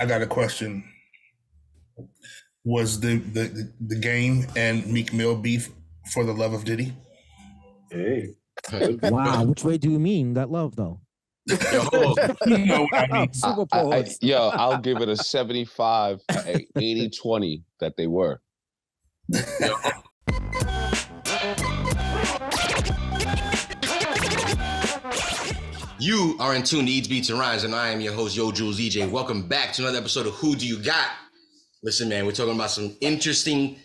I got a question. Was the Game and Meek Mill beef for the love of Diddy? Hey. Wow, which way do you mean that love though? You know what I mean. Yo, I'll give it a 75, 80-20 that they were. Yo. You are in tune to Eats Beats and Rhymes, and I am your host, Yo Jules EJ. Welcome back to another episode of Who Do You Got? Listen, man, we're talking about some interesting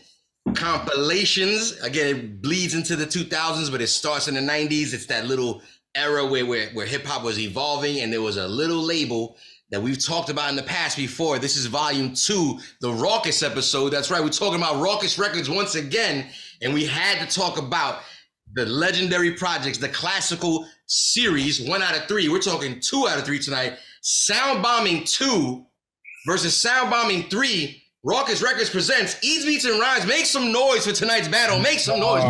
compilations. Again, it bleeds into the 2000s, but it starts in the 90s. It's that little era where hip-hop was evolving, and there was a little label that we've talked about in the past before. This is volume 2, the Rawkus episode. That's right, we're talking about Rawkus Records once again, and we had to talk about the legendary projects, the classical series, 1 out of 3. We're talking 2 out of 3 tonight. Sound Bombing 2 versus Sound Bombing 3. Rawkus Records presents Eats Beats and Rhymes. Make some noise for tonight's battle. Make some noise.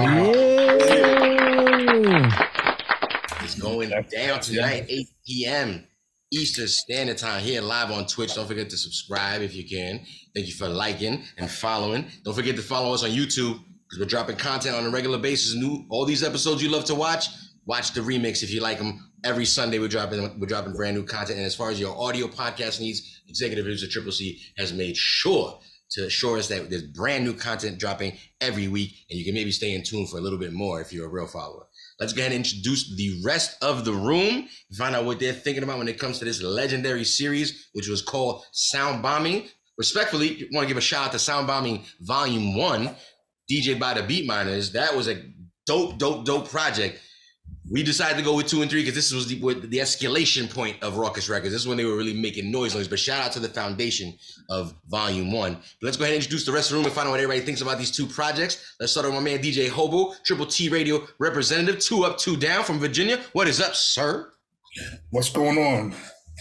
It's going down tonight, 8 p.m. Eastern Standard Time here live on Twitch. Don't forget to subscribe if you can. Thank you for liking and following. Don't forget to follow us on YouTube, because we're dropping content on a regular basis. New, all these episodes you love to watch. Watch the remix if you like them. Every Sunday we're dropping brand new content. And as far as your audio podcast needs, executive producer Triple C has made sure to assure us that there's brand new content dropping every week, and you can maybe stay in tune for a little bit more if you're a real follower. Let's go ahead and introduce the rest of the room and find out what they're thinking about when it comes to this legendary series, which was called Sound Bombing. Respectfully, want to give a shout out to Sound Bombing Volume 1, DJ by the Beat Miners. That was a dope project. We decided to go with 2 and 3 because this was the escalation point of Rawkus Records. This is when they were really making noise. But shout out to the foundation of Volume 1. But let's go ahead and introduce the rest of the room and find out what everybody thinks about these two projects. Let's start with my man DJ Hobo, Triple T Radio representative, 2 Up, 2 Down from Virginia. What is up, sir? What's going on?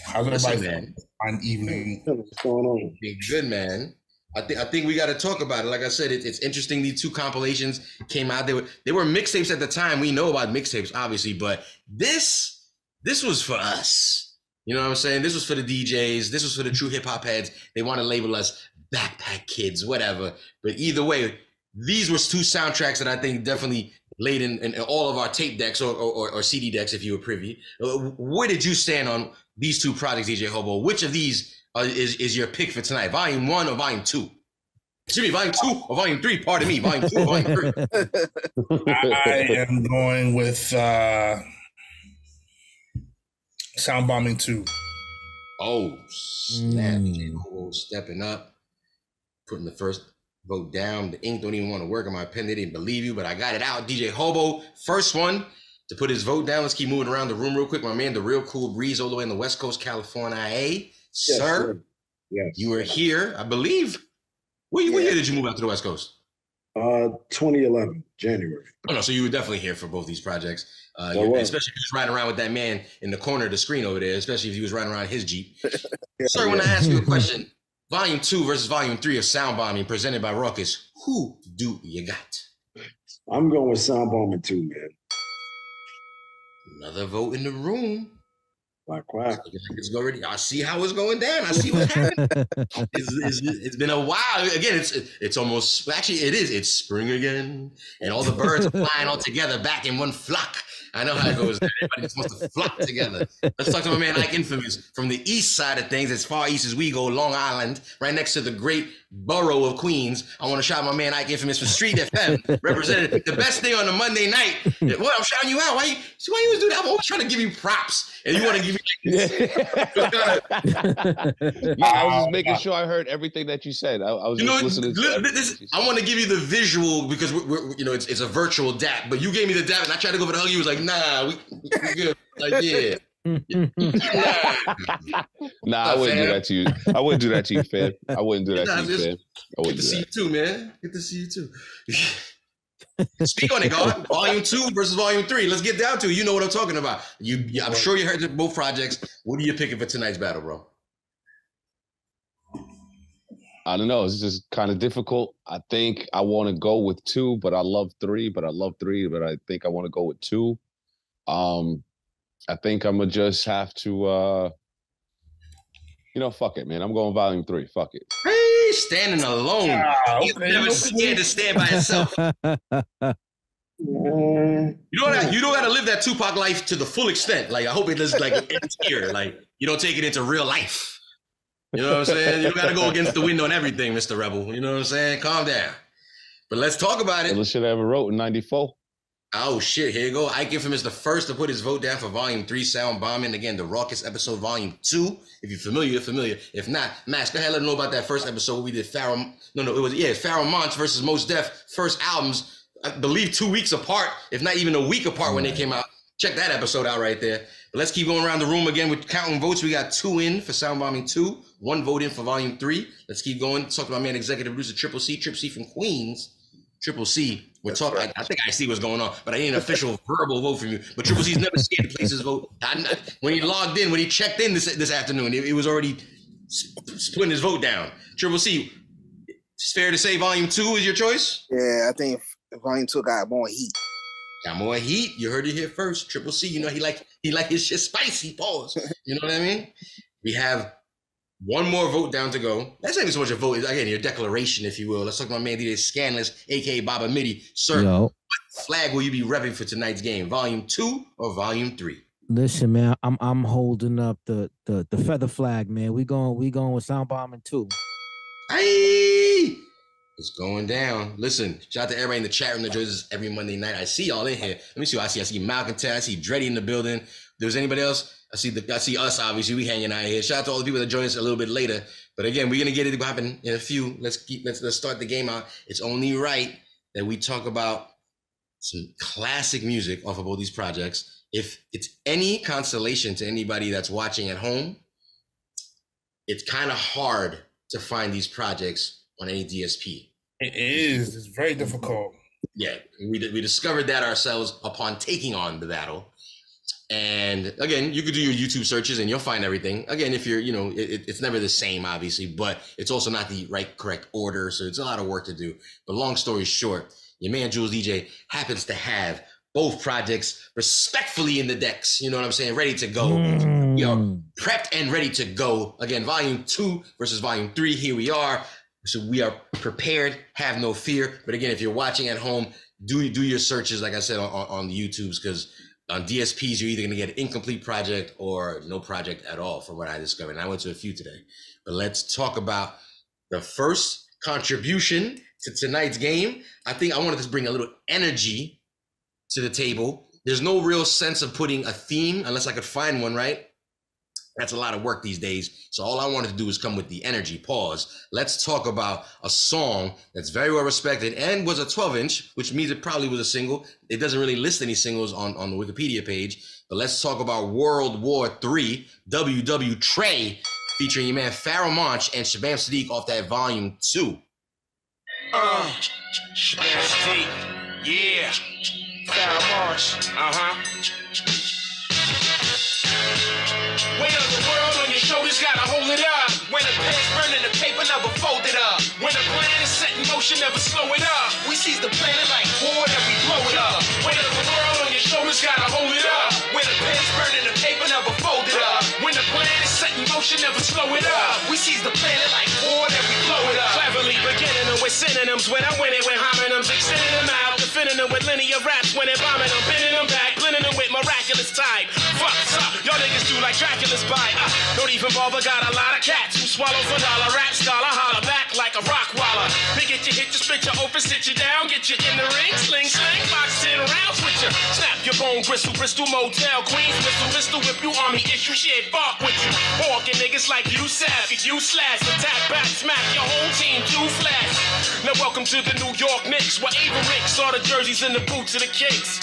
How's everybody doing? On evening. What's going on? Good, man. I think we got to talk about it. Like I said, it's interesting. These two compilations came out. They were mixtapes at the time. We know about mixtapes, obviously, but this was for us. You know what I'm saying? This was for the DJs. This was for the true hip hop heads. They want to label us backpack kids, whatever. But either way, these were 2 soundtracks that I think definitely laid in all of our tape decks or CD decks, if you were privy. Where did you stand on these 2 projects, DJ Hobo? Which of these is your pick for tonight? Volume 1 or Volume 2? Excuse me, Volume 2 or Volume 3? Pardon me, Volume 2 or Volume 3? I am going with Sound Bombing 2. Oh, snap. Stepping up, putting the first vote down. The ink don't even want to work on my pen. They didn't believe you, but I got it out. DJ Hobo, first one to put his vote down. Let's keep moving around the room real quick. My man, the real cool breeze all the way in the West Coast, California, IA. Yes, sir, yes. You were here, I believe. What year did you move out to the West Coast? 2011, January. Oh, no, so you were definitely here for both these projects. Especially if you was riding around with that man in the corner of the screen over there, especially if you was riding around his Jeep. Yeah, sir, when I ask you a question, Volume 2 versus Volume 3 of Sound Bombing presented by Rawkus, who do you got? I'm going with Sound Bombing 2, man. Another vote in the room. Likewise. I see how it's going down. I see what happened. It's been a while. Again, it's almost, actually it is. It's spring again. And all the birds are flying all together back in one flock. I know how it goes. Everybody just wants to flock together. Let's talk to my man Ike Infamous from the east side of things, as far east as we go, Long Island, right next to the great borough of Queens. I want to shout my man Ike Infamous for Street FM, represented the best thing on a Monday night. Well, I'm shouting you out. Why you always do that? I'm always trying to give you props, and you want to give me. Yeah, I was just making sure I heard everything that you said. I was listening. I want to give you the visual because we're it's a virtual dap, but you gave me the dap, and I tried to go over to hug you. Was like, nah, we good. Like, yeah. Nah, I wouldn't do that to you. I wouldn't do that to you, fam. I wouldn't do that to you, fam. Good to see you too, man. Good to see you too. Speak on it, God. Volume 2 versus Volume 3. Let's get down to it. You know what I'm talking about. I'm sure you heard both projects. What are you picking for tonight's battle, bro? I don't know. This is kind of difficult. I think I want to go with 2, but I love 3. But I think I want to go with 2. I think I'm gonna just have to you know, fuck it, man. I'm going volume 3. Fuck it. Hey, standing alone. You've never scared to stand by yourself. You don't gotta live that Tupac life to the full extent. Like, I hope it doesn't like end here. Like, you don't take it into real life. You know what I'm saying? You gotta go against the wind on everything, Mr. Rebel. You know what I'm saying? Calm down. But let's talk about it. The shit I ever wrote in '94. Oh shit, here you go. Ike Infamous the first to put his vote down for volume 3, Sound Bombing. Again, the Rawkus episode, volume 2. If you're familiar, you're familiar. If not, Max, go ahead and let them know about that first episode. We did Pharoah Monch versus Mos Def, first albums. I believe 2 weeks apart, if not even a week apart when they came out. Check that episode out right there. But let's keep going around the room again with counting votes. We got 2 in for Sound Bombing 2, 1 vote in for Volume 3. Let's keep going. Talk to my man, executive producer, Triple C from Queens. Triple C, we're talking. Right. I think I see what's going on, but I need an official verbal vote from you. But Triple C's never scared to place his vote. When he logged in, when he checked in this afternoon, it was already putting his vote down. Triple C, it's fair to say Volume 2 is your choice? Yeah, I think... Volume 2 got more heat. Got more heat. You heard it here first. Triple C, you know, he like his shit spicy. Pause. You know what I mean? We have 1 more vote down to go. That's not even so much a vote. Again, your declaration, if you will. Let's talk about my man DJ Scanless, a.k.a. Baba Mitty. Sir, what flag will you be repping for tonight's game? Volume 2 or Volume 3? Listen, man, I'm holding up the feather flag, man. We going with Sound Bombing 2. Hey! It's going down. Listen, shout out to everybody in the chat room that joins us every Monday night. I see y'all in here. Let me see what I see. I see Malcontent. I see Dreddy in the building. If there's anybody else, I see us, obviously. We hanging out here. Shout out to all the people that join us a little bit later. But again, we're gonna get it popping in a few. Let's start the game out. It's only right that we talk about some classic music off of all these projects. If it's any consolation to anybody that's watching at home, it's kind of hard to find these projects on any DSP. It is. It's very difficult. Yeah, we discovered that ourselves upon taking on the battle. And again, you could do your YouTube searches and you'll find everything. Again, if you're, you know, it's never the same, obviously, but it's also not the right, correct order. So it's a lot of work to do. But long story short, your man Jules DJ happens to have both projects respectfully in the decks. You know what I'm saying? Ready to go. You know, prepped and ready to go. Again, volume 2 versus volume 3. Here we are. So we are prepared, have no fear. But again, if you're watching at home, do your searches, like I said, on the YouTubes, because on DSPs, you're either going to get an incomplete project or no project at all, from what I discovered. And I went to a few today. But let's talk about the first contribution to tonight's game. I think I wanted to bring a little energy to the table. There's no real sense of putting a theme unless I could find one, right? That's a lot of work these days. So all I wanted to do is come with the energy. Pause. Let's talk about a song that's very well respected and was a 12-inch, which means it probably was a single. It doesn't really list any singles on the Wikipedia page. But let's talk about World War III, WW Trey, featuring your man Pharoah Monch and Shabam Sadiq off that volume 2. Shabam Sadiq, yeah. Pharoah Monch, Weight of the world on your shoulders, gotta hold it up. When the pen's burning, the paper never folded up. When the plan is set in motion, never slow it up. We seize the planet like war, and we blow it up. Weight of the world on your shoulders, gotta hold it up. When the pen's burning, the paper never folded up. When the plan is set in motion, never slow it up. We seize the planet like war, and we blow it up. Cleverly beginning them with synonyms. When I win it, with homonyms, extending them out, defending them with linear raps. When it bombing them, bending them back, blending them with miraculous type. Fuck's up, y'all niggas do like Dracula's bite. Don't even bother, got a lot of cats who swallow for dollar, rap scholar, holler back like a rock waller. They get you hit, you split you open, sit you down, get you in the ring, sling, sling, box 10 rounds with you. Snap your bone, bristle, Bristol, motel, Queens, whistle, whip you, army issue, shit, bark with you. Walking niggas like you savage, you slash, attack back, smack your whole team, you flash. Now welcome to the New York Knicks, where Ava Ricks saw the jerseys and the boots of the kicks.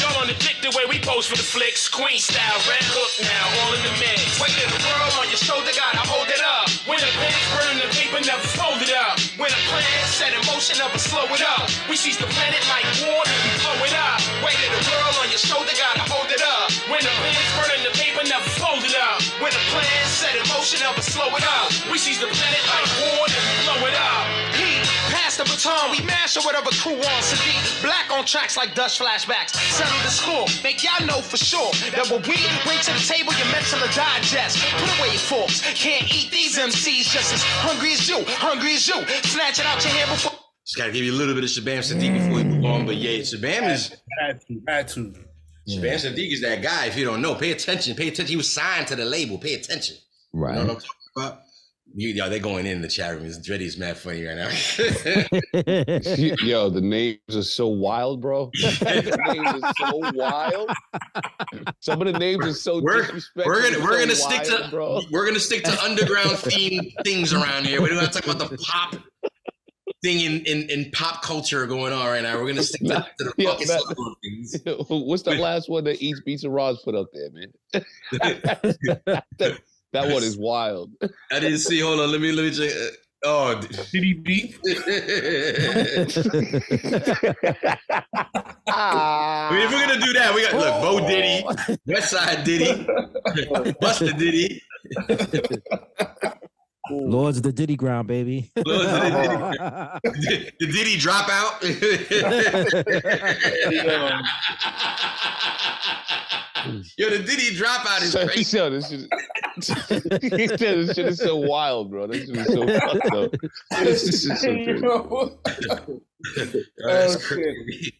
Y'all on the dick the way we pose for the flicks, Queen style, red hook now, all in the mix. Weight of the world on your shoulder, gotta hold it up. When the pen's burning, the paper never fold it up. When the plan set in motion, never slow it up. We seize the planet like water, we blow it up. Weight of the world on your shoulder, gotta hold it up. When the pen's burning, the paper never fold it up. When the plan set in motion, never slow it up. We seize the planet like water, we blow it up. Heat, past the Vuitton, we mash or whatever crew on. Sadiq, black on tracks like Dutch flashbacks. Settle the score, make y'all know for sure that what we bring to the table, you're meant to digest. Put away your forks, can't eat these MCs just as hungry as you, Snatch it out your hand before. Just gotta give you a little bit of Shabam Sadiq before you move on, but yeah, Shabam is attitude. Shabam Sadiq is that guy. If you don't know, pay attention. He was signed to the label. Pay attention. Right. You know what I'm talking about? Yo, they're going in the chat room. Dreddy's mad funny right now. Yo, the names are so wild, bro. The names are so wild. Some of the names are so disrespectful. We're gonna stick to underground themed things around here. We're not talking about the pop thing in pop culture going on right now. We're gonna stick to the fucking slow things. What's the last one that Eats Beats and Rhymes put up there, man? That one is wild. I didn't see. Hold on. Let me check. Oh, CDB. I mean, if we're gonna do that, we got look. Bo Diddy, Westside Diddy, Busta Diddy. Lords of the Diddy ground, baby. Lords of the Diddy. The Diddy dropout. Yo, the Diddy dropout is crazy. Yo, this shit is so wild, bro. This shit is so fucked up. This shit is so crazy.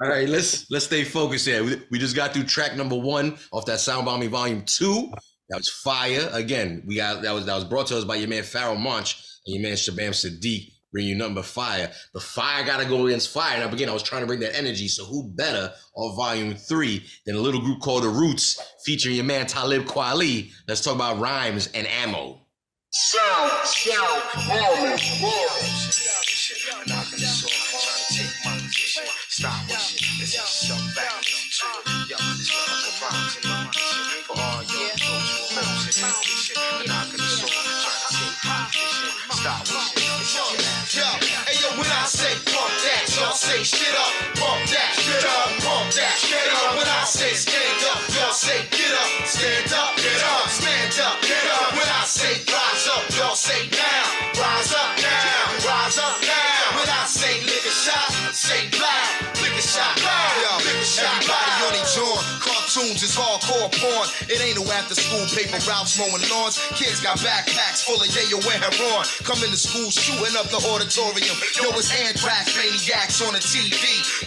All right, let's stay focused here. We just got through track number 1 off that Sound Bombing Volume 2. That was fire. Again, we got that was brought to us by your man Pharoah Monch and your man Shabam Sadiq. Bring you number fire. But fire gotta go against fire. Now again, I was trying to bring that energy. So who better on Volume 3 than a little group called The Roots featuring your man Talib Kweli? Let's talk about rhymes and ammo. Say shit up, pump that, shit up, pump that, shit up. When I say stand up, y'all say get up, stand up, get up, stand up, get up. When I say rise up, y'all say down, rise up, down, rise up, down. When I say lick a shot, say loud, lick a shot, loud, lick a shot. Everybody on they joint, cartoons is hardcore porn. It ain't no after school paper routes mowing lawns. Kids got backpacks full of yayo and heroin. Coming to school shooting up the auditorium. Yo, it's anthrax maniacs on the TV.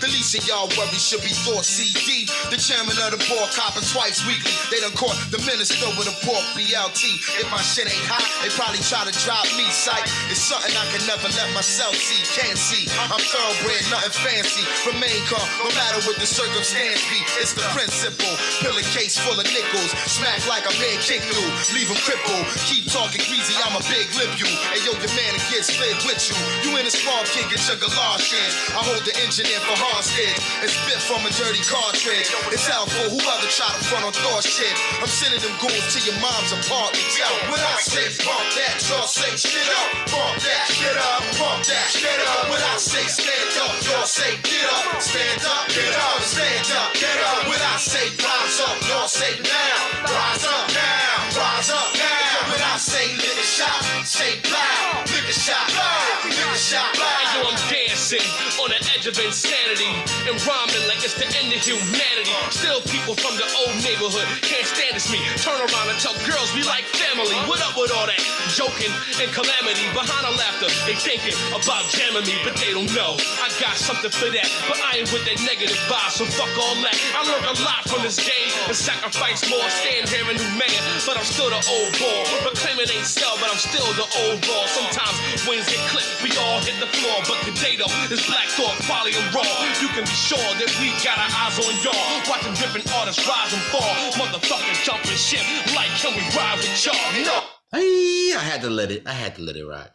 The least of y'all worry should be for CD. The chairman of the board copping twice weekly. They done caught the minister with a pork BLT. If my shit ain't hot, they probably try to drop me, psych. It's something I can never let myself see. Can't see, I'm thoroughbred, nothing fancy. Remain calm, no matter what the circumstance be. It's the principle. Pillowcase full of nickels. Smack like a man kick through. Leave him crippled. Keep talking greasy, I'm a big lip you. Hey yo, your man gets split with you. You in a small kick and your garage in. I hold the engine in for hostage. It's bit from a dirty cartridge. It's out for whoever try to front on Thor shit. I'm sending them goons to your mom's apartment. Yo, when I say pump that, y'all say shit up. Pump that, shit up. Pump that, shit up. When I say stand up, y'all say get up. Stand up, get up. Stand up, get up. When I say rise up, y'all say down. Rise up, down. Rise up, down. When I say lick a shot, say loud. Lick a shot, loud. Lick a shot, loud. I'm dancing on the edge of insanity and rhyming like it's the end of humanity. Still people from the old neighborhood can't stand this me. Turn around and tell girls we like family. What up with all that joking and calamity? Behind our laughter, they thinking about jamming me, but they don't know I got something for that. But I ain't with that negative vibe, so fuck all that. I learned a lot from this game and sacrificed more. Stand here a new man, but I'm still the old ball. Reclaim it ain't sell, but I'm still the old ball. Sometimes wins get clipped, we all hit the floor, but today though, it's Black Thought, Quality and Raw. You can be sure that we got our eyes on y'all, watching different artists rise and fall. Motherfucking jumping ship, like can we ride with y'all? No. Hey, I had to let it ride.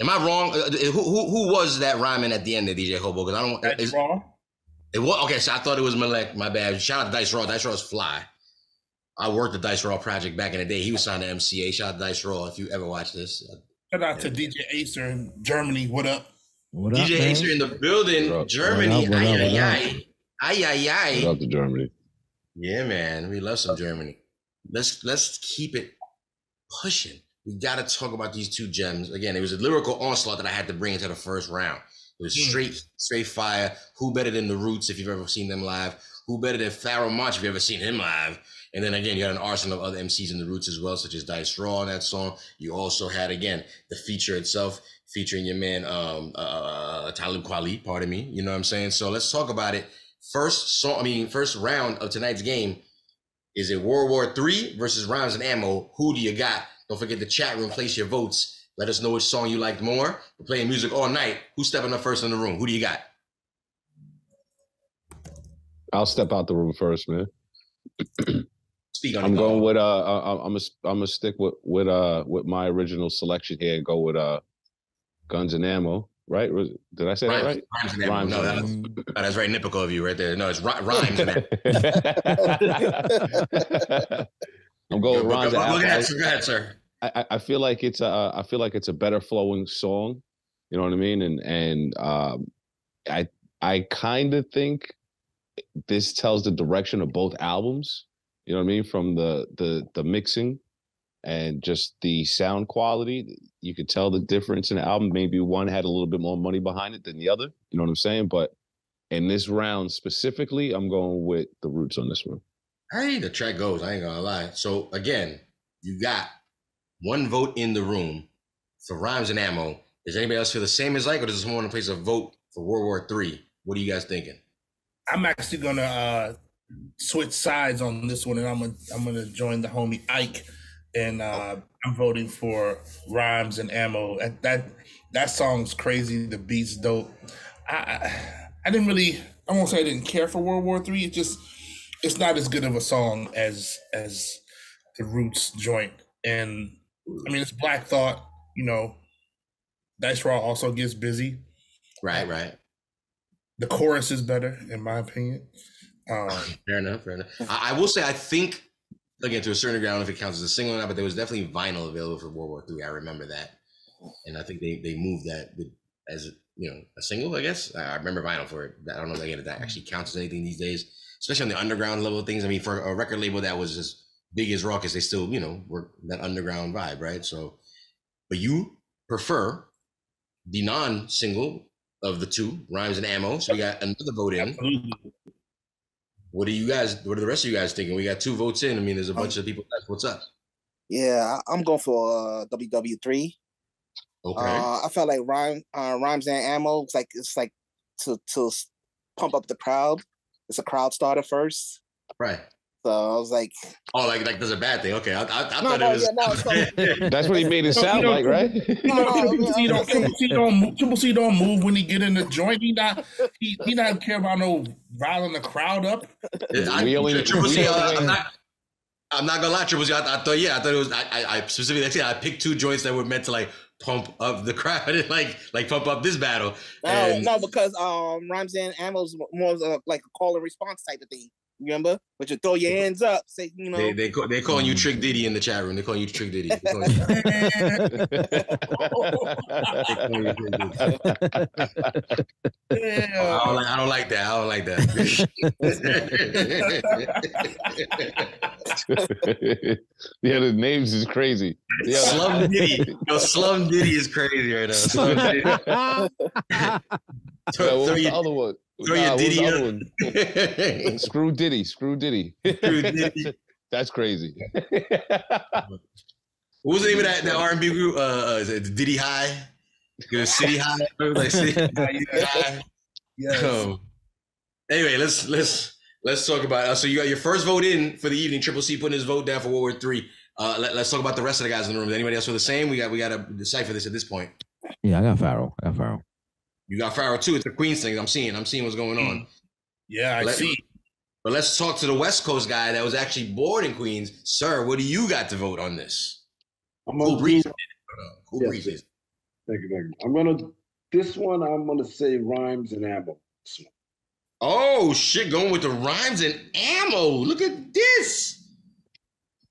Am I wrong? Who was that rhyming at the end of DJ Hobo? Because I don't. Dice Raw. It was okay. So I thought it was Malek. My bad. Shout out to Dice Raw. Dice Raw's fly. I worked the Dice Raw project back in the day. He was signed to MCA. Shout out to Dice Raw if you ever watch this. Shout out to DJ Acer in Germany. What up? What up, DJ man? Acer in the building, what up? Germany. What up, what up, ay. Shout out to Germany. Yeah, man, we love some Germany. Let's keep it pushing. we got to talk about these two gems. Again, it was a lyrical onslaught that I had to bring into the first round. It was straight fire. Who better than The Roots if you've ever seen them live? Who better than Pharoah Monch if you've ever seen him live? And then again, you had an arsenal of other MCs in The Roots as well, such as Dice Raw in that song. You also had, again, the feature itself featuring your man Talib Kweli, pardon me, you know what I'm saying? So let's talk about it. First round of tonight's game is a World War III versus Rhymes and Ammo. Who do you got? Don't forget the chat room, place your votes. Let us know which song you liked more. We're playing music all night. Who's stepping up first in the room? Who do you got? I'll step out the room first, man. Speak on. I'm going with I'm gonna stick with my original selection here and go with Guns and Ammo. Right? Did I say that right? Rhymes and Ammo. Rhymes no, and that was, oh, that's very nippical of you right there. No, it's Rhymes and Ammo. I'm going with Rhymes and Ammo. Go ahead, sir. I feel like it's a better flowing song, you know what I mean, and I kind of think this tells the direction of both albums, you know what I mean, from the mixing and just the sound quality. You could tell the difference in the album. Maybe one had a little bit more money behind it than the other, you know what I'm saying. But in this round specifically, I'm going with The Roots on this one. Hey, the track goes. I ain't gonna lie. So again, you got one vote in the room for Rhymes and Ammo. Does anybody else feel the same as like, or does someone want to place a vote for World War III? What are you guys thinking? I'm actually gonna switch sides on this one, and I'm gonna join the homie Ike, and I'm voting for Rhymes and Ammo. That song's crazy. The beat's dope. I didn't really. I won't say I didn't care for World War III. It's not as good of a song as the Roots joint. And I mean, it's Black Thought, you know. Dice Raw also gets busy. Right. The chorus is better, in my opinion. Fair enough. I will say, I think, again, to a certain degree, I don't know if it counts as a single or not, but there was definitely vinyl available for World War III. I remember that. And I think they moved that as, you know, a single, I guess. I remember vinyl for it. I don't know if that actually counts as anything these days, especially on the underground level of things. I mean, for a record label that was just big as Rawkus, they still, you know, work that underground vibe, right? So, but you prefer the non-single of the two, Rhymes and Ammo. So we got another vote in. What are you guys, what are the rest of you guys thinking? We got two votes in. I mean, there's a bunch of people. What's up? Yeah, I'm going for WW3. Okay. I felt like Rhymes and Ammo, it's like to pump up the crowd. It's a crowd starter first. Right. So I was like, "Oh, like that's a bad thing." Okay, I thought it was. Yeah, no, that's what he made it sound like, right? Triple C don't move when he get in the joint. He not care about no riling the crowd up. I'm not gonna lie, Triple C. I thought it was. I specifically, I picked two joints that were meant to like pump up the crowd and like pump up this battle. No, because Rhymes and Ammo's more like a call and response type of thing. Remember, but you throw your hands up, say, you know. They calling you Trick Diddy in the chat room. They calling you Trick Diddy. I don't like that. Yeah, the names is crazy. Yeah. Slum Diddy. Yo, Slum Diddy is crazy right now. Slum Diddy. The other one? Throw your Diddy up. One? Screw Diddy. Screw Diddy. That's crazy. What was the name of that R&B group? Is it Diddy High? City High? Like City High. Yes. So, anyway, let's talk about so you got your first vote in for the evening. Triple C putting his vote down for World War III. Let's talk about the rest of the guys in the room. Does anybody else feel the same? We got to decipher this at this point. Yeah, I got Pharoah. You got Pharoah too. It's the Queens thing. I'm seeing what's going on. Yeah, I see. But let's talk to the West Coast guy that was actually born in Queens. Sir, what do you got to vote on this? Cool Breeze. Thank you. I'm gonna say Rhymes and Ammo. Oh shit, going with the Rhymes and Ammo. Look at this.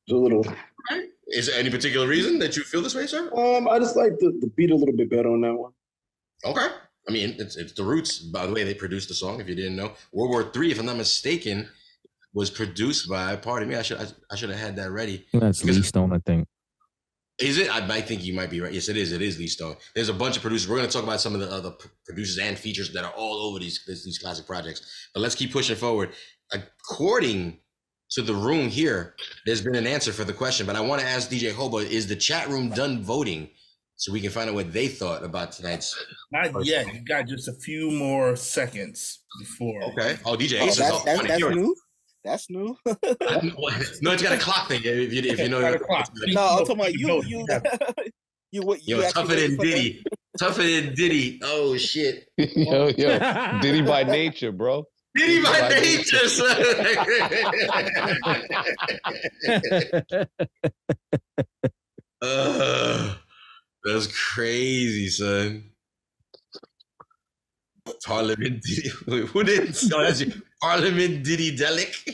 It's a little. Right. Is there any particular reason that you feel this way, sir? I just like the beat a little bit better on that one. Okay. I mean, it's The Roots. By the way, they produced the song, if you didn't know. World War III, if I'm not mistaken, was produced by, pardon me, I should have had that ready. That's Lee Stone, I think. Is it? I think you might be right. Yes, it is. It is Lee Stone. There's a bunch of producers. We're going to talk about some of the other producers and features that are all over these classic projects. But let's keep pushing forward. According to the room here, there's been an answer for the question, but I want to ask DJ Hoba, is the chat room done voting so we can find out what they thought about tonight's? Not yet. You got just a few more seconds before. Okay. Oh, DJ Ace is all new. That's new. No, it's got a clock thing. If you know, no, I'm talking about you. Yo, tougher than Diddy. Tougher than Diddy. Oh shit. Yo, Diddy by nature, bro. Diddy by nature, son. That's crazy, son. Parliament Diddy. Wait, who did? No, that's you. Parliament Diddy Delic.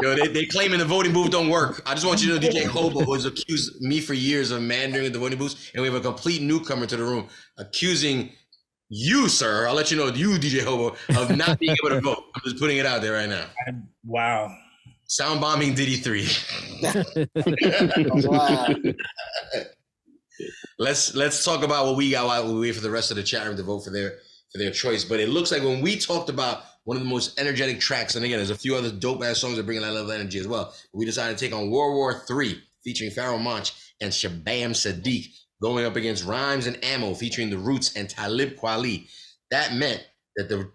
Yo, they claiming the voting booth don't work. I just want you to know DJ Hobo has accused me for years of mandering the voting booth, and we have a complete newcomer to the room accusing you, sir. I'll let you know, you, DJ Hobo, of not being able to vote. I'm just putting it out there right now. Wow. Sound bombing Diddy 3. Wow. Let's talk about what we got while we wait for the rest of the chat room to vote for their choice. But it looks like when we talked about one of the most energetic tracks, and again, there's a few other dope ass songs that bring that level of energy as well. We decided to take on World War III featuring Pharoah Monch and Shabam Sadiq, going up against Rhymes and Ammo featuring The Roots and Talib Kweli. That meant that the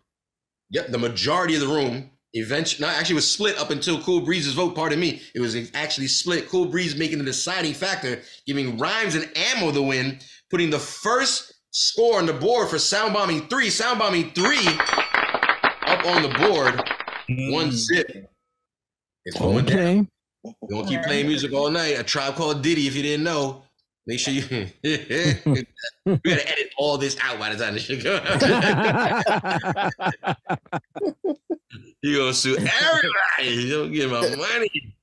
majority of the room eventually, no, actually was split up until Cool Breeze's vote, pardon me. It was actually split. Cool Breeze making the deciding factor, giving Rhymes and Ammo the win, putting the first score on the board for Sound Bombing 3. Sound Bombing 3 up on the board. 1-0. It's going down. We're going to keep playing music all night. A Tribe Called Diddy, if you didn't know. Make sure you we gotta edit all this out by the time this shit goes. You gonna sue everybody. You don't get my money.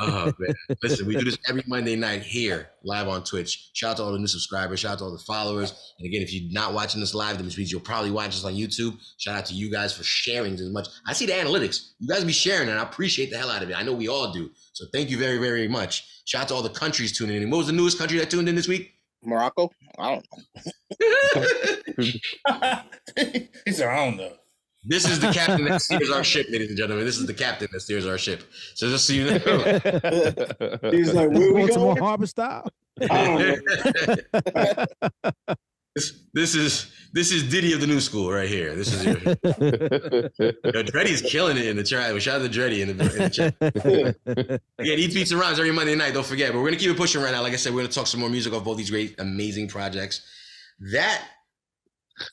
Oh man. Listen, we do this every Monday night here, live on Twitch. Shout out to all the new subscribers, shout out to all the followers. And again, if you're not watching this live, that means you'll probably watch us on YouTube. Shout out to you guys for sharing as much. I see the analytics. You guys be sharing, and I appreciate the hell out of it. I know we all do. So thank you very, very much. Shout out to all the countries tuning in. What was the newest country that tuned in this week? Morocco? I don't know. He said, I don't know. This is the captain that steers our ship, ladies and gentlemen. This is the captain that steers our ship. So just so you know. He's like, where we going? Harbor style? I don't know. This is Diddy of the new school right here. This is your Dreddy's killing it in the chat. Shout out to Dreddy in the chat. Again, Eats Beats and Rhymes every Monday night. Don't forget, but we're gonna keep it pushing right now. Like I said, we're gonna talk some more music of both these great, amazing projects. That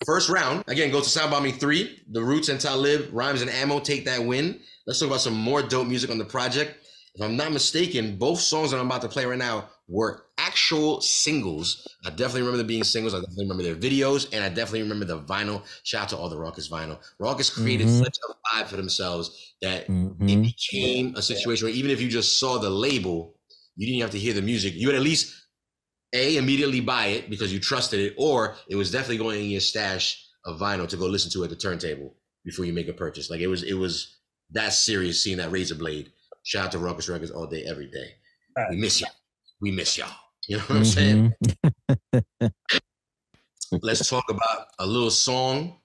first round again goes to Sound Bombing 3. The Roots and Talib, Rhymes and Ammo take that win. Let's talk about some more dope music on the project. If I'm not mistaken, both songs that I'm about to play right now were actual singles. I definitely remember them being singles. I definitely remember their videos, and I definitely remember the vinyl. Shout out to all the Rawkus vinyl. Rawkus created such a vibe for themselves that it became a situation where even if you just saw the label, you didn't have to hear the music. You would at least A, immediately buy it because you trusted it, or it was definitely going in your stash of vinyl to go listen to at the turntable before you make a purchase. Like it was that serious seeing that razor blade. Shout out to Rawkus Records all day, every day. Right. We miss you. We miss y'all. You know what I'm saying? Let's talk about a little song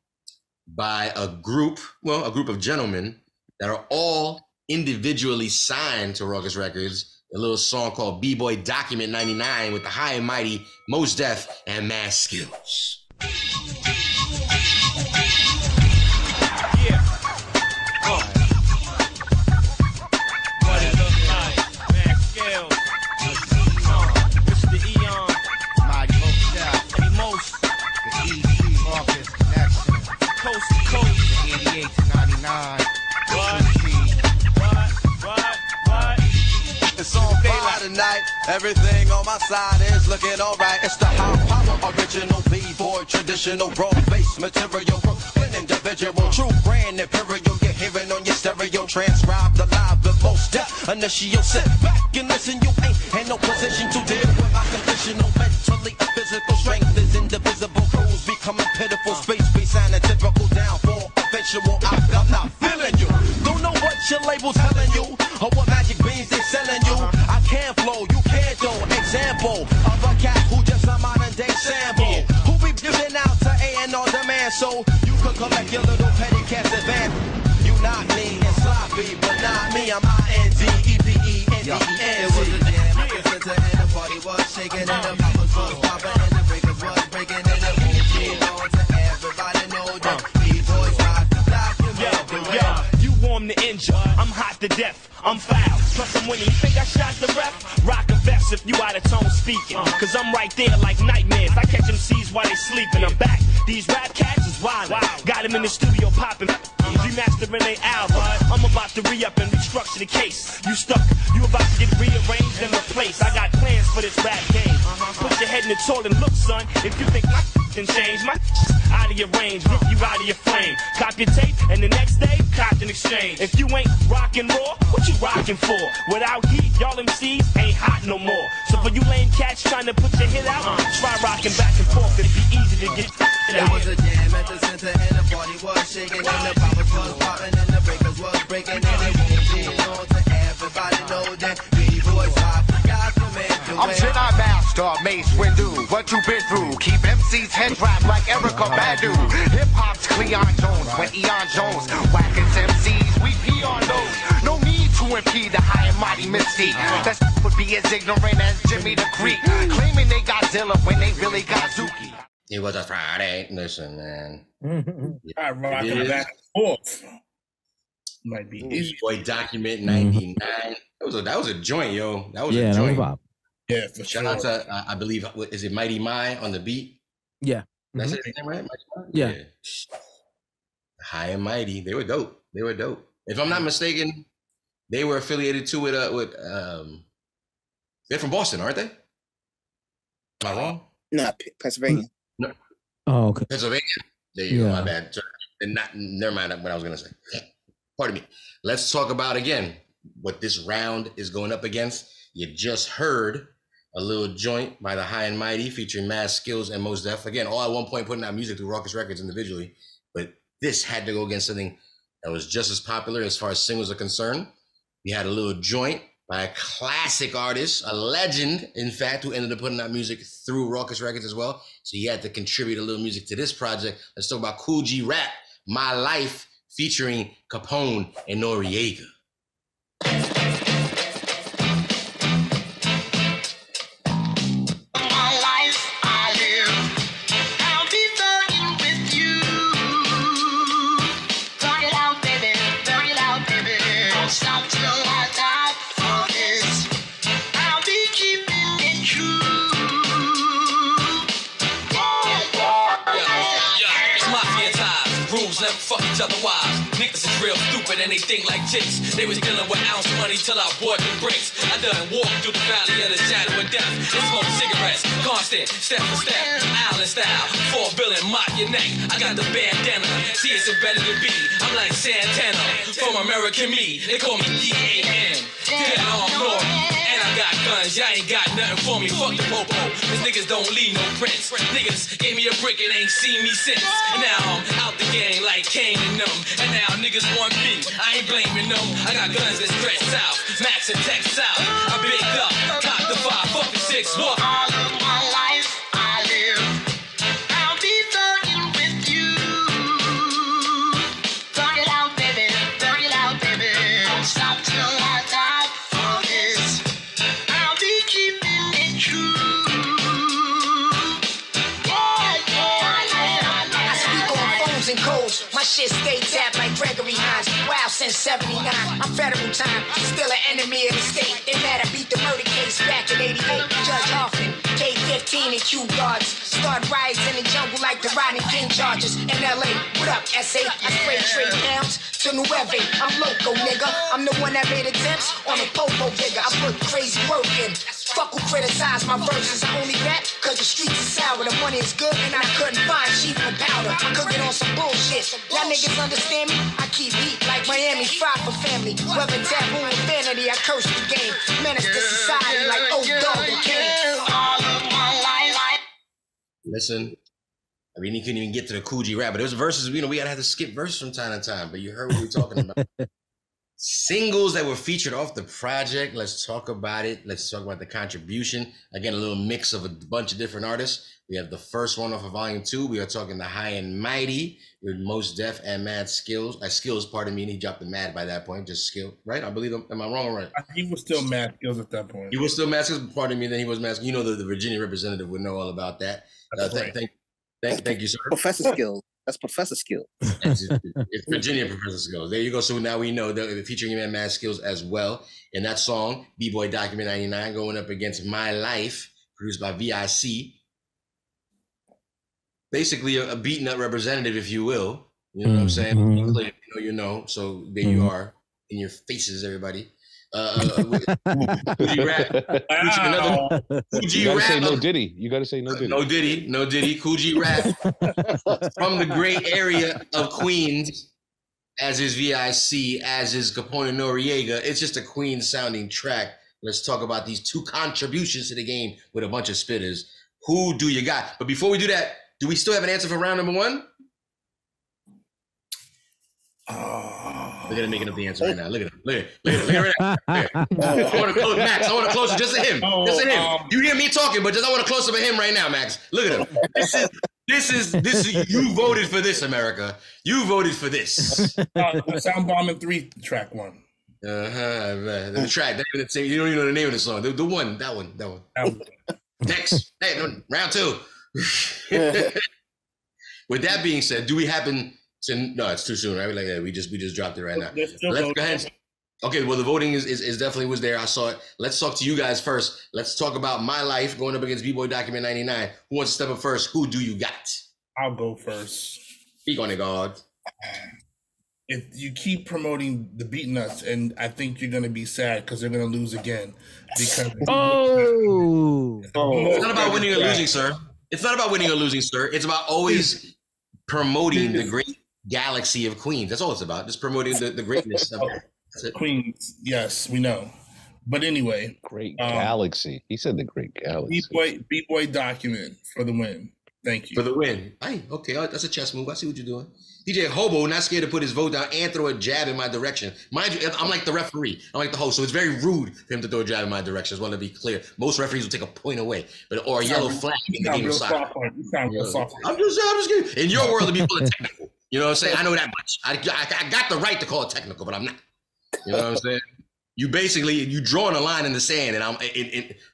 by a group of gentlemen that are all individually signed to Rawkus Records. A little song called B-Boy Document 99 with the High and Mighty, Mos Def, and Mad Skills. It's on fire tonight, everything on my side is looking alright. It's the high power, original B-boy, traditional raw-based material. An individual, true brand imperial, you're hearing on your stereo. Transcribe the live, the most death, initial. Sit back and listen, you ain't in no position to deal with my conditional. Mentally, a physical strength is indivisible. Rules becoming pitiful, space be sign a typical downfall. Eventual, I'm not feeling you. Don't know what your label's telling you, or what magic beans they selling you. I can't example of a cat who just a modern day Sambo, who be giving out to A&R demand so you could collect your little petty cash advance. You not mean and sloppy, but not me. I'm I-N-D-E-P-E-N-D-E-N-Z. It was a jam, I was into and the party was shaking and the poppers was popping and the breakers was breaking and the boom came on to everybody know that B-boys rock the block. You warm to injure, I'm hot to death. I'm foul, trust him when you think I shot the ref. Rock a vest if you out of tone speaking, cause I'm right there like nightmares. I catch them C's while they sleeping. I'm back, these rap cats is wild. Got him in the studio popping, remastering they album. I'm about to re-up and restructure the case. You stuck, you about to get rearranged and replaced. I got plans for this rap game. Put your head in the toilet and look, son, if you think my can change, my out of your range, rip you out of your frame. Cop your tape and the next day, cop in exchange. If you ain't rockin' raw, what you rockin' for? Without heat, y'all MCs ain't hot no more. So for you lame cats trying to put your hit out, try rockin' back and forth, it'd be easy to get it out. It was a jam at the center and the party was shaking and the poppers was poppin' and the breakers was breaking and they went on to everybody know that B-boys rock. I'm Jedi Master, Mace Windu. What you been through? Keep MC's head wrapped like Erica Badu. Hip-hop's Cleon Jones, when Eon Jones whackins MCs, we pee on those. No need to impede the high and mighty mystique. That would be as ignorant as Jimmy the Greek, claiming they Godzilla when they really got Zuki. It was a Friday. Listen, man. I rock it back and forth. Might be easy. Boy, Document 99. That was a joint, yo. That was a joint. That was yeah, for sure. Shout out to, I believe, is it Mighty Mai on the beat? Yeah. That's his name, right? Mighty Mai? Yeah. High and Mighty. They were dope. They were dope. If I'm not mistaken, they were affiliated to it with, they're from Boston, aren't they? Am I wrong? No, Pennsylvania. No. Oh, okay. Pennsylvania? There you go, my bad. Never mind what I was going to say. Pardon me. Let's talk about, again, what this round is going up against. You just heard a little joint by the High and Mighty featuring Mad Skills and Mos Def. Again, all at one point putting out music through Rawkus Records individually, but this had to go against something that was just as popular as far as singles are concerned. We had a little joint by a classic artist, a legend, in fact, who ended up putting out music through Rawkus Records as well. So he had to contribute a little music to this project. Let's talk about Kool G Rap, My Life, featuring Capone and Noriega. Otherwise, niggas is real stupid and they think like chicks. They was dealing with ounce money till I bought them bricks. I done walked through the valley of the shadow of death and smoked cigarettes, constant, step for step, island style, 4 billion, mock your neck. I got the bandana, see it's a better to be. I'm like Santana, from American Me. They call me D-A-N, dead on glory. And I got guns, y'all ain't got nothing for me. Fuck the popo, cause niggas don't leave no prints. Niggas gave me a brick and ain't seen me since. And now I'm out the game like Kane. And now niggas want me, I ain't blaming them. I got guns that stretch south, max and tech south. I bigged up, cop the 5, fucking 6, walk. All of my life I live, I'll be fucking with you. Thug it out, baby, thug it out, baby. Don't stop till I die for this. I'll be keeping it true. I speak on phones and codes. My shit stay tapped like Gregory Hines. Wow, since 79, I'm federal time. Still an enemy of the state. In that I beat the murder case back in 88. Judge Hoffman, K-15 and Q guards. Start riots in the jungle like the Rodney King charges. In L.A., what up, S.A.? I spray trade pounds to Nueve. I'm loco, nigga. I'm the one that made attempts on a popo digger. I put crazy work in. Fuck who criticize my verses. I only rap cause the streets are sour. The money is good and I couldn't find sheep and powder. I cook it on some bullshit. Y'all niggas understand me? I keep heat like Miami, fried for family. Whether taboo or vanity, I curse the game. Menace to society like old dog and king. All of my life. Listen, I mean, you couldn't even get to the Kool G Rap, but there's verses, you know, we gotta have to skip verses from time to time, but you heard what we're talking about. Singles that were featured off the project. Let's talk about it. Let's talk about the contribution. Again, a little mix of a bunch of different artists. We have the first one off of Volume 2. We are talking the High and Mighty with Mos Def and Mad Skills. Skills, pardon me. And he dropped the Mad by that point. Just Skill, right? I believe. Am I wrong or right? He was still Mad Skills at that point. He was still Mad Skills. Pardon me. Then he was Mad Skills. You know, the Virginia representative would know all about that. Right. Thank you, sir. Professor Skills. That's Professor Skills. It's Virginia Professor Skills. There you go. So now we know they're featuring him at Mad Skills as well. And that song, B-Boy Document 99, going up against My Life, produced by V.I.C. Basically a Beatnut representative, if you will. You know what I'm saying? Mm-hmm. You know. So there you are. In your faces, everybody. Cool G Rap. Cool G Rap. Say no Diddy. You gotta say no Diddy. No Diddy. No Diddy. Cool G Rap from the great area of Queens, as is V.I.C., as is Capone Noriega. It's just a Queens sounding track. Let's talk about these two contributions to the game with a bunch of spitters. Who do you got? But before we do that, do we still have an answer for round number one? We're gonna make it up the answer right now. Look at him. Look at him. I want to close Max. I want to close it just to him. Just to him. You hear me talking, but just I want to close up at him right now, Max. Look at him. This is you voted for this, America. You voted for this. Sound Bombing 3 track 1. Man. The track. You don't even know the name of the song. The one. That one. Next. Hey, round 2. With that being said, do we happen? So, no, it's too soon, right? Like that. We just dropped it right now. Let's go ahead. Okay, well, the voting is definitely was there. I saw it. Let's talk to you guys first. Let's talk about My Life going up against B-Boy Document 99. Who wants to step up first? Who do you got? I'll go first. Speak on it, God. If you keep promoting the Beatnuts, and I think you're going to be sad because they're going to lose again. Because it's not about winning or losing, sir. It's not about winning or losing, sir. It's about always promoting the great galaxy of Queens. That's all it's about. Just promoting the greatness of Queens. Yes, we know. But anyway, great galaxy. He said the great galaxy. B-Boy Document for the win. Thank you for the win. Hey, okay, that's a chess move. I see what you're doing. DJ Hobo not scared to put his vote down and throw a jab in my direction. Mind you, I'm like the referee. I'm like the host, so it's very rude for him to throw a jab in my direction. I just want to be clear. Most referees will take a point away, or a yellow flag in the game of soccer. I'm just kidding. In your world, it'd be full of technical. You know what I'm saying? I know that much. I got the right to call it technical, but I'm not. You know what I'm saying? You basically drawing a line in the sand, and I'm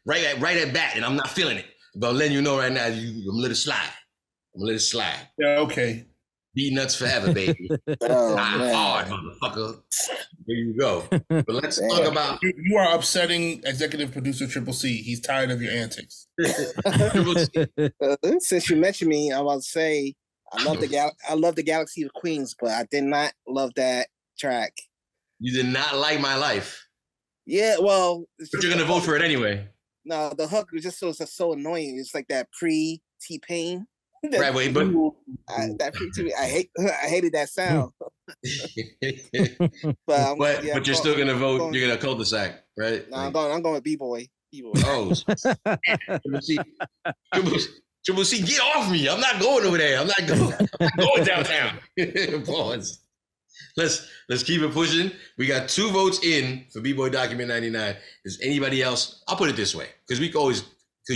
right at bat, and I'm not feeling it. But I'm letting you know right now, I'm gonna let it slide. I'm gonna let it slide. Yeah, okay. Beatnuts forever, baby. Hard, motherfucker. There you go. But let's talk about. You are upsetting executive producer Triple C. He's tired of your antics. Since you mentioned me, I was saying I love the galaxy of Queens, but I did not love that track. You did not like My Life. Yeah, well, but you're gonna vote for it anyway. No, the hook was just so annoying. It's like that pre T-Pain. Right, wait, but I hated that sound. but you're still gonna vote. You're gonna cul-de-sac, right? No, I'm going with B-Boy. Oh, Triple C, get off me! I'm not going over there. I'm not going downtown. Pause. Let's keep it pushing. We got 2 votes in for B-Boy Document 99. Does anybody else? I'll put it this way, because we could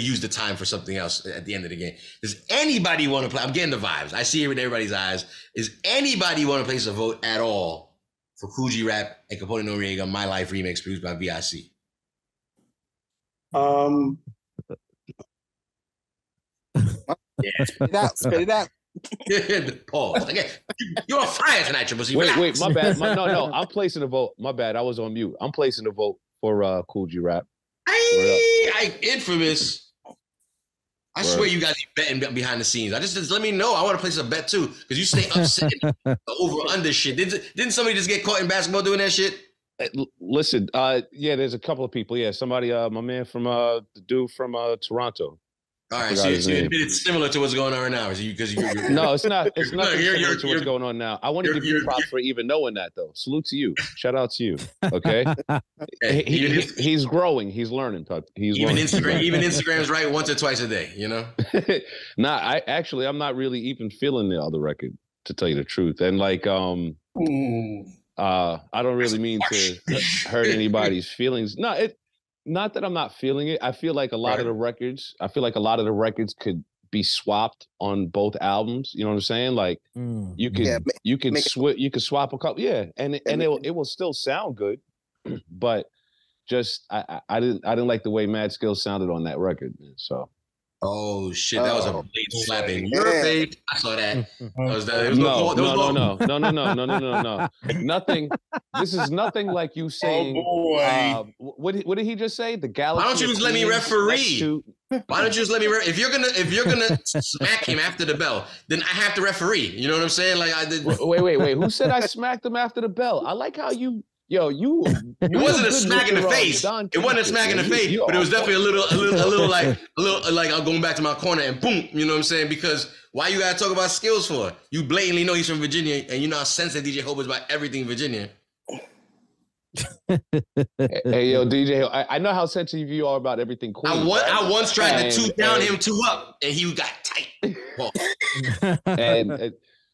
use the time for something else at the end of the game. Does anybody want to play? I'm getting the vibes. I see it with everybody's eyes. Does anybody want to place a vote at all for Kool G Rap and Capone Noriega My Life remix produced by V.I.C.? Yeah. Spit it out. Pause. Again, you're on fire tonight, Triple C. Wait, my bad. No, I'm placing a vote. My bad. I was on mute. I'm placing a vote for Kool G Rap. I infamous. I swear you guys be betting behind the scenes. I just let me know. I want to place a bet too, because you stay upset over under shit. Didn't somebody just get caught in basketball doing that shit? Listen, yeah, there's a couple of people. Yeah, somebody, my man from the dude from Toronto. All right, so you admit it's similar to what's going on right now, because you're no, it's not. It's not similar to what's going on now. I want to give you props for even knowing that, though. Salute to you. Shout out to you. Okay, he's growing. He's learning. Even Instagram's right once or twice a day. You know. Nah, I'm not really even feeling the other record, to tell you the truth. And like, I don't really mean to hurt anybody's feelings. No, it, not that I'm not feeling it. I feel like a lot of the records, could be swapped on both albums. You know what I'm saying? Like you could, you could swap a couple. Yeah. And it will still sound good, but just, I didn't like the way Mad Skills sounded on that record. So. Oh shit! That was a blade slap in your face. I saw that. No. Nothing. This is nothing like you saying. Oh boy! What did he just say? The galaxy. Why don't you just let me referee? Why don't you just let me? If you're gonna smack him after the bell, then I have to referee. You know what I'm saying? Like I did. Wait. Who said I smacked him after the bell? I like how you. Yo, it wasn't a smack in the face. It wasn't a smack in the face, but it was definitely a little like I'm going back to my corner and boom, you know what I'm saying? Because why you gotta talk about skills for? You blatantly know he's from Virginia, and you know how sensitive DJ Hope is about everything Virginia. Hey yo, DJ, I know how sensitive you are about everything Queens. I once tried to two down him, two up, and he got tight.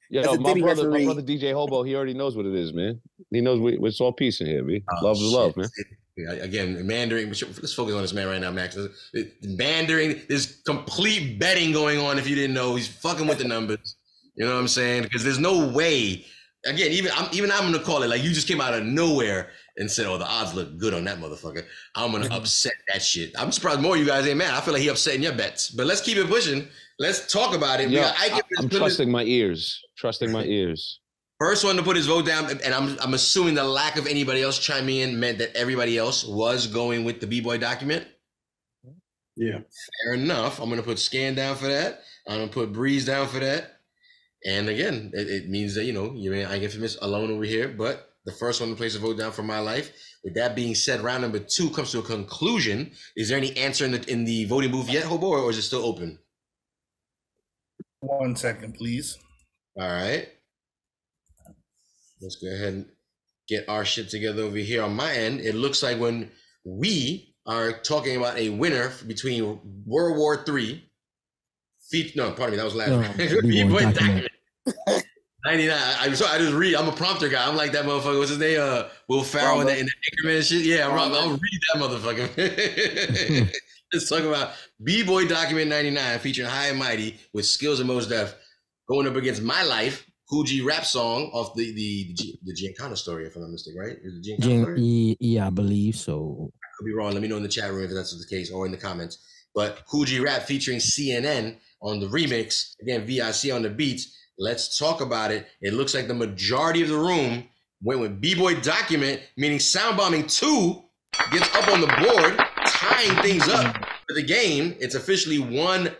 Yo, my brother DJ Hobo, he already knows what it is, man. He knows it's all peace in here, man. Love is love, man. Again, Mandarin. Let's focus on this man right now, Max. Mandarin, there's complete betting going on. If you didn't know, he's fucking with the numbers. You know what I'm saying? Because there's no way. Again, even I'm gonna call it. Like you just came out of nowhere and said, "Oh, the odds look good on that motherfucker." I'm gonna upset that shit. I'm surprised more of you guys ain't mad. I feel like he upsetting your bets. But let's keep it pushing. Let's talk about it. Yo, I'm trusting my ears. Trusting my ears. First one to put his vote down, and I'm assuming the lack of anybody else chiming in meant that everybody else was going with the B-Boy document. Yeah. Fair enough. I'm going to put Scan down for that. I'm going to put Breeze down for that. And again, it means that, you know, you mean I get famous alone over here, but the first one to place a vote down for my life. With that being said, round number two comes to a conclusion. Is there any answer in the voting booth yet, Hobo, or is it still open? 1 second, please. All right. Let's go ahead and get our shit together over here. On my end, it looks like when we are talking about a winner between World War III, pardon me, that was last round. 99. I just read. I'm a prompter guy. I'm like that motherfucker. What's his name? Will Farrell in the Anchorman shit. Yeah, I'll read that motherfucker. Let's talk about B-Boy Document 99 featuring High and Mighty with Skills and Mos Def going up against My Life, Kool G Rap song off the Giancana story, if I'm not mistaken, right? Is it Giancana story? Yeah, I believe so. I could be wrong. Let me know in the chat room if that's the case or in the comments. But Kool G Rap featuring CNN on the remix. Again, V.I.C. on the beats. Let's talk about it. It looks like the majority of the room went with B-Boy Document, meaning Sound Bombing 2 gets up on the board, tying things up for the game. It's officially 1-1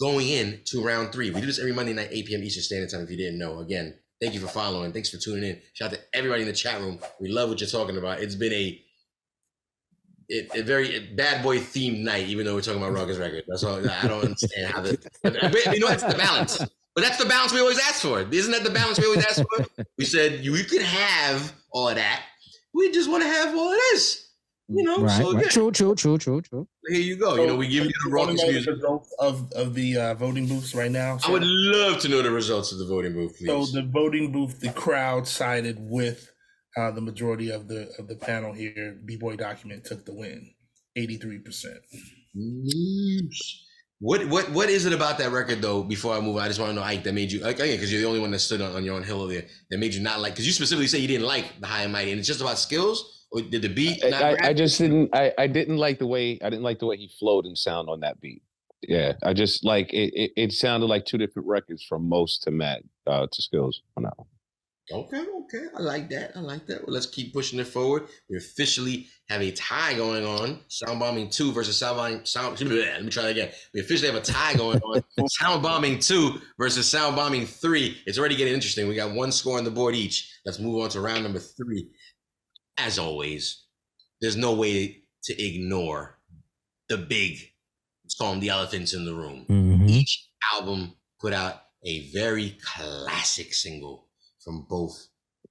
going in to round three. We do this every Monday night, 8 p.m. Eastern Standard Time, if you didn't know. Again, thank you for following. Thanks for tuning in. Shout out to everybody in the chat room. We love what you're talking about. It's been a very bad boy themed night, even though we're talking about Rawkus Records. That's all. I don't understand how that. You know, it's the balance. But that's the balance we always ask for. Isn't that the balance we always ask for? We said, you could have all of that. We just want to have all of this. You know, right, so right. Yeah. True. Here you go. So, you know, we give you the Rawkus music. Results of the voting booths right now. So I would love to know the results of the voting booth, please. So the voting booth, the crowd sided with the majority of the panel here. B-Boy Document took the win, 83%. What is it about that record though? Before I move on, I just want to know, Ike, that made you, again, because you're the only one that stood on your own hill there, that made you not like, because you specifically say you didn't like the High and Mighty, and it's just about skills. Or did the beat? I didn't like the way he flowed and sound on that beat. Yeah, I just like it sounded like two different records from most to Matt to Skills on that one. Okay, I like that. Well, let's keep pushing it forward. We officially have a tie going on. Sound Bombing 2 versus We officially have a tie going on. Sound Bombing 2 versus Sound Bombing 3. It's already getting interesting. We got one score on the board each. Let's move on to round number 3. As always, there's no way to ignore the big, let's call them the elephants in the room. Mm-hmm. Each album put out a very classic single from both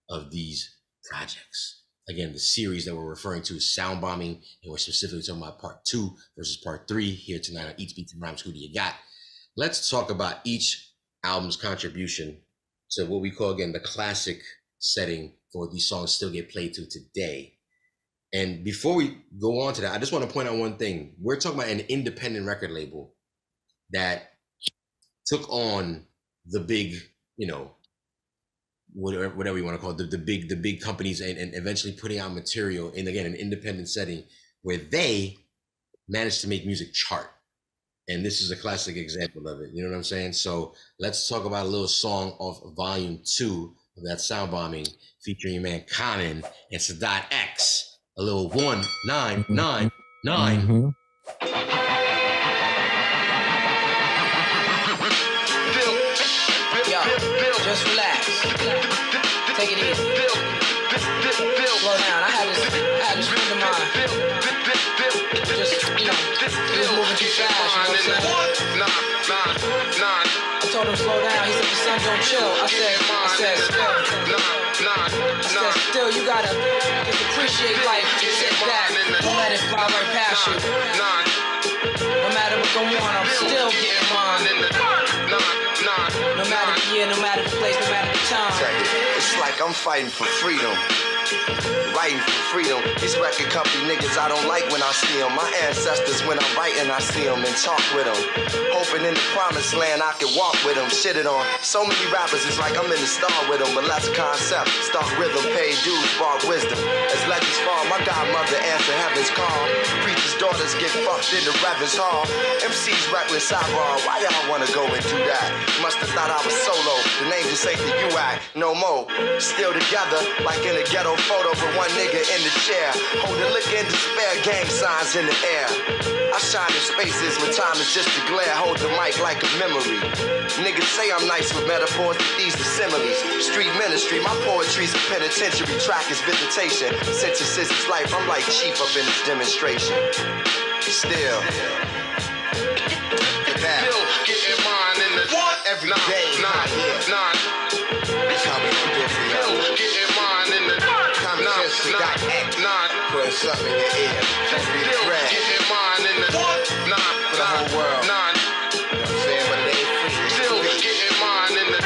of these projects. Again, the series that we're referring to is Sound Bombing, and we're specifically talking about part 2 versus part 3 here tonight on Eats Beats and Rhymes. Who do you got? Let's talk about each album's contribution to what we call, again, the classic setting for these songs still get played to today. And before we go on to that, I just want to point out one thing. We're talking about an independent record label that took on the big, you know, whatever you want to call it, the big companies, and eventually putting out material in, again, an independent setting where they managed to make music chart. And this is a classic example of it. You know what I'm saying? So let's talk about a little song off Volume 2 of that Sound Bombing featuring your man Common and Sadat X. A little 1999. Yo, just relax. Take it easy. Slow down. I had this friend of mine. Just, you know, he was moving too fast. You know what I'm saying? I told him slow down. He said the sun don't chill. I said still. I said still. You gotta just appreciate life. Just sit back. Don't let it fly right past you. No matter what's going on, I'm still getting mine. No matter the year, no matter the place, no matter the time. It's like I'm fighting for freedom. Writing for freedom. These record company niggas I don't like when I see them. My ancestors when I'm writing I see them and talk with them. Hoping in the promised land I can walk with them. Shit it on. So many rappers it's like I'm in the star with them. But less concept. Start rhythm, pay dues, bar wisdom. As legends fall, my godmother answer heaven's call. Preachers' daughters get fucked in the reverend's hall. MC's reckless eyeball. Why y'all wanna go and do that? Musta thought I was solo. The name just ain't the UI. No more. Still together like in a ghetto photo with one nigga in the chair, holding liquor in despair, gang signs in the air. I shine in spaces when time is just a glare, hold the mic like a memory. Niggas say I'm nice with metaphors, but these are similes. Street ministry, my poetry's a penitentiary, track is visitation. Sentences is life, I'm like chief up in this demonstration. Still. Still getting mine in the every day. Put something in your ear. Just be the bread. For the whole world. You know what I'm saying? But it ain't free. Still getting mine in the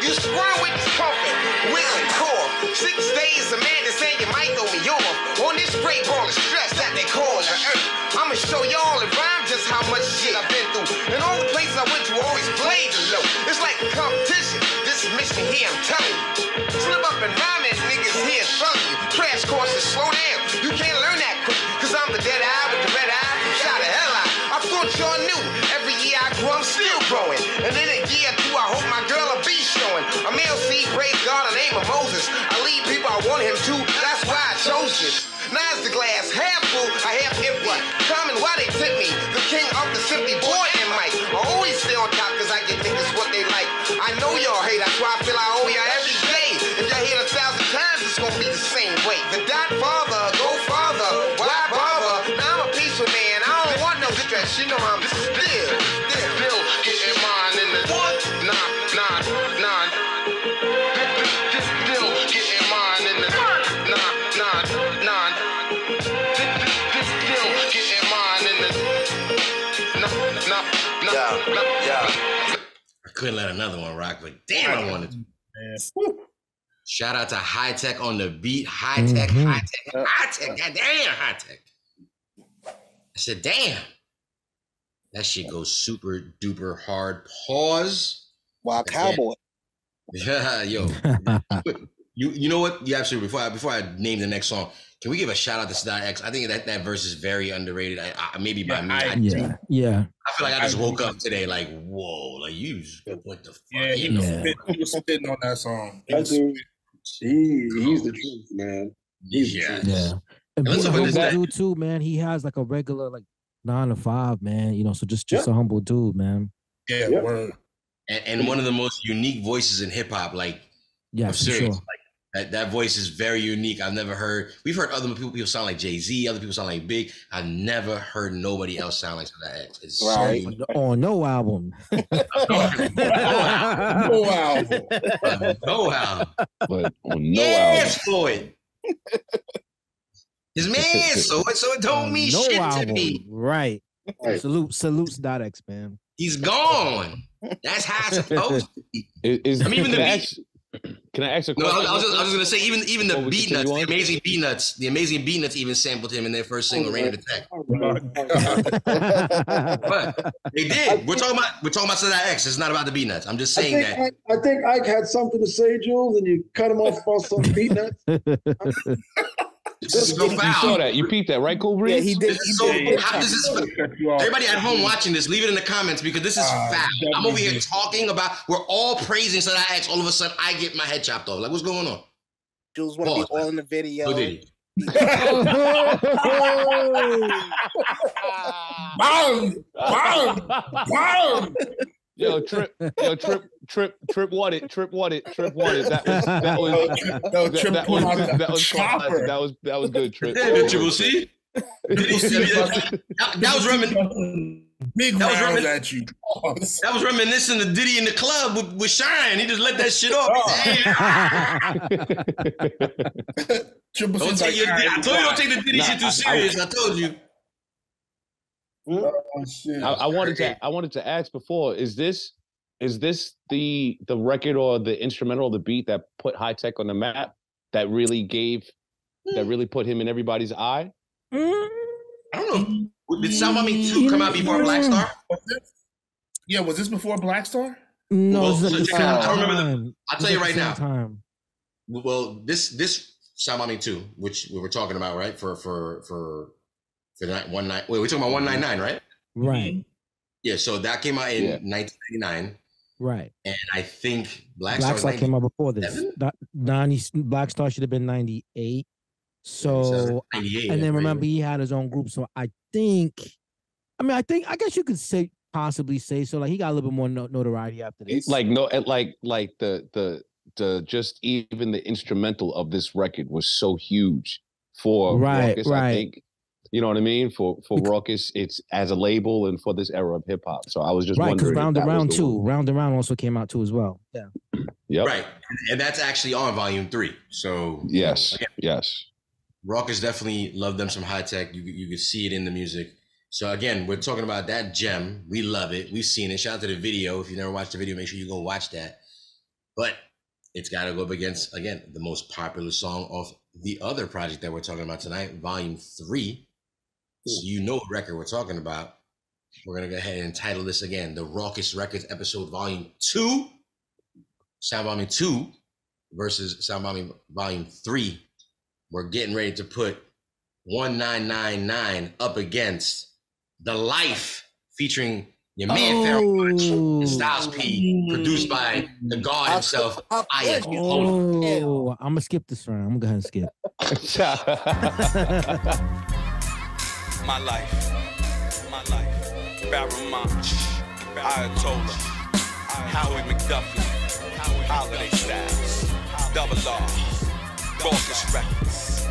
You squirrel with this pumping. Willing core. 6 days a man is saying you might go in your on this great ball of stress that they call the earth. I'ma show y'all in rhyme just how much shit I've been through. And all the places I went to always played the low. It's like a competition. This is mission here, I'm telling you. Slip up and rhyme. Crash courses, slow down. You can't learn that quick, cause I'm the dead eye with the red eye. Shot the hell out. I thought y'all knew. Every year I grew, I'm still growing. And in a year or two, I hope my girl will be showing. I'm LC, praise God, the name of Moses. I lead people I want him to, that's why I chose this. Now's the glass, half full, I half empty. Common, why they tip me? The king of the simply boy and Mike. I always stay on top, cause I get niggas what they like. I know y'all hate, that's why I feel I owe y'all every day. If y'all hate 1,000 times, it's gonna be the same way. The dot father, go father, why bother? Now I'm a peaceful man, I don't want no stress. You know I'm still getting mine in the what? Nah. Still getting mine in the nah. Still getting mine in the nah. I couldn't let another one rock, but damn, I wanted to. Shout out to High Tech on the beat. High Tech. God damn, High Tech. I said, damn. That shit goes super duper hard. Pause. Wow, cowboy. Yeah, yo. you know what? Yeah, absolutely. Before I name the next song, can we give a shout out to Sadat X? I think that verse is very underrated. Maybe by me. I feel like I just woke up today like, whoa, like you. What the fuck? Yeah, he was spitting on that song. He's the truth, man. He's the truth. And dude too, man. He has like a regular like 9 to 5, man. You know, so just a humble dude, man. Yeah, yeah. Word. And one of the most unique voices in hip hop. Like, yeah, I'm serious. Sure. Like, that voice is very unique. I've never heard. We've heard other people sound like Jay-Z. Other people sound like Big. I've never heard nobody else sound like that. It's right. On no album. But on no album. Floyd. His man. So it don't mean shit to me. Right. Salutes Sadat X, man. He's gone. That's how it's supposed to be. Can I ask a question? No, I was going to say, even the Beatnuts, the amazing Beatnuts even sampled him in their first single, Rain of Attack. But they did. We're talking about Sadat X. It's not about the Beatnuts. I'm just saying that. I think Ike had something to say, Jules, and you cut him off about some Beatnuts. You saw that. You peeped that, right, Cool Breeze? Yeah, he did. Everybody at home watching this, leave it in the comments because this is foul. I'm over here talking about, we're all praising Sadat X. All of a sudden, I get my head chopped off. Like, what's going on? Jules want to be all in the video. Who did he? Boom! Yo, Trip won it. That was good, Trip. Yeah, did you see? That was reminiscent of Diddy in the club with Shine. He just let that shit off. I told you don't take the Diddy shit too serious. I told you. Oh, shit. I wanted to ask before, is this the record or the instrumental, the beat that put High Tech on the map, that really put him in everybody's eye? I don't know. Did Sound Bombing 2 come out before Black Star? Yeah, was this before Black Star? No, I remember. I'll tell you right now. Time. Well, this Sound Bombing 2, which we were talking about, right? For that 199, wait, we're talking about 199, right? Right. Yeah, so that came out in 1999. Right. And I think Black Star came out before this. Black Star should have been 98. So, and then remember, he had his own group. So I guess you could say, possibly say so. Like, he got a little bit more notoriety after this. Even the instrumental of this record was so huge for Rawkus, I think. You know what I mean? For Rawkus, it's as a label and for this era of hip hop. So I was just wondering. Right, because Round and Round also came out too as well. Yeah. Yep. Right, and that's actually on Volume 3. So yes, again, yes. Rawkus definitely loved them some High Tech. You could see it in the music. So again, we're talking about that gem. We love it. We've seen it. Shout out to the video. If you never watched the video, make sure you go watch that. But it's got to go up against, again, the most popular song of the other project that we're talking about tonight, Volume 3. So you know what record we're talking about. We're going to go ahead and title this again, The Rawkus Records Episode Volume 2, Sound Bombing 2 versus Sound Bombing Volume 3. We're getting ready to put 1999 up against The Life, featuring your man Pharoah Monch and Styles P, produced by the god himself, Ayatollah. I'm going to skip this round. I'm going to go ahead and skip. My life, Pharoah Monch, Ayatollah, Howie McDuffie, Holiday Styles, Double R, Rawkus Records,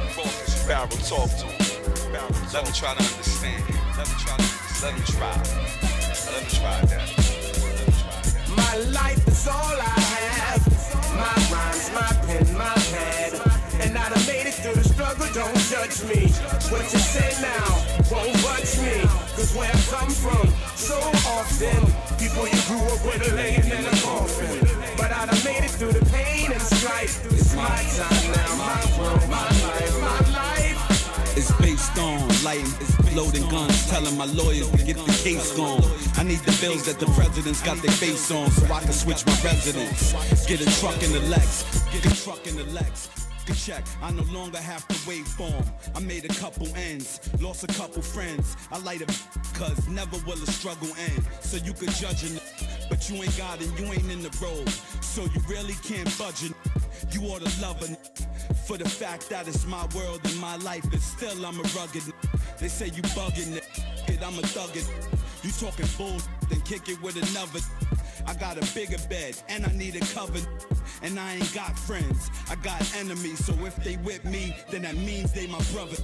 Pharoah talk to him, let him try to understand, let him try that. My life is all I have, my rhymes, my pen, my pad, and I done made it through the struggle, don't judge me, what you say now? Won't watch me, cause where I come from, so often, people you grew up with are laying in a coffin, but I done made it through the pain and strife, it's my time now, my world, my life, it's based on life. Loading guns, telling my lawyers to get the case gone. I need the bills that the president's got their face on, so I can switch my residence, get a truck in the Lex, Check. I no longer have to wait for him. I made a couple ends, lost a couple friends. I light up cause never will a struggle end. So you could judge it, but you ain't God and you ain't in the road. So you really can't budge it. You ought to love it for the fact that it's my world and my life. But still I'm a rugged. They say you bugging it, I'm a thuggin'. You talking bull, then kick it with another. I got a bigger bed and I need a cover. And I ain't got friends, I got enemies. So if they with me, then that means they my brother.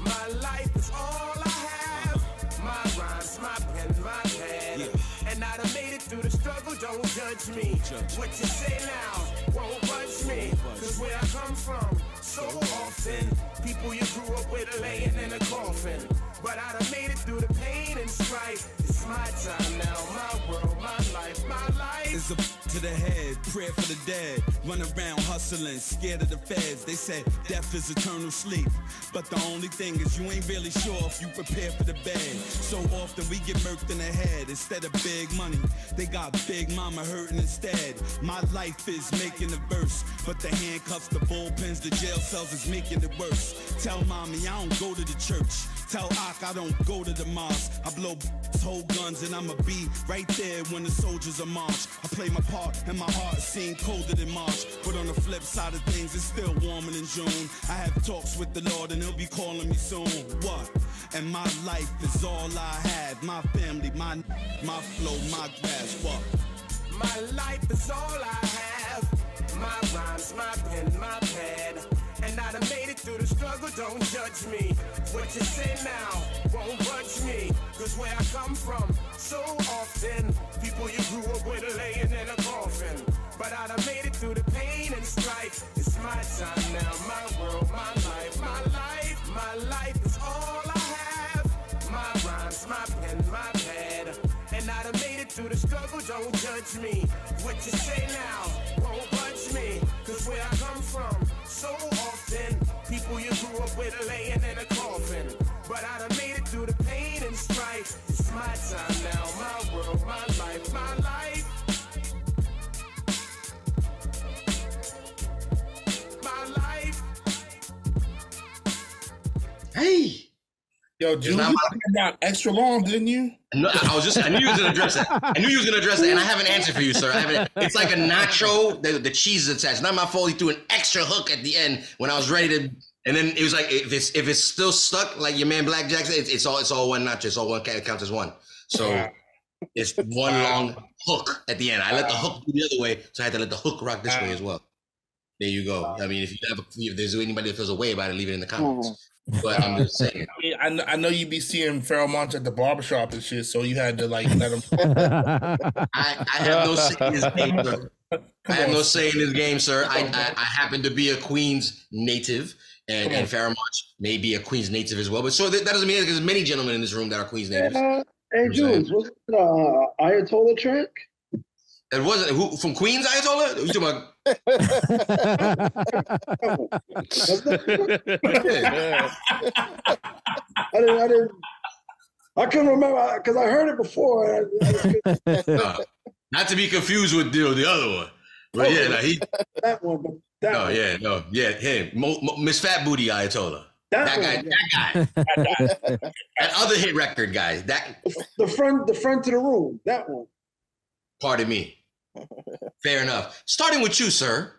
My life is all I have. My rhymes, my pen, my pad. Yeah. And I done made it through the struggle, don't judge me. What you say now won't budge me. Cause where I come from, so often, people you grew up with are laying in a coffin. But I done made it through the pain and strife. It's my time now, to the head, prayer for the dead. Run around hustling, scared of the feds. They said death is eternal sleep, but the only thing is you ain't really sure if you prepare for the bed. So often we get murked in the head. Instead of big money, they got big mama hurting instead. My life is making the verse, but the handcuffs, the bullpens, the jail cells is making it worse. Tell mommy I don't go to the church. Tell Ock I don't go to the mosque. I blow whole guns and I'ma be right there when the soldiers are marched. I play my part and my heart seemed colder than March, but on the flip side of things it's still warmer than June. I have talks with the Lord and he'll be calling me soon. What? And my life is all I have. My family, my flow, my grass. What? My life is all I have. My rhymes, my pen, my pad. And I done made it through the struggle, don't judge me. What you say now won't budge me. Cause where I come from, so often people you grew up with are laying in a coffin. But I done made it through the pain and strife. It's my time now, my world, my life. My life, my life is all I have. My rhymes, my pen, my pad. And I done made it through the struggle, don't judge me. What you say now won't budge me. Cause where I come from, so often people you grew up with are laying in a coffin. But I done made it through the pain and strife. It's my time now, my world, my life, my life. My life. Hey! Yo, Jude, you got extra long, didn't you? No, I knew you was gonna address it. I knew you was gonna address it, and I have an answer for you, sir. I have an, it's like a nacho, the cheese is attached. Not my fault. He threw an extra hook at the end when I was ready to, and then it was like if it's still stuck, like your man Blackjack said, it's all one nacho. It's all one, it counts as one. So wow. It's one long hook at the end. I let the hook go the other way, so I had to let the hook rock this way as well. There you go. I mean, if there's anybody that feels a way about it, leave it in the comments. But I'm just saying. I mean, I know you be seeing Pharoah Monch at the barbershop and shit, so you had to like let him. I have no say in his game, sir. I have no say in his game, sir. I happen to be a Queens native, and Pharoah Monch may be a Queens native as well. But so that doesn't mean there's many gentlemen in this room that are Queens natives. Hey, Jules, what's the Ayatollah track? It wasn't who from Queens, Ayatollah? You talking about? I couldn't remember because I heard it before. Not to be confused with the other one, but yeah, him, Miss Fat Booty Ayatollah. That guy, that other hit record guy. That the friend to the room. That one. Pardon me. Fair enough. Starting with you, sir.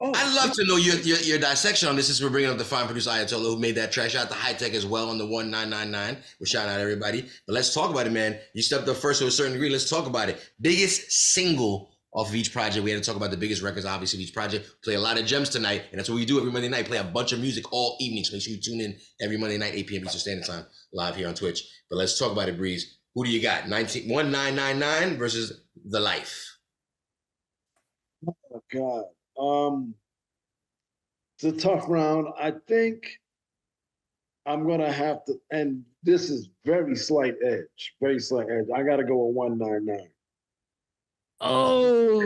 Oh, I'd love to know your dissection on this since we're bringing up the fine producer Ayatollah who made that track. Shout out to High Tech as well on the 1999. We're shouting out everybody. But let's talk about it, man. You stepped up first to a certain degree. Let's talk about it. Biggest single off of each project. We had to talk about the biggest records, obviously, of each project. Play a lot of gems tonight. And that's what we do every Monday night. Play a bunch of music all evening. So make sure you tune in every Monday night, 8 p.m. Eastern Standard Time, live here on Twitch. But let's talk about it, Breeze. Who do you got? 1999 versus The Life. Oh God, it's a tough round. I think I'm gonna have to, and this is very slight edge, very slight edge. I gotta go with 199. Oh,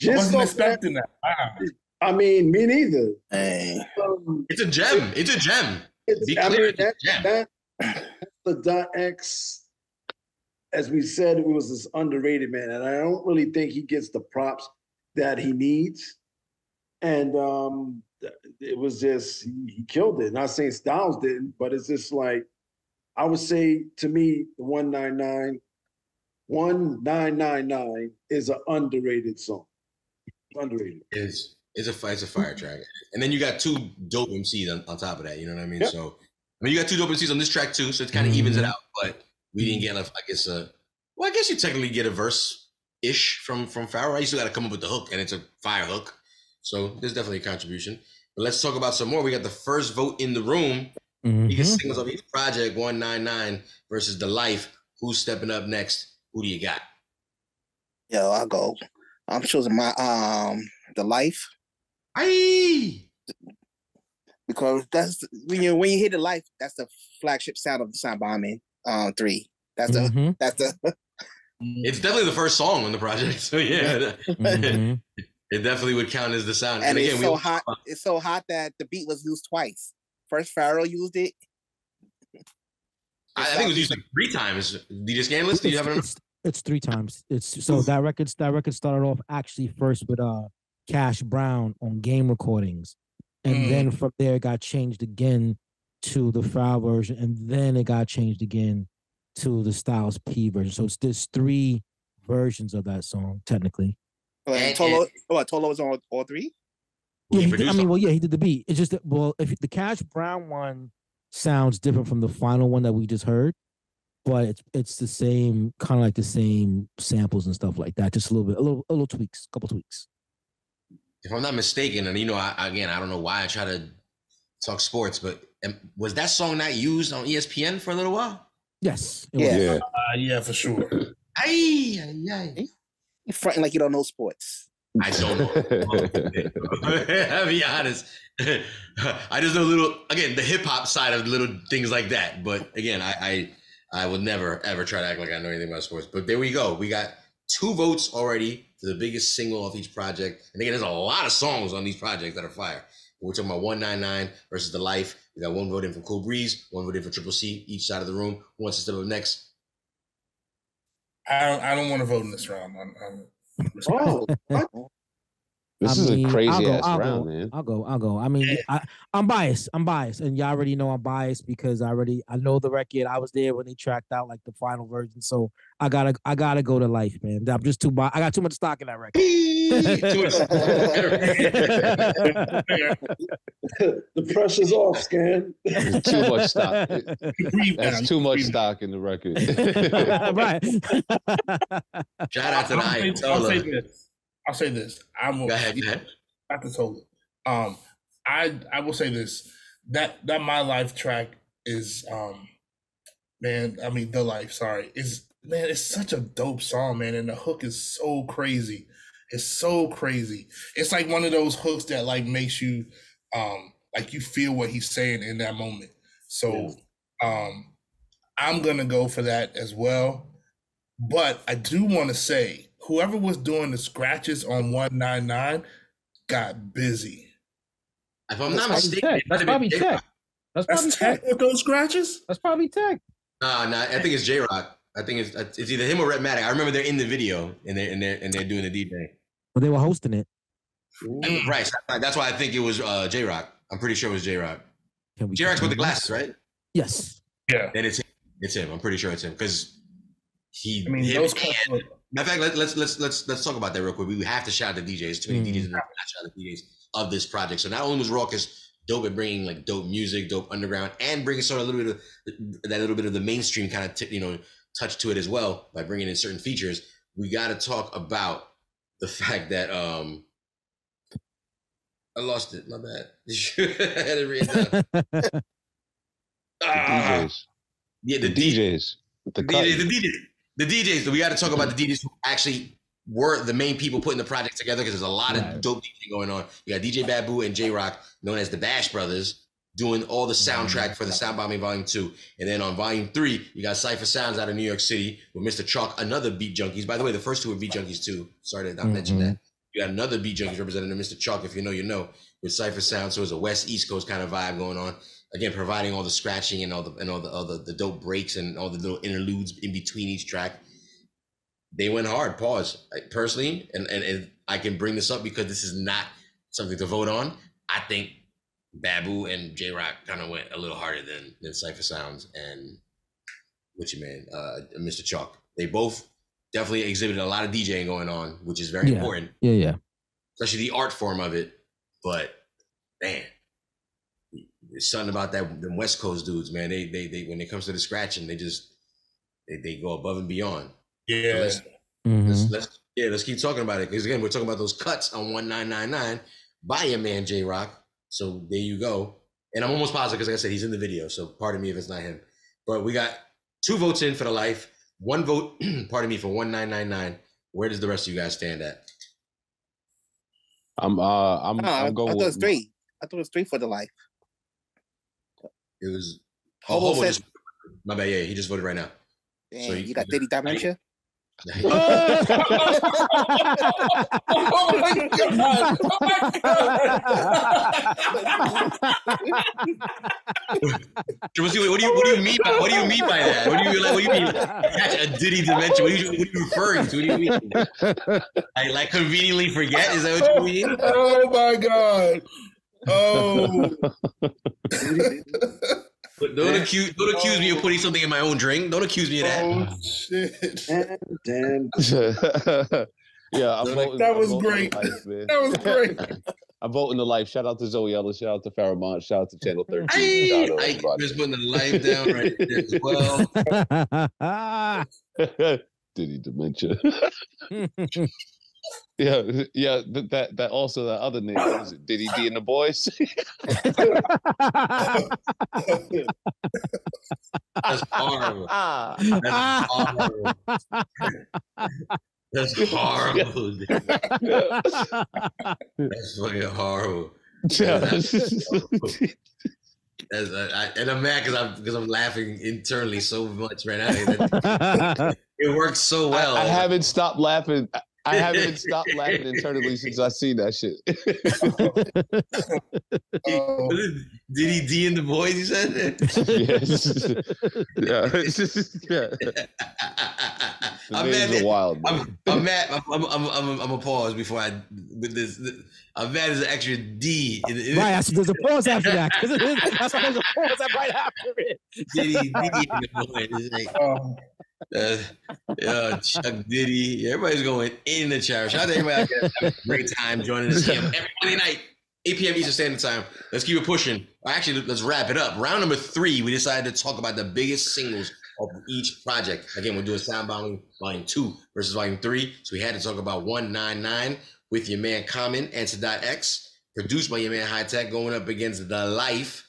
just expecting that. Wow. I mean, me neither. Hey. It's a gem. It's a gem. The Dot X. As we said, it was this underrated man, and I don't really think he gets the props that he needs. And it was just, he killed it. Not saying Styles didn't, but it's just like, I would say to me, 1999 is an underrated song. Underrated. It's a fire track. And then you got two dope MCs on top of that, you know what I mean? Yep. So, I mean, you got two dope MCs on this track too, so it kind of evens it out, but we didn't get enough, I guess, well, I guess you technically get a verse-ish from Pharoah. You still got to come up with the hook, and it's a fire hook. So there's definitely a contribution. But let's talk about some more. We got the first vote in the room. Biggest singles of each project, 199 versus The Life. Who's stepping up next? Who do you got? Yo, I'll go. I'm choosing my The Life. Aye! Because that's, when you hear The Life, that's the flagship sound of the Sound Bombing. 3. That's the It's definitely the first song on the project. So yeah, mm-hmm. It definitely would count as the sound. And again, it's so hot that the beat was used twice. First, Pharoah used it. I think it was used like 3 times. DJ Scandalous, do you have it? It's 3 times. It's so that record started off actually first with Cash Brown on Game Recordings, and then from there it got changed again to the Pharoah version, and then it got changed again to the Styles P version. So it's there's 3 versions of that song technically. And Tolo was on all 3. Yeah, he did the beat. It's just that, if the Cash Brown one sounds different from the final one that we just heard, but it's the same, kind of like the same samples and stuff like that. Just a little bit, a little tweaks, couple tweaks. If I'm not mistaken, and I don't know why I try to talk sports, but was that song not used on ESPN for a little while? Yes. Yeah. Yeah, for sure. Ay. You're fronting like you don't know sports. I don't know. I'll be honest. I just know the hip-hop side of little things like that. But again, I would never, ever try to act like I know anything about sports. But there we go. We got 2 votes already for the biggest single of each project. And again, there's a lot of songs on these projects that are fire. We're talking about 199 versus The Life. We got 1 vote in for Cool Breeze, 1 vote in for Triple C, each side of the room. Who wants to step up next? I don't want to vote in this round. This is a crazy ass round, man. I'll go. I mean, I'm biased. And y'all already know I'm biased because I know the record. I was there when they tracked out like the final version. So I gotta go to Life, man. I'm just I got too much stock in that record. The pressure's off, Scan. Too much stock. That's too much stock in the record. Right. Shout out to Ayatollah. I'll say this. I will say this. That My Life track is The Life, sorry. It's such a dope song, man. And the hook is so crazy. It's so crazy. It's like one of those hooks that like makes you you feel what he's saying in that moment. So I'm gonna go for that as well. But I do wanna say whoever was doing the scratches on 199 got busy. If I'm not mistaken, that's probably Tech. That's Tech with those scratches? That's probably Tech. No, I think it's J-Rock. I think it's either him or Red Matic. I remember they're in the video and they're doing the DJ. But they were hosting it. Right. That's why I think it was J-Rock. I'm pretty sure it was J-Rock. J-Rock's with the glasses, right? Yes. Yeah. And it's him. I'm pretty sure it's him because in fact, let's talk about that real quick. We have to shout out the DJs. Too many DJs, and not shout out the DJs of this project. So not only was Rawkus dope at bringing like dope music, dope underground, and bringing sort of a little bit of the mainstream kind of touch to it as well by bringing in certain features. We got to talk about the fact that I lost it. My bad. I had to read it down. The DJs. We got to talk about the DJs who actually were the main people putting the project together because there's a lot of dope DJing going on. You got DJ Babu and J-Rock, known as the Bash Brothers, doing all the soundtrack for the Sound Bombing Volume 2. And then on Volume 3, you got Cypher Sounds out of New York City with Mr. Chuck, another Beat Junkies. By the way, the first 2 were Beat Junkies too. Sorry to not mention that. You got another Beat Junkies representative, Mr. Chuck, if you know, you know, with Cypher Sounds. So it's a West East Coast kind of vibe going on. Again, providing all the scratching and all the dope breaks and all the little interludes in between each track. They went hard, pause. Like, personally, and I can bring this up because this is not something to vote on. I think Babu and J-Rock kind of went a little harder than Cypher Sounds and Mr. Chalk. They both definitely exhibited a lot of DJing going on, which is very important. Yeah. Especially the art form of it. But man, there's something about them West Coast dudes, man. They when it comes to the scratching, they go above and beyond. Yeah. So let's keep talking about it because again, we're talking about those cuts on 1999 by your man J-Rock. So there you go. And I'm almost positive because, like I said, he's in the video. So pardon me if it's not him. But we got 2 votes in for The Life, 1 vote. Pardon me for 1999. Where does the rest of you guys stand at? I'm going. I thought it was 3. I thought it was 3 for The Life. It was Hobo says, my bad, yeah, he just voted right now. Damn, so you got Diddy Dimension? Oh my God! Oh my God! What do you mean by that? What do you mean? Attach a Diddy dimension? What are you referring to? What do you mean? I like conveniently forget. Is that what you mean? Oh my God! Oh. Don't accuse me of putting something in my own drink. Don't accuse me of that. Oh shit! Damn. Yeah, that was great. I'm voting the life. Shout out to Zoe Ellis. Shout out to Pharoah Monch. Shout out to Channel 13. I just putting the life down right there as well. Diddy dementia. Yeah. That also that other name was it Diddy D and the Boys. That's horrible. That's horrible. That's horrible. That's fucking horrible. And I'm mad because I'm laughing internally so much right now. It works so well. I haven't stopped laughing. I haven't stopped laughing internally since I seen that shit. Did he D in the Boys? You said that? Yes. Yeah. I'm a pause before I. With this, I'm mad as an extra D. Right. There's a pause after that. That's why there's a pause right after it. Did he D in the Boys? Chuck Diddy, everybody's going in the chair. Shout out to everybody. Have a great time joining us here every Monday night, 8 p.m. Eastern Standard Time. Let's keep it pushing. Actually, let's wrap it up. Round number 3, we decided to talk about the biggest singles of each project. Again, we're doing Sound Bombing Volume 2 versus Volume 3. So we had to talk about 199 with your man Common and Sadat X, produced by your man High Tech, going up against The Life,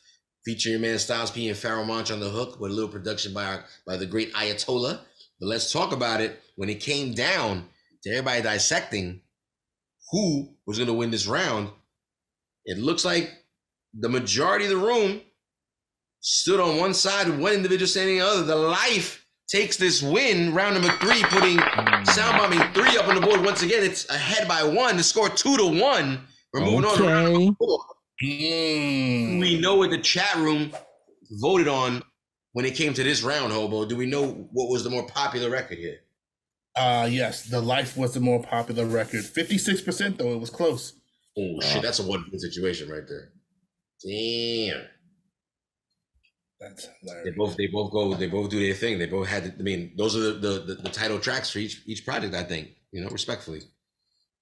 featuring your man Styles P and Pharoah Monch on the hook with a little production by the great Ayatollah. But let's talk about it when it came down to everybody dissecting who was going to win this round. It looks like the majority of the room stood on one side with one individual standing on the other. The Life takes this win, round number 3, putting Sound Bombing 3 up on the board. Once again, it's ahead by 1. The score 2-1. We're moving on to round number 4. We know what the chat room voted on when it came to this round, Hobo. Do we know what was the more popular record here? Yes, The Life was the more popular record. 56%, though. It was close. Oh, shit. That's a one-win situation right there. Damn. That's hilarious. They both do their thing. They both had to, I mean, those are the title tracks for each project, I think, you know, respectfully.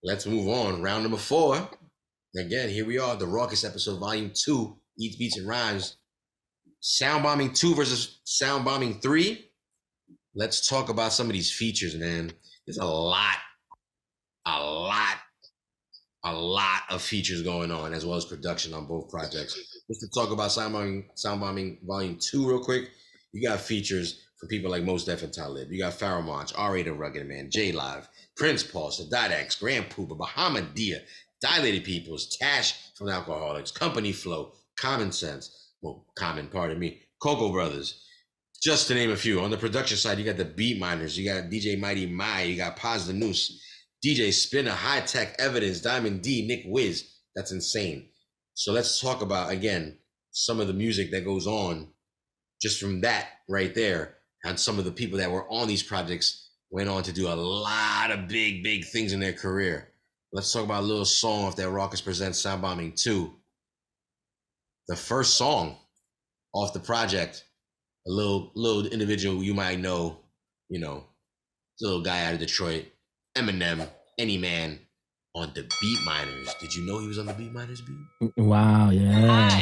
Let's move on. Round number 4. Again, here we are, the Rawkus episode, Volume 2, Eats Beats and Rhymes. Sound Bombing 2 versus Sound Bombing 3. Let's talk about some of these features, man. There's a lot of features going on, as well as production on both projects. Just to talk about Sound Bombing Volume 2 real quick, you got features for people like Mos Def and Talib. You got Pharoah Monch, R.A. the Rugged Man, J-Live, Prince Paul, Sadat X, Grand Pooba, Bahamadia, Dilated Peoples, Cash from Alcoholics, Company Flow, Common, pardon me, Coco Brothers, just to name a few. On the production side, you got the Beat Miners, you got DJ Mighty Mai, you got Paz the Noose, DJ Spinner, High Tech, Evidence, Diamond D, Nick Wiz. That's insane. So let's talk about, again, some of the music that goes on just from that right there. And some of the people that were on these projects went on to do a lot of big, big things in their career. Let's talk about a little song off that Rawkus presents Sound Bombing 2. The first song off the project, a little individual you might know, you know, little guy out of Detroit, Eminem, Any Man, on the Beat Miners. Did you know he was on the Beat Miners beat? Wow, yeah.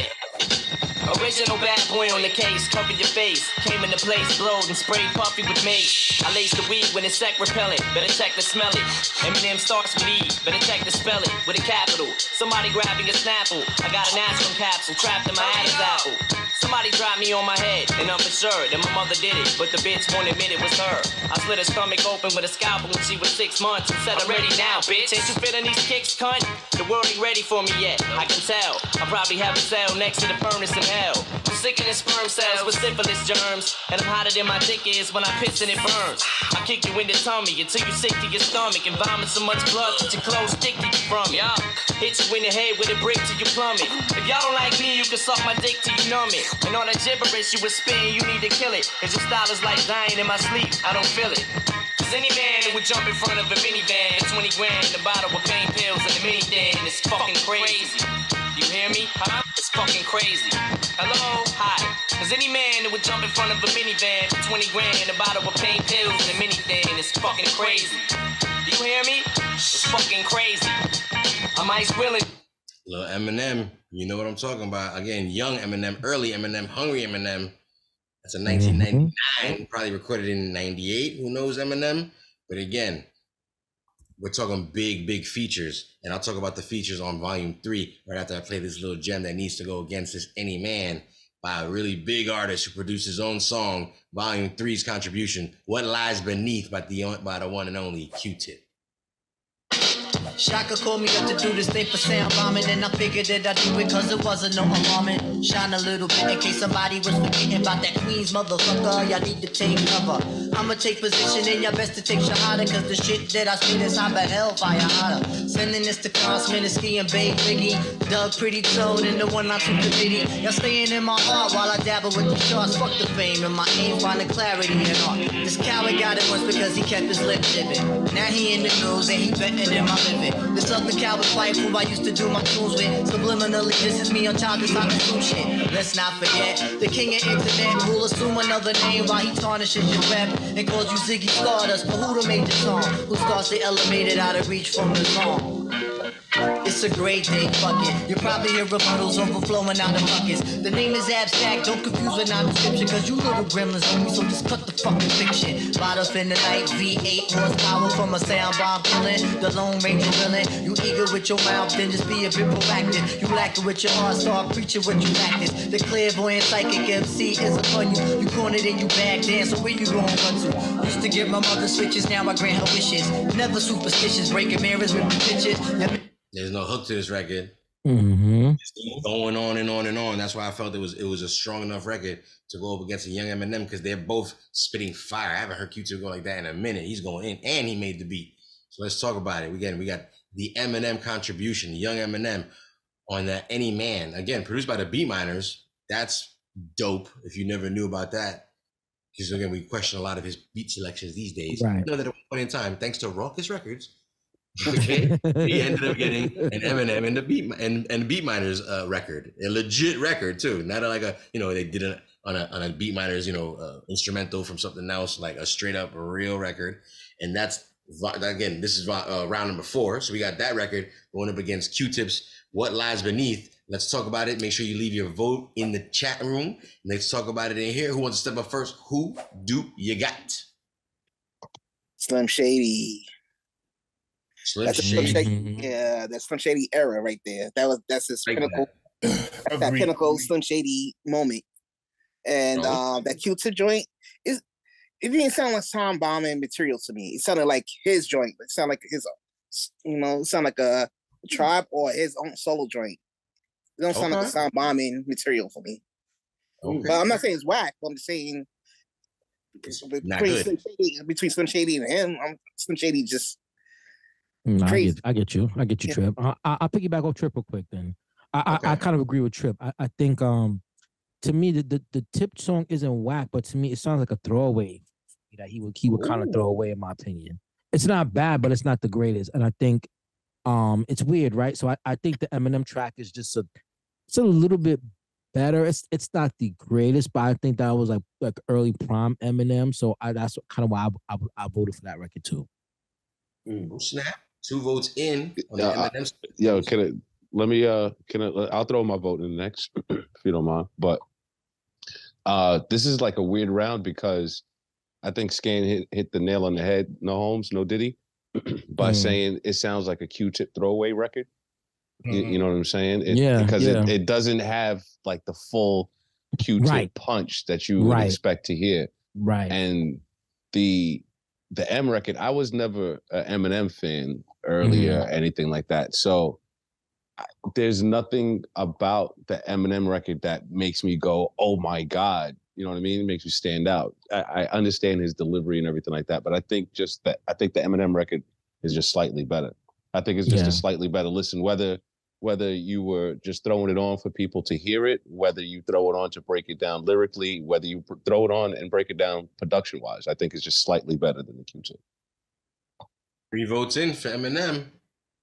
Original bad boy on the case, cover your face. Came into place, blowed and sprayed puffy with mace. I laced the weed when it's sack repellent. Better check to smell it. Eminem starts with E. Better check to spell it with a capital. Somebody grabbing a Snapple. I got an aspirin capsule trapped in my Adam's apple. Somebody dropped me on my head, and I'm for sure that my mother did it, but the bitch won't admit it was her. I slit her stomach open with a scalpel when she was 6 months and said, I'm ready now, bitch. Ain't you feeling these kicks, cunt? The world ain't ready for me yet, I can tell. I'll probably have a cell next to the furnace in hell. sickening sperm cells with syphilis germs. And I'm hotter than my dick is when I piss and it burns. I kick you in the tummy until you sick to your stomach and vomit so much blood that your clothes stick to you from me. Hit you in the head with a brick till you plummet. If y'all don't like me, you can suck my dick till you numb it. And all that gibberish you would spin, you need to kill it. Cause your style is like dying in my sleep, I don't feel it. Cause any man who would jump in front of a minivan and 20 grand in a bottle with pain pills and a mini thing is fucking crazy. You hear me? Huh? It's fucking crazy. Hello? Hi. Cause any man that would jump in front of a minivan for 20 grand in a bottle with pain pills and a mini thing is fucking crazy. You hear me? It's fucking crazy. I'm ice willing. Little Eminem, you know what I'm talking about. Again, young Eminem, early Eminem, hungry Eminem. That's in 1999, probably recorded in 98. Who knows Eminem? But again, we're talking big, big features. And I'll talk about the features on volume 3 right after I play this little gem that needs to go against this Any Man by a really big artist who produced his own song, volume 3's contribution, What Lies Beneath by the one and only Q-Tip. Shaka called me up to do this thing for sound bombing, and I figured that I'd do it cause it wasn't no alarming. Shine a little bit in case somebody was forgetting about that Queens motherfucker. Y'all need to take cover. I'ma take position and y'all best to take shahada, cause the shit that I see is hot but hellfire hotter. Sending this to Kosminski and Babe Biggie, Doug Pretty Toad and the one I took the video. Y'all staying in my heart while I dabble with the charts. Fuck the fame and my aim, finding clarity in art. This coward got it once because he kept his lip dipping. Now he in the news and he better than my living. This other coward fight who I used to do my tunes with. Subliminally, this is me on top of my shit. Let's not forget the king of internet who'll assume another name while he tarnishes your rep and calls you Ziggy Stardust. But who done made the song? Who starts to elevate it out of reach from the song? It's a great day, fuck it. You probably hear rebuttals overflowing out of buckets. The name is abstract, don't confuse with non-description, cause you little gremlins on me, so just cut the fucking fiction. Bought up in the night, V8 horsepower from a sound bomb villain, the Lone Ranger villain. You eager with your mouth, then just be a bit proactive. You lack it with your heart, start preaching what you lack is. The clairvoyant psychic MC is upon you. You cornered and you back then, so where you going to? Used to give my mother switches, now I grant her wishes. Never superstitious, breaking mirrors with bitches. There's no hook to this record. It's going on and on and on. That's why I felt it was a strong enough record to go up against a young Eminem, because they're both spitting fire. I haven't heard Q-Tip go like that in a minute. He's going in, and he made the beat. So let's talk about it. Again, we got the Eminem contribution, young Eminem on that Any Man. Again, produced by the B-Miners. That's dope if you never knew about that. Because again, we question a lot of his beat selections these days. Right. You know that at one point in time, thanks to Rawkus Records, okay, he ended up getting an Eminem and the Beat Miners record, a legit record too, not like a, you know, they did it on a Beat Miners, you know, instrumental from something else, like a straight up real record. And that's, again, this is round number 4, so we got that record going up against Q-Tip's What Lies Beneath. Let's talk about it. Make sure you leave your vote in the chat room. Let's talk about it in here. Who wants to step up first? Who do you got? Slim Shady. That's Slim Shady era right there. That's his pinnacle. That's that pinnacle Slim Shady moment. And that Q-Tip joint is, it didn't sound like Sound Bombing material to me. It sounded like his joint. It sounded like his, you know, it sounded like a Tribe or his own solo joint. It don't sound like a Sound Bombing material for me. Okay. But I'm not saying it's whack. But I'm just saying between Slim Shady and him, Slim Shady just. No, I get you, yeah. Trip. I'll piggyback off Trip real quick then. I kind of agree with Trip. I think to me the Tip song isn't whack, but to me it sounds like a throwaway that he would kind of throw away, in my opinion. It's not bad, but it's not the greatest. And I think it's weird, right? So I think the Eminem track is just it's a little bit better. It's not the greatest, but I think that was like early prime Eminem. So that's kind of why I voted for that record too. Snap. 2 votes in. I'll throw my vote in the next if you don't mind. But this is like a weird round because I think Scan hit the nail on the head, no Holmes, no Diddy, by saying it sounds like a Q-Tip throwaway record. You know what I'm saying? It doesn't have like the full Q-Tip punch that you would expect to hear. Right. And the M record, I was never an Eminem fan earlier, anything like that. So there's nothing about the Eminem record that makes me go, oh my God, you know what I mean? It makes me stand out. I understand his delivery and everything like that, but I think the Eminem record is just slightly better. I think it's just a slightly better listen, whether you were just throwing it on for people to hear it, whether you throw it on to break it down lyrically, whether you throw it on and break it down production-wise, I think it's just slightly better than the Q-Tip. 3 votes in for Eminem.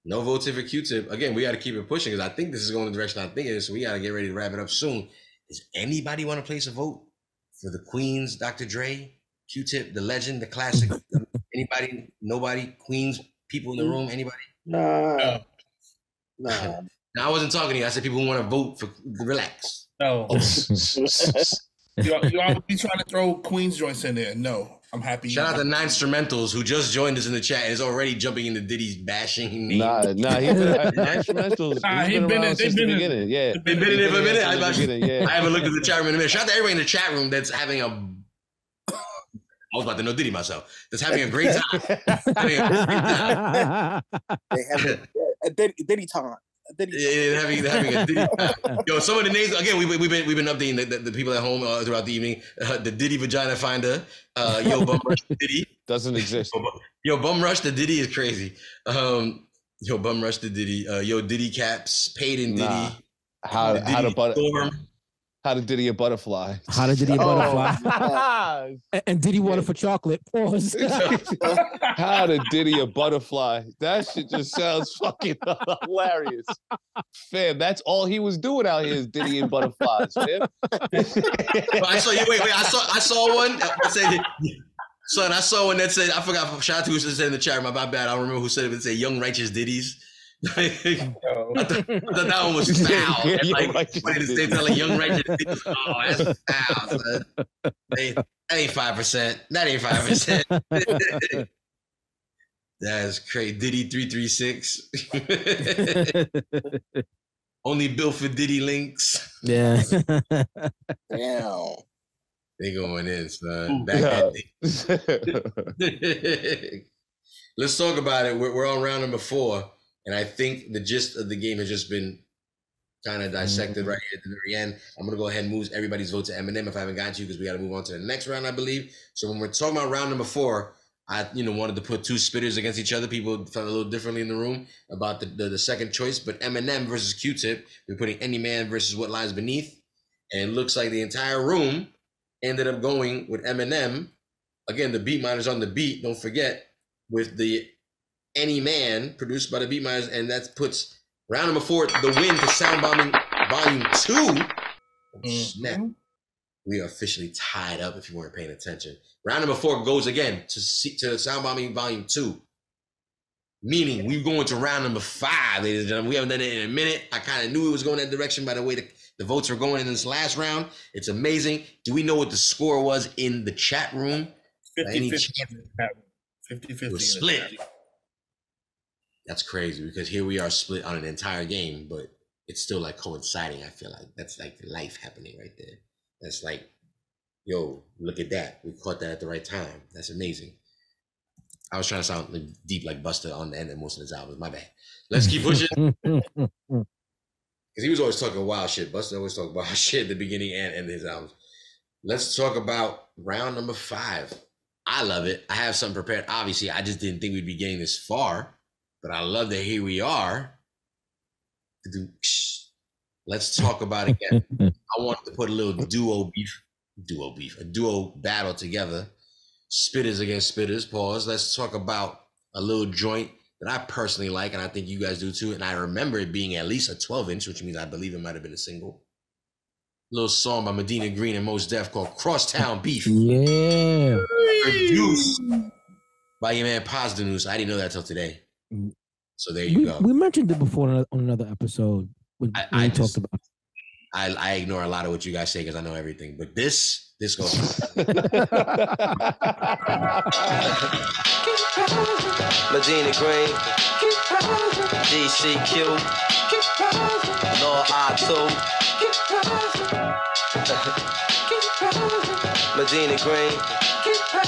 No votes in for Q-Tip. Again, we got to keep it pushing because I think this is going the direction I think it is, so we got to get ready to wrap it up soon. Does anybody want to place a vote for the Queens, Dr. Dre, Q-Tip, the legend, the classic? Anybody? Nobody? Queens? People in the room? Anybody? Nah. No, I wasn't talking to you. I said people who want to vote for relax. No. Oh. you already trying to throw Queens joints in there. No, I'm happy. Shout out to Nine Instrumentals who just joined us in the chat and is already jumping into Diddy's bashing. Nah, he's been Nine Instrumentals. They've been in the beginning. Yeah. They've been in there for a minute. I haven't looked at the chat room in a minute. Shout out to everybody in the chat room that's having a I was about to know Diddy myself. That's having a great time. They're having a Diddy time. Yo, some of the names again. We've been updating the people at home throughout the evening. The Diddy Vagina Finder. Yo, Bum Rush the Diddy doesn't exist. Yo, Bum Rush the Diddy is crazy. Yo, Bum Rush the Diddy. Yo, Diddy Caps. Paid in Diddy. Nah. How to butter? How to Diddy a butterfly? How to Diddy a butterfly? And Diddy water for chocolate. Pause. How to Diddy a butterfly? That shit just sounds fucking hilarious, fam. That's all he was doing out here is Diddy and butterflies, fam. I saw one that said, son, I saw one that said, I forgot. Shout out to who said in the chat. My bad. I don't remember who said it. But it said, "Young Righteous Diddies." I thought that one was foul. Yeah, they telling Young Righteous Diddies, oh, that's foul. That ain't 5%. That ain't 5%. That's crazy. Diddy 336. Only built for Diddy links. Yeah. Damn. They going in, son. Back at Diddy. Let's talk about it. We're on round number 4. And I think the gist of the game has just been kind of dissected right here at the very end. I'm going to go ahead and move everybody's vote to Eminem if I haven't got you, because we got to move on to the next round, I believe. So when we're talking about round number 4, I wanted to put 2 spitters against each other. People felt a little differently in the room about the second choice. But Eminem versus Q-Tip, we're putting Any Man versus What Lies Beneath. And it looks like the entire room ended up going with Eminem. Again, the Beat Miners on the beat, don't forget, with the Any Man, produced by the Beat Miners, and that puts round number 4 the win to Sound Bombing Volume 2. Snap. We are officially tied up if you weren't paying attention. Round number 4 goes again to Sound Bombing Volume 2. Meaning we're going to round number 5, ladies and gentlemen. We haven't done it in a minute. I kind of knew it was going that direction by the way the votes were going in this last round. It's amazing. Do we know what the score was in the chat room? 50-50. Split. That's crazy because here we are split on an entire game, but it's still like coinciding. I feel like that's like life happening right there. That's like, yo, look at that. We caught that at the right time. That's amazing. I was trying to sound deep like Buster on the end of most of his albums. My bad. Let's keep pushing. Because he was always talking wild shit. Buster always talked wild shit at the beginning and end of his albums. Let's talk about round number 5. I love it. I have something prepared. Obviously, I just didn't think we'd be getting this far. But I love that here we are. Let's talk about it again. I wanted to put a little a duo battle together. Spitters against spitters, pause. Let's talk about a little joint that I personally like, and I think you guys do too. And I remember it being at least a 12-inch, which means I believe it might have been a single. A little song by Medina Green and Mos Def called Crosstown Beef. Yeah. Produced by your man Paz the News. I didn't know that till today. So there you go. We mentioned it before on another episode. I talked about it. I ignore a lot of what you guys say because I know everything. But this goes. Medina Green, DCQ, Law I2, Medina Green.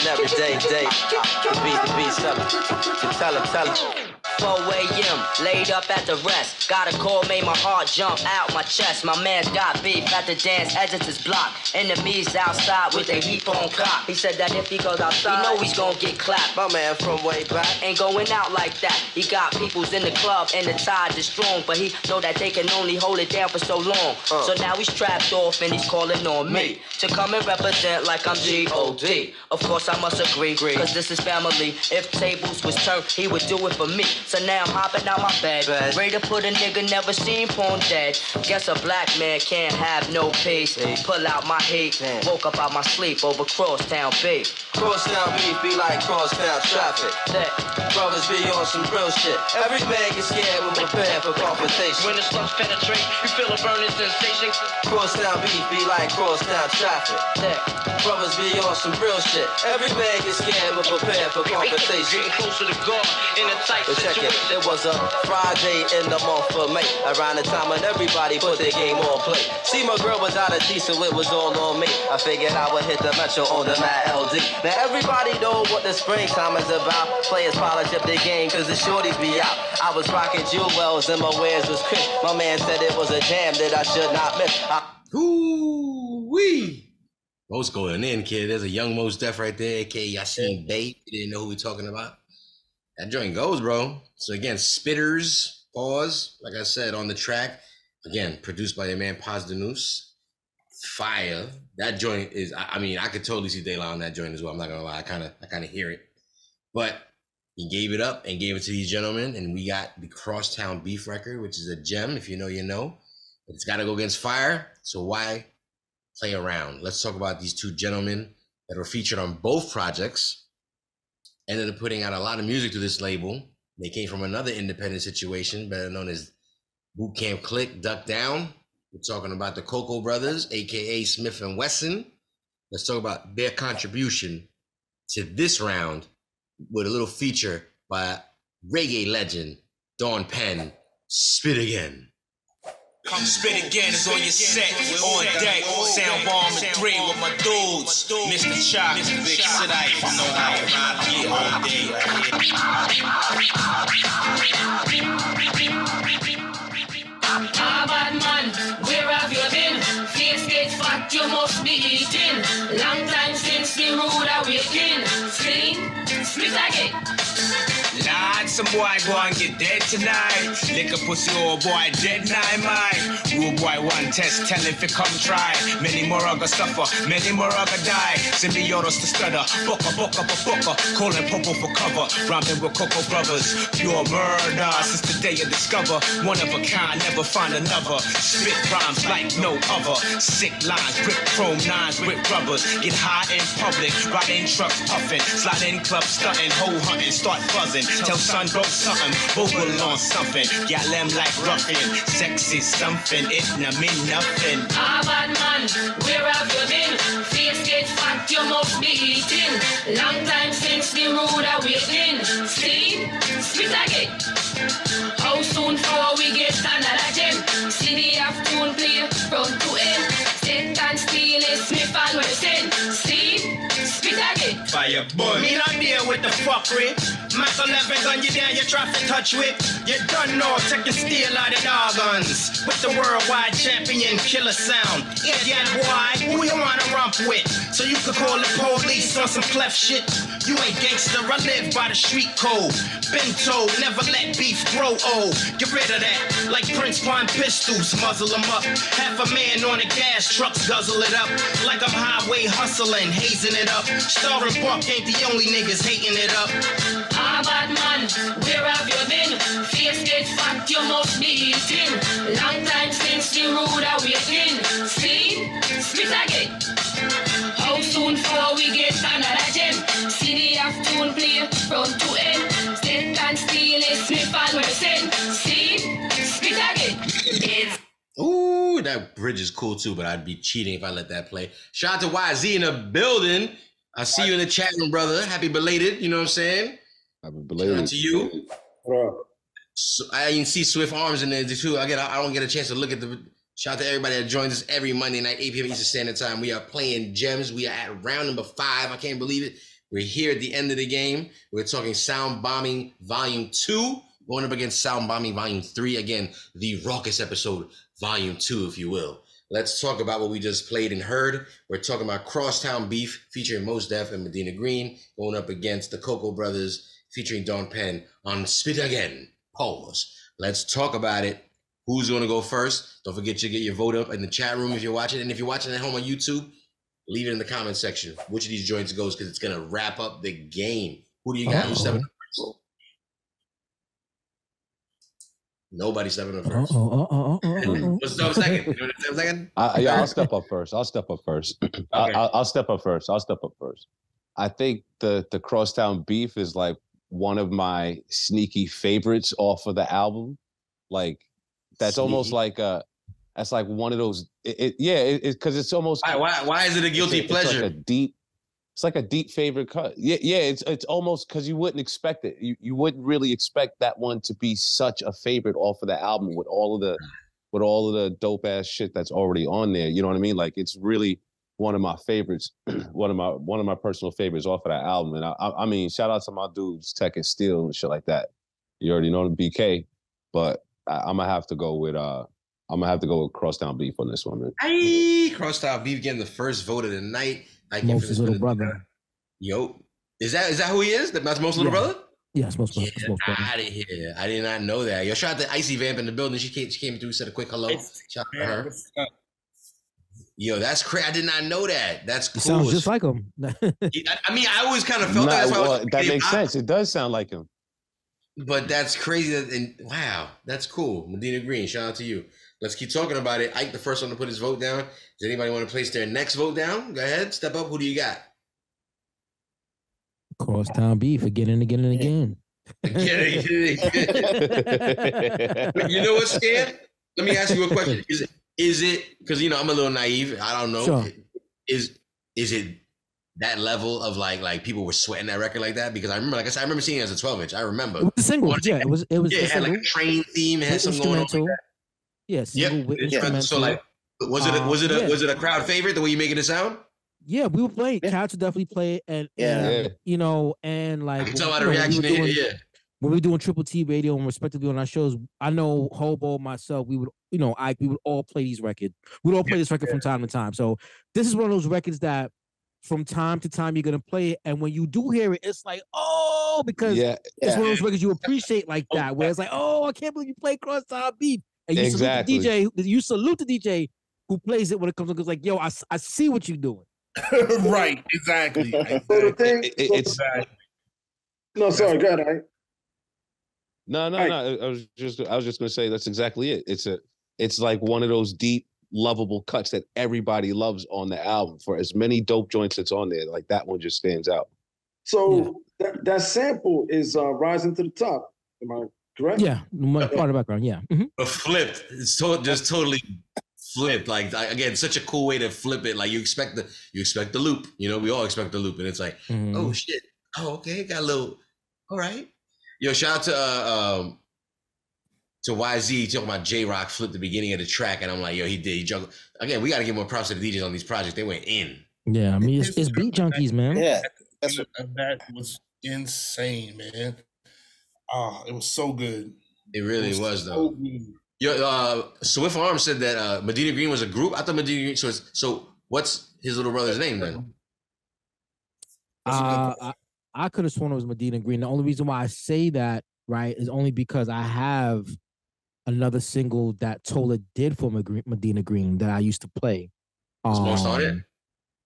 an everyday day. The beat, the beat's up. So tell him. 4 a.m., laid up at the rest. Got a call, made my heart jump out my chest. My man's got beef at the dance, edits his block. Enemies outside with a heap on clock. He said that if he goes outside, he know he's gonna get clapped. My man from way back ain't going out like that. He got peoples in the club and the tide is strong, but he know that they can only hold it down for so long. So now he's trapped off and he's calling on me to come and represent like I'm G.O.D. Of course I must agree, cause this is family. If tables was turned, he would do it for me. So now I'm hopping out my bed, ready to put a nigga never seen porn dead. Guess a black man can't have no peace. Pull out my hate, woke up out my sleep over Crosstown beef. Crosstown beef be like crosstown traffic. Brothers be on some real shit. Every man is scared when prepared for confrontation. When the slumps penetrate, you feel a burning sensation. Crosstown beef be like crosstown traffic. Brothers be on some real shit. Every man is scared when prepared for confrontation. Getting closer to God in a tight situation. It was a Friday in the month of May, around the time when everybody put their game on play. See, my girl was out of G, so it was all on me. I figured I would hit the metro on the Mad LD. Now everybody know what the springtime is about. Players polish up their game cause the shorties be out. I was rocking jewels and my wares was crisp. My man said it was a jam that I should not miss. Ooh-wee. Mos going in, kid. There's a young Mos Def right there, aka Yasin Bey. You didn't know who we talking about. That joint goes, bro. So again, Spitters, pause. Like I said, on the track. Again, produced by your man Paz Danus. Fire. That joint is, I mean, I could totally see De La on that joint as well. I'm not gonna lie. I kinda hear it. But he gave it up and gave it to these gentlemen. And we got the Crosstown Beef record, which is a gem. If you know, you know. It's gotta go against fire. So why play around? Let's talk about these two gentlemen that were featured on both projects. Ended up putting out a lot of music through this label. They came from another independent situation, better known as Boot Camp Click, Duck Down. We're talking about the Coco Brothers, AKA Smith and Wesson. Let's talk about their contribution to this round with a little feature by reggae legend, Dawn Penn, Spit Again. Come spit again, it's on your set, on deck, sound bomb and three with my dudes, Mr. Chuck, Big Sadat, you know I ride here all day. Ah, bad man, where have you been? Face gets fat, you must be eating. Long time since the road awakened. Sing, spit again. Lad, some boy go and get dead tonight. Lick a pussy, old boy, dead nine mine. Rude boy, one test, tell if you come try. Many more are gonna suffer, many more are gonna die. Send me yours to stutter, booker. Calling Popo for cover, rhyming with Coco Brothers. Pure murder, since the day you discover. One of a kind, never find another. Spit rhymes like no other. Sick lines, grip chrome nines, with rubbers. Get high in public, riding trucks puffing. Sliding clubs, stunting, hoe hunting, start buzzing. Tell son broke something, vocal on something. Got them like ruffin, sexy something. It na mean nothing. Ah, bad man, where have you been? Face get fat, you must be eating. Long time since the mood awakening. See, spit again. How soon before we get another gem? See the afternoon play from 2 a.m. Set and steal is Smith and Wesson. See, spit again. Fire boy, me not deal with the fuckery. Mass 11 gun, you down, you try to touch with. You done know, take your steel out of dog guns. With the worldwide champion, killer sound. Idiot boy, who you wanna romp with? So you could call the police on some cleft shit. You ain't gangster, I live by the street code. Been told, never let beef grow old. Get rid of that, like Prince Juan pistols, muzzle them up. Half a man on a gas truck, guzzle it up. Like I'm highway hustling, hazing it up. Star and Buck ain't the only niggas hating it up. Ah, bad man, where have you been? Face gets fat, you must be eating. Long time since the road awakening. See, spit again. How soon before we get another gem? See the afternoon play from 2 a.m. Set and steal is Smith and Wesson. See, spit again. It's ooh, that bridge is cool too, but I'd be cheating if I let that play. Shout out to YZ in the building. I see you in the chat room, brother. Happy belated, you know what I'm saying? To you. So, I didn't see Swift Arms in there too. Again, I don't get a chance to look at the shout out to everybody that joins us every Monday night, 8 p.m. Eastern Standard Time. We are playing gems. We are at round number 5. I can't believe it. We're here at the end of the game. We're talking Sound Bombing Volume 2, going up against Sound Bombing Volume 3. Again, the Rawkus episode, Volume 2, if you will. Let's talk about what we just played and heard. We're talking about Crosstown Beef featuring Mos Def and Medina Green going up against the Coco Brothers featuring Don Penn on Spit Again. Pause. Let's talk about it. Who's going to go first? Don't forget to get your vote up in the chat room if you're watching. And if you're watching at home on YouTube, leave it in the comment section which of these joints goes, because it's going to wrap up the game. Who do you got? Who's stepping up first? Nobody's stepping up first. What's up second? You know what second? Yeah, I'll step up first. Okay. I'll step up first. I think the Crosstown Beef is like one of my sneaky favorites off of the album. Like, that's almost like a, that's like one of those. Because it's almost. Why is it a guilty pleasure? Like a deep. It's like a deep favorite cut. Yeah. It's almost because you wouldn't expect it. You wouldn't really expect that one to be such a favorite off of the album with all of the, dope ass shit that's already on there. You know what I mean? Like, it's really one of my favorites, one of my personal favorites off of that album. And I mean, shout out to my dudes Tech and Steel and shit like that. You already know the BK, but. I'm gonna have to go with Crosstown Beef on this one, man. Hey, Crosstown Beef getting the first vote of the night. I give his little brother. Yo, is that who he is? That's Most Little Brother. Yes, Most Brother. Out of here! I did not know that. Yo, shout out to Icy Vamp in the building. She came through, said a quick hello. Shout out to her. Yo, that's crazy. I did not know that. That's cool. It sounds just like him. I mean, I always kind of felt that. That makes sense. It does sound like him. But that's crazy, and wow, that's cool. Medina Green, shout out to you. Let's keep talking about it. Ike, the first one to put his vote down. Does anybody want to place their next vote down? Go ahead, step up. Who do you got? Crosstown Beef, again and again. But you know what, Stan? Let me ask you a question. Is it because, you know, I'm a little naive. I don't know. Sure. Is it that level of like people were sweating that record like that? Because I remember, like I said, I remember seeing it as a 12-inch. I remember. It was a single. It was. Yeah, it had like a train theme. It had something going on. Like that. Yeah, single. Yeah. So like, was it a crowd favorite? The way you making it sound? Yeah, we would play. Yeah. Couch would definitely play it, and you know, and like I can tell by the reaction. When we were doing Triple T Radio and respectively on our shows, I know Hobo, myself, we would, you know, we would all play these records. We'd all play this record from time to time. So this is one of those records that, from time to time, you're gonna play it, and when you do hear it, it's like, oh, because it's one of those records you appreciate like that, where it's like, oh, I can't believe you played Crosstown Beef, and you salute the DJ who plays it when it comes on, because like, yo, I see what you're doing. Right, exactly. So the thing, no, sorry, go ahead. Right? No. I was just gonna say that's exactly it. It's like one of those deep, lovable cuts that everybody loves on the album. For as many dope joints that's on there, like that one just stands out. So that sample is Rising to the Top. Am I correct? Yeah, part of the background. Yeah, flipped. It's just totally flipped. Like again, such a cool way to flip it. Like you expect the loop. You know, we all expect the loop, and it's like, oh shit, oh okay, got a little. All right, yo, shout out to. So YZ talking about J-Rock flipped the beginning of the track, and I'm like, yo, he did. He juggled. Again, we got to give more props to the DJs on these projects. They went in. Yeah, I mean, it's Beat Junkies, man. Yeah. That was insane, man. It was so good. It really was, though. So yo, Swift Arm said that Medina Green was a group. I thought Medina Green, so what's his little brother's name, then? I could have sworn it was Medina Green. The only reason why I say that, right, is only because I have another single that Tola did for Medina Green that I used to play. Is Most on it?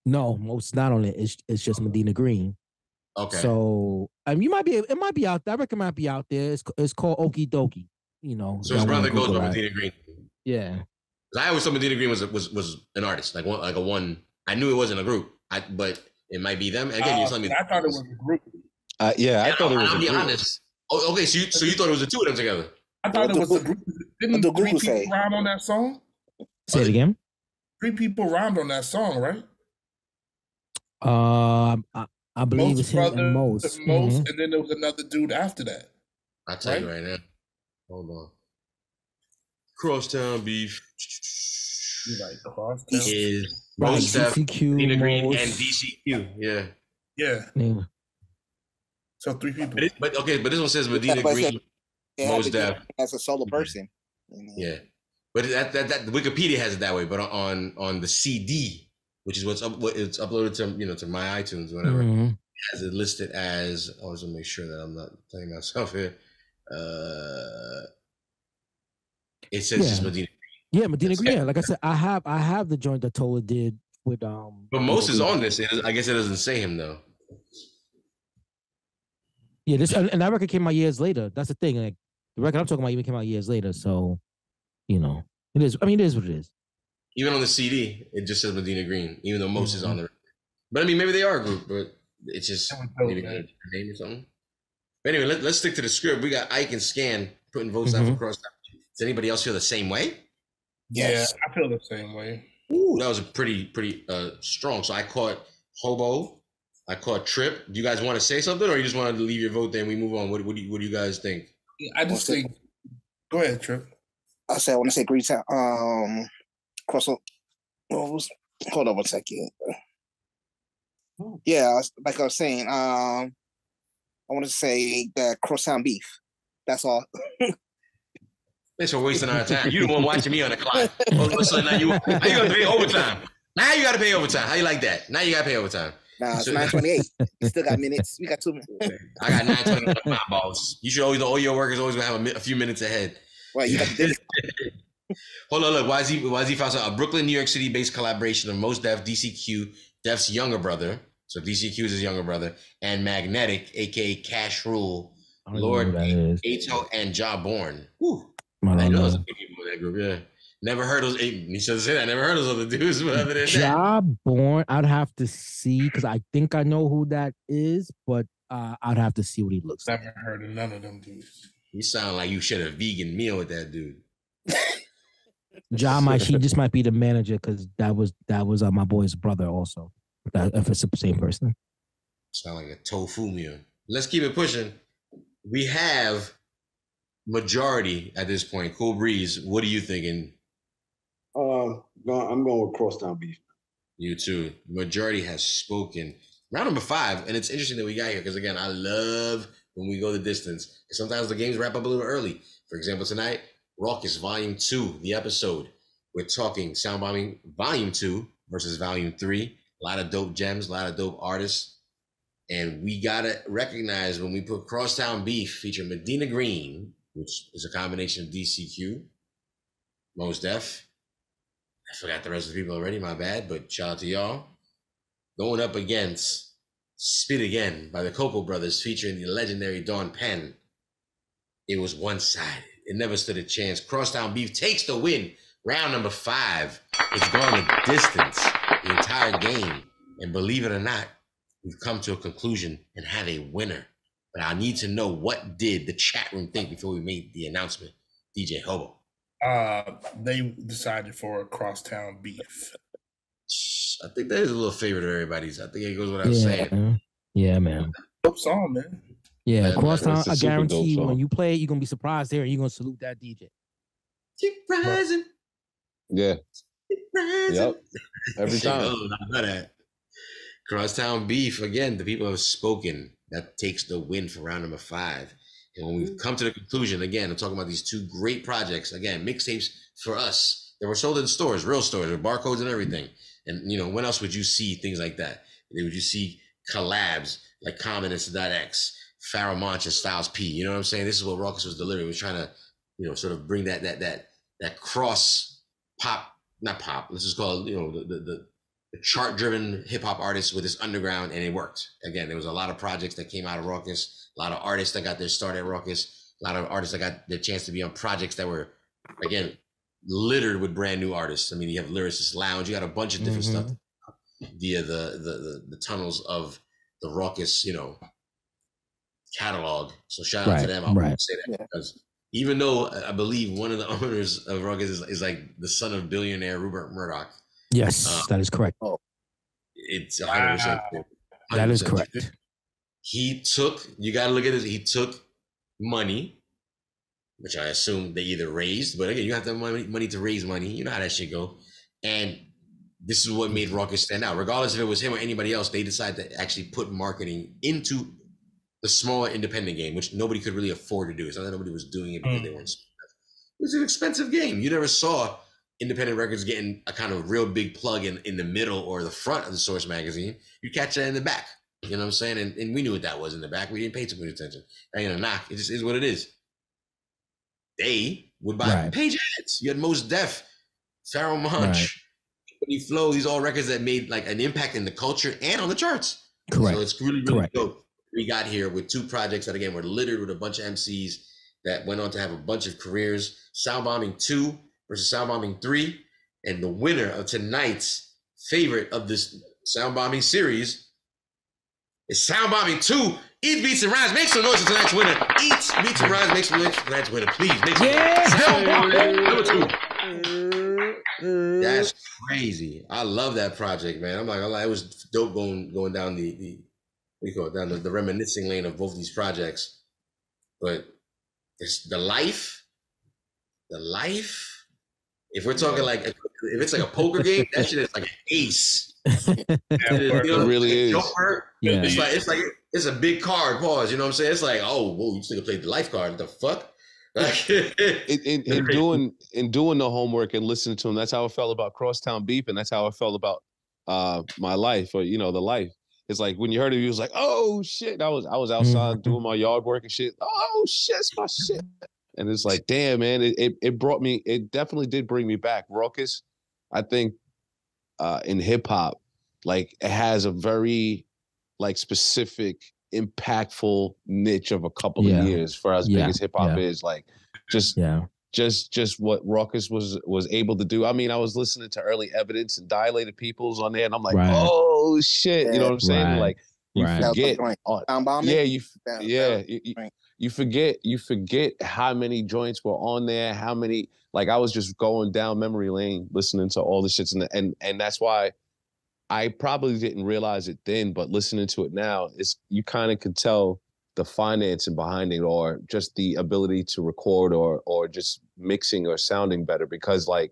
No, Most not on it. It's just Medina Green. Okay. So it might be out there. I reckon it might be out there. It's called Okie Dokie. You know. So his brother goes by Medina Green. Yeah. I always thought Medina Green was an artist, like a one. I knew it wasn't a group, but it might be them. Again, you're telling me. I thought it was a group. Yeah, I thought it was. I'll be honest. Oh, okay. So you thought it was the two of them together? I thought it was a group. Didn't the three people rhyme on that song? Say it again. Three people rhymed on that song, right? I believe it's him and Mos. And then there was another dude after that. I'll tell you right now. Hold on. Crosstown Beef. Crosstown is Mos Def, DCQ, and DCQ. Yeah. Yeah. So three people. But okay, but this one says Medina Green, Mos Def as a solo person. Yeah, but that Wikipedia has it that way. But on the CD, which is it's uploaded to to my iTunes, whatever, has it listed as. I was gonna make sure that I'm not playing myself here. It says just Medina Green. Yeah, Medina Green. Yeah, like I said, I have the joint that Tola did with But Mos is on this. I guess it doesn't say him though. Yeah, this and that record came out years later. That's the thing. Like the record I'm talking about even came out years later. So, it is. I mean, it is what it is. Even on the CD, it just says Medina Green, even though Mos is on the record. But I mean, maybe they are a group, but it's just maybe not a name or something. But anyway, let's stick to the script. We got Ike and Scan putting votes out for Cross. Does anybody else feel the same way? Yes. Yeah, I feel the same way. Ooh, that was a pretty strong. So I caught Hobo, I caught Trip. Do you guys want to say something, or you just want to leave your vote there and we move on? What do you guys think? I just think. Go ahead, Trip. I want to say Green Town. Crossover. Hold on one second. Yeah, like I was saying, I want to say that Crosstown Beef. That's all. Thanks for wasting our time. You the one watching me on the clock. So now you got to pay overtime. Now you got to pay overtime. How you like that? Now you got to pay overtime. Nah, it's 9:28. You still got minutes. We got 2 minutes. I got 9:28 on my balls. You should always, all your workers always gonna have a few minutes ahead. Well, you got to do it. Hold on, look. YZ found out a Brooklyn, New York City-based collaboration of Mos Def, DCQ, Def's younger brother. So DCQ is his younger brother, and Magnetic, aka Cash Rule, Lord Ato, and Jawborn. Woo! I know those people in that group. Yeah, never heard those. He should say that. Never heard those other dudes. Jawborn, I'd have to see because I think I know who that is, but I'd have to see what he looks like. Never heard of none of them dudes. You sound like you shared a vegan meal with that dude. John, she just might be the manager because that was my boy's brother also. If it's the same person. Sound like a tofu meal. Let's keep it pushing. We have majority at this point. Cool Breeze, what are you thinking? I'm going with Crosstown Beef. You too. Majority has spoken. Round number 5, and it's interesting that we got here because again, I love when we go the distance. Sometimes the games wrap up a little early. For example, tonight, Rawkus Volume 2, the episode. We're talking Sound Bombing Volume 2 versus Volume 3. A lot of dope gems, a lot of dope artists. And we got to recognize when we put Crosstown Beef featuring Medina Green, which is a combination of DCQ, Mos Def. I forgot the rest of the people already, my bad, but shout out to y'all. Going up against Spit Again by the Coco Brothers featuring the legendary Dawn Penn. It was one-sided. It never stood a chance. Crosstown Beef takes the win. Round number 5. It's gone the distance, the entire game. And believe it or not, we've come to a conclusion and had a winner. But I need to know what did the chat room think before we made the announcement. DJ Hobo. They decided for a Crosstown Beef. I think that is a little favorite of everybody's. I think it goes without saying. Man. Yeah, man. Dope song, man. Yeah, Crosstown, I guarantee you, when you play it, you're going to be surprised there and you're going to salute that DJ. Surprising. Yeah. Surprising. Yep. Every time. I know that. Crosstown Beef, again, the people have spoken. That takes the win for round number 5. And when we've come to the conclusion, again, I'm talking about these two great projects. Again, mixtapes for us. They were sold in stores, real stores, with barcodes and everything. And, when else would you see things like that? Would you see collabs like Common and Sadat X? Pharoah Monch and Styles P, you know what I'm saying? This is what Rawkus was delivering. He was trying to, sort of bring that cross pop, not pop. Let's just call it, the chart-driven hip-hop artist with his underground, and it worked. Again, there was a lot of projects that came out of Rawkus, a lot of artists that got their start at Rawkus, a lot of artists that got their chance to be on projects that were, again, littered with brand new artists. I mean, you have Lyricist Lounge, you got a bunch of different stuff via the tunnels of the Rawkus, catalog. So shout out to them. I won't say that because even though I believe one of the owners of Rawkus is like the son of billionaire Rupert Murdoch. Yes, that is correct. It's 100%. That is correct. He took, you got to look at this, he took money, which I assume they either raised, but again, you have to have money to raise money. You know how that shit go. And this is what made Rawkus stand out. Regardless if it was him or anybody else, they decided to actually put marketing into the smaller independent game, which nobody could really afford to do. It's not that nobody was doing it because they weren't. It was an expensive game. You never saw independent records getting a kind of real big plug in the middle or the front of the Source magazine. You catch that in the back. You know what I'm saying? And we knew what that was in the back. We didn't pay too much attention. I ain't a knock. It just is what it is. They would buy page ads. You had Mos Def, Pharoah Monch, Flow. These all records that made like an impact in the culture and on the charts. Correct. So it's really, really dope. We got here with two projects that again were littered with a bunch of MCs that went on to have a bunch of careers. Sound Bombing 2 versus Sound Bombing 3, and the winner of tonight's favorite of this Sound Bombing series is Sound Bombing 2, Eats Beats and Rhymes. Make some noise for tonight's winner. Eats Beats and Rhymes. Make some noise for tonight's winner, please. Make some Sound Bombing number 2. That's crazy. I love that project, man. I'm like, it was dope going down the reminiscing lane of both these projects, but it's the life. If we're talking like, if it's like a poker game, that shit is like an ace. It really is. Yeah. It's a big card. Pause. You know what I'm saying? It's like, oh, whoa, you still played the life card? What the fuck? in doing the homework and listening to him, that's how I felt about Crosstown Beef, and that's how I felt about my life, or the life. It's like when you heard it, you was like, "Oh shit!" I was outside doing my yard work and shit. Oh shit, it's my shit. And it's like, damn, man, it brought me. It definitely did bring me back. Rawkus, I think, in hip hop, like it has a very, like, specific, impactful niche of a couple of years for as big as hip hop is. Like, just what Rawkus was able to do. I mean, I was listening to Early Evidence and Dilated Peoples on there, and I'm like, oh shit, you know what I'm saying? Like, you forget, you forget how many joints were on there, how many. Like, I was just going down memory lane, listening to all the shits, and that's why I probably didn't realize it then, but listening to it now, you kind of could tell the financing behind it, or just the ability to record, or just mixing or sounding better, because like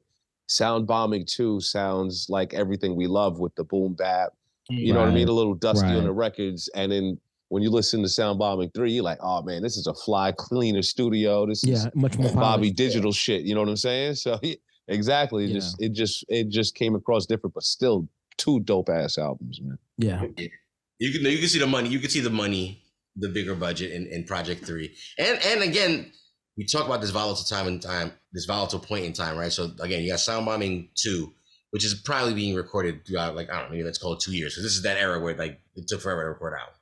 Sound Bombing 2 sounds like everything we love with the boom bap, you know what I mean? A little dusty on the records. And then when you listen to Sound Bombing 3, you're like, oh man, this is a fly cleaner studio. This is much more Bobby Digital shit. You know what I'm saying? So exactly. It just came across different, but still two dope ass albums, man. Yeah. You can see the money. You can see the money, the bigger budget in Project 3. And again, we talk about this volatile point in time, right? So again, you got Sound Bombing 2, which is probably being recorded throughout, like, I don't know, maybe let's call it 2 years. So this is that era where like it took forever to record out.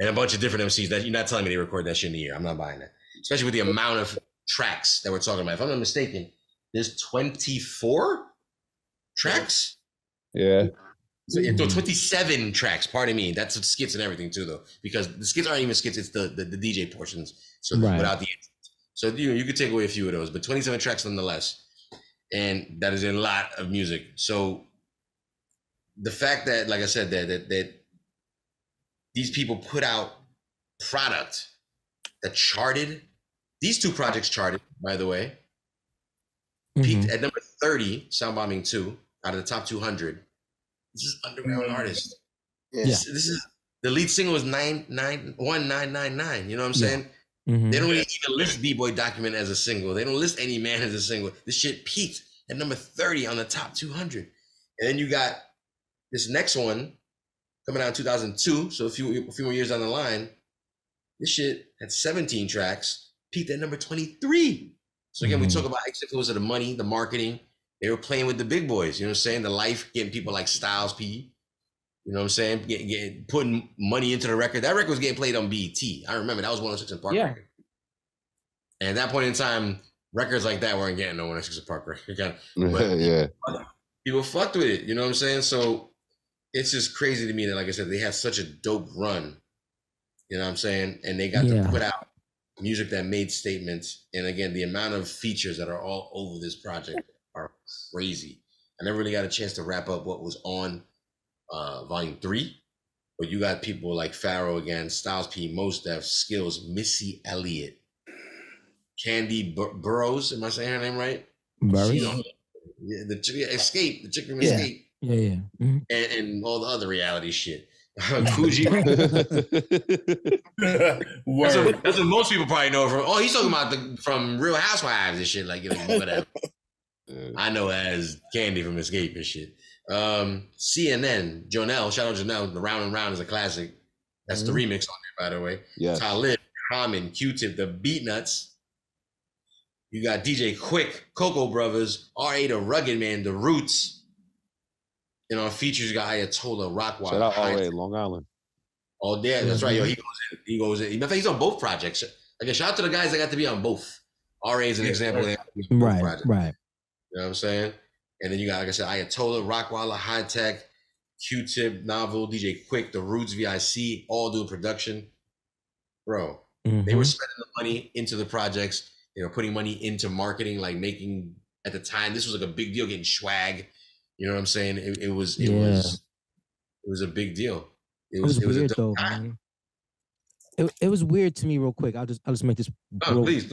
And a bunch of different MCs that you're not telling me they record that shit in a year. I'm not buying that. Especially with the amount of tracks that we're talking about. If I'm not mistaken, there's 24 tracks? Yeah. So, 27 tracks, pardon me. That's with skits and everything too, though, because the skits aren't even skits, it's the DJ portions. So without the, so you could take away a few of those, but 27 tracks nonetheless, and that is a lot of music. So the fact that, like I said, that these people put out product that charted. These two projects charted, by the way. Peaked at number 30, Sound Bombing 2, out of the top 200. This is underground artist. Yeah. This is the lead single was 1999. You know what I'm saying? Yeah. They don't even list B-Boy Document as a single. They don't list Any Man as a single. This shit peaked at number 30 on the top 200. And then you got this next one coming out in 2002. So a few more years down the line, this shit had 17 tracks, peaked at number 23. So again, we talk about examples of the money, the marketing. They were playing with the big boys, you know what I'm saying? The life, getting people like Styles P, you know what I'm saying? Putting money into the record. That record was getting played on BET. I remember that was 106 and Park record. And at that point in time, records like that weren't getting no 106 and Park record. But people fucked with it, you know what I'm saying? So it's just crazy to me that, like I said, they had such a dope run, you know what I'm saying? And they got to put out music that made statements. And again, the amount of features that are all over this project are crazy. I never really got a chance to wrap up what was on volume 3, but you got people like Pharoah again, Styles P, Mos Def, Skills, Missy Elliott, Candy Burroughs. Am I saying her name right? Burroughs? Yeah, the chick from Escape. Yeah, yeah. Mm-hmm. And all the other reality shit. Kool G Rap. That's what most people probably know from. Oh, he's talking about from Real Housewives and shit, like whatever. I know as Candy from Escape and shit. CNN, Jonelle, shout out Jonelle. The Round and Round is a classic. That's the remix on there, by the way. Yes. Talib, Common, Q-Tip, The Beatnuts. You got DJ Quick, Coco Brothers, R.A. the Rugged Man, The Roots. And on features, you got Ayatollah, Rockwell. Shout out R.A., Long Island. Oh, yeah, that's right. Yo, he goes in. He goes in. In fact, he's on both projects. Again, shout out to the guys that got to be on both. R.A. is an example. Right. You know what I'm saying? And then you got, like I said, Ayatollah, Rockwalla, High Tech, Q-Tip, Novel, DJ Quick, The Roots, V.I.C., all doing production. Bro, they were spending the money into the projects. They were putting money into marketing, like making, at the time, this was like a big deal, getting swag. You know what I'm saying? It was a big deal. It was weird, though, man. It was weird to me, real quick. I'll just make this. This point,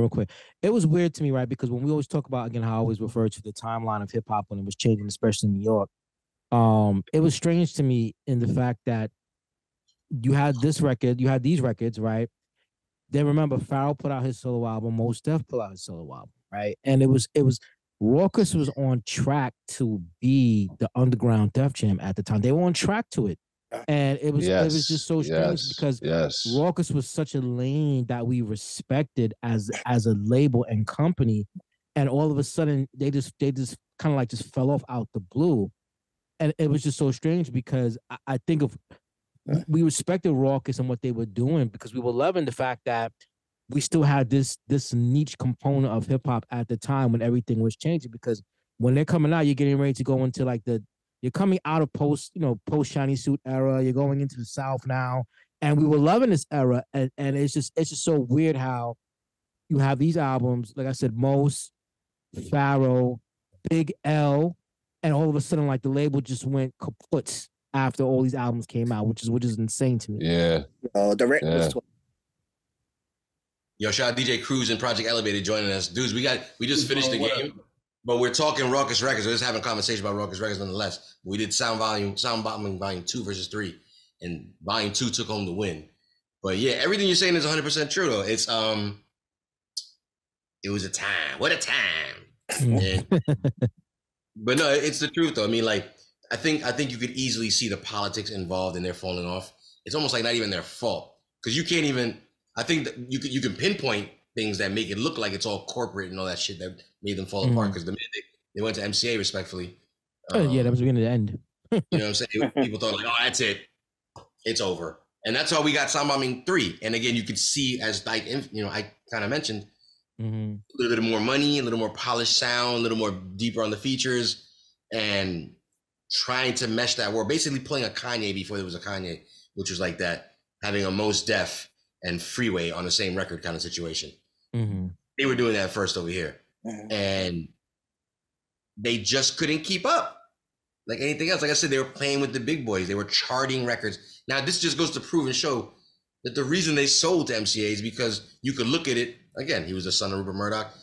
real quick. It was weird to me, right? Because when we always talk about, again, how I always refer to the timeline of hip hop when it was changing, especially in New York, it was strange to me in the fact that you had these records, right? Then remember, Pharoah put out his solo album, Mos Def put out his solo album, right? And it was Rawkus was on track to be the underground Def Jam at the time. They were on track to it. And it was just so strange because Rawkus was such a lane that we respected as a label and company, and all of a sudden they just kind of like just fell off out the blue, and it was just so strange because I think of we respected Rawkus and what they were doing because we were loving the fact that we still had this niche component of hip hop at the time when everything was changing, because when they're coming out you're getting ready to go into like you're coming out of post Shiny Suit era. You're going into the South now, and we were loving this era. And it's just so weird how you have these albums, like I said, Mos, Pharoah, Big L, and all of a sudden like the label just went kaput after all these albums came out, which is insane to me. Yeah. Oh, the record. Yeah. Yo, shout out DJ Cruz and Project Elevated joining us, dudes. We just finished the game. But we're talking Rawkus Records. We're just having a conversation about Rawkus Records nonetheless. We did Sound Bombing Volume 2 versus 3. And Volume 2 took home the win. But yeah, everything you're saying is 100% true, though. It's, it was a time. What a time. Yeah. But no, it's the truth, though. I mean, like, I think you could easily see the politics involved in their falling off. It's almost like not even their fault. Because you can't even, I think that you can pinpoint things that make it look like it's all corporate and all that shit that made them fall apart, because the minute they went to MCA, respectfully. That was the beginning to end. You know what I'm saying? People thought, like, oh, that's it. It's over. And that's how we got Sound Bombing 3. And again, you could see, as I kind of mentioned, a little bit more money, a little more polished sound, a little more deeper on the features, and trying to mesh that world. Basically playing a Kanye before there was a Kanye, which was like that, having a Mos Def and Freeway on the same record kind of situation. They were doing that first over here, and they just couldn't keep up. Like anything else, like I said, they were playing with the big boys. They were charting records. Now this just goes to prove and show that the reason they sold to MCA is because you could look at it again. He was the son of Rupert Murdoch.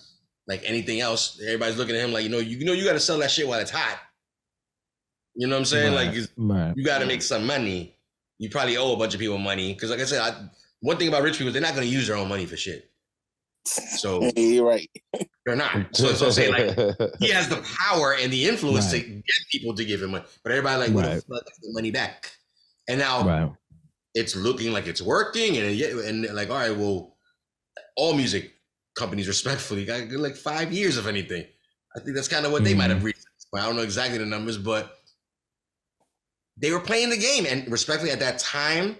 Like anything else, everybody's looking at him like, you got to sell that shit while it's hot. You know what I'm saying? Right. Like you got to make some money. You probably owe a bunch of people money because, like I said, one thing about rich people is they're not going to use their own money for shit. So you're right. They're not. So I'm saying, like, he has the power and the influence to get people to give him money. But everybody like, what the fuck is the money back? And now it's looking like it's working, and like, all right, well, all music companies respectfully got a good, like 5 years if anything. I think that's kind of what they might have reached. I don't know exactly the numbers, but they were playing the game, and respectfully at that time.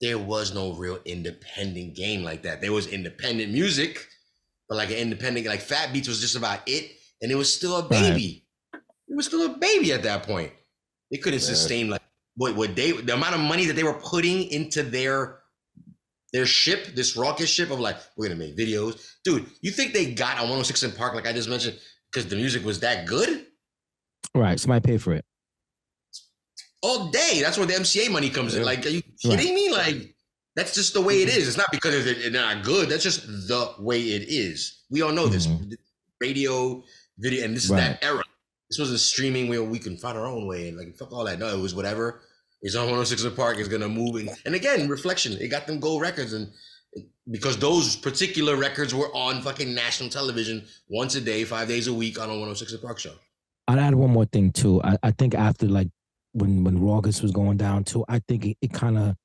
There was no real independent game like that. There was independent music, but like an independent, like Fat Beats was just about it. And it was still a baby. Right. It was still a baby at that point. They couldn't sustain like the amount of money that they were putting into their ship, this Rawkus ship of like, we're gonna make videos. Dude, you think they got on 106 and Park, like I just mentioned, because the music was that good? Right, somebody paid for it. All day. That's where the MCA money comes in. Like, are you kidding me? Like, that's just the way it is. It's not because they're not good. That's just the way it is. We all know this. Radio, video, and this is that era. This wasn't streaming where we can find our own way and like fuck all that. No, it was whatever is on 106 in the Park is gonna move. And again, reflection. It got them gold records, and because those particular records were on fucking national television once a day, 5 days a week on a 106 in the Park show. I'd add one more thing too. I think after like when Rawkus was going down too, I think it kind of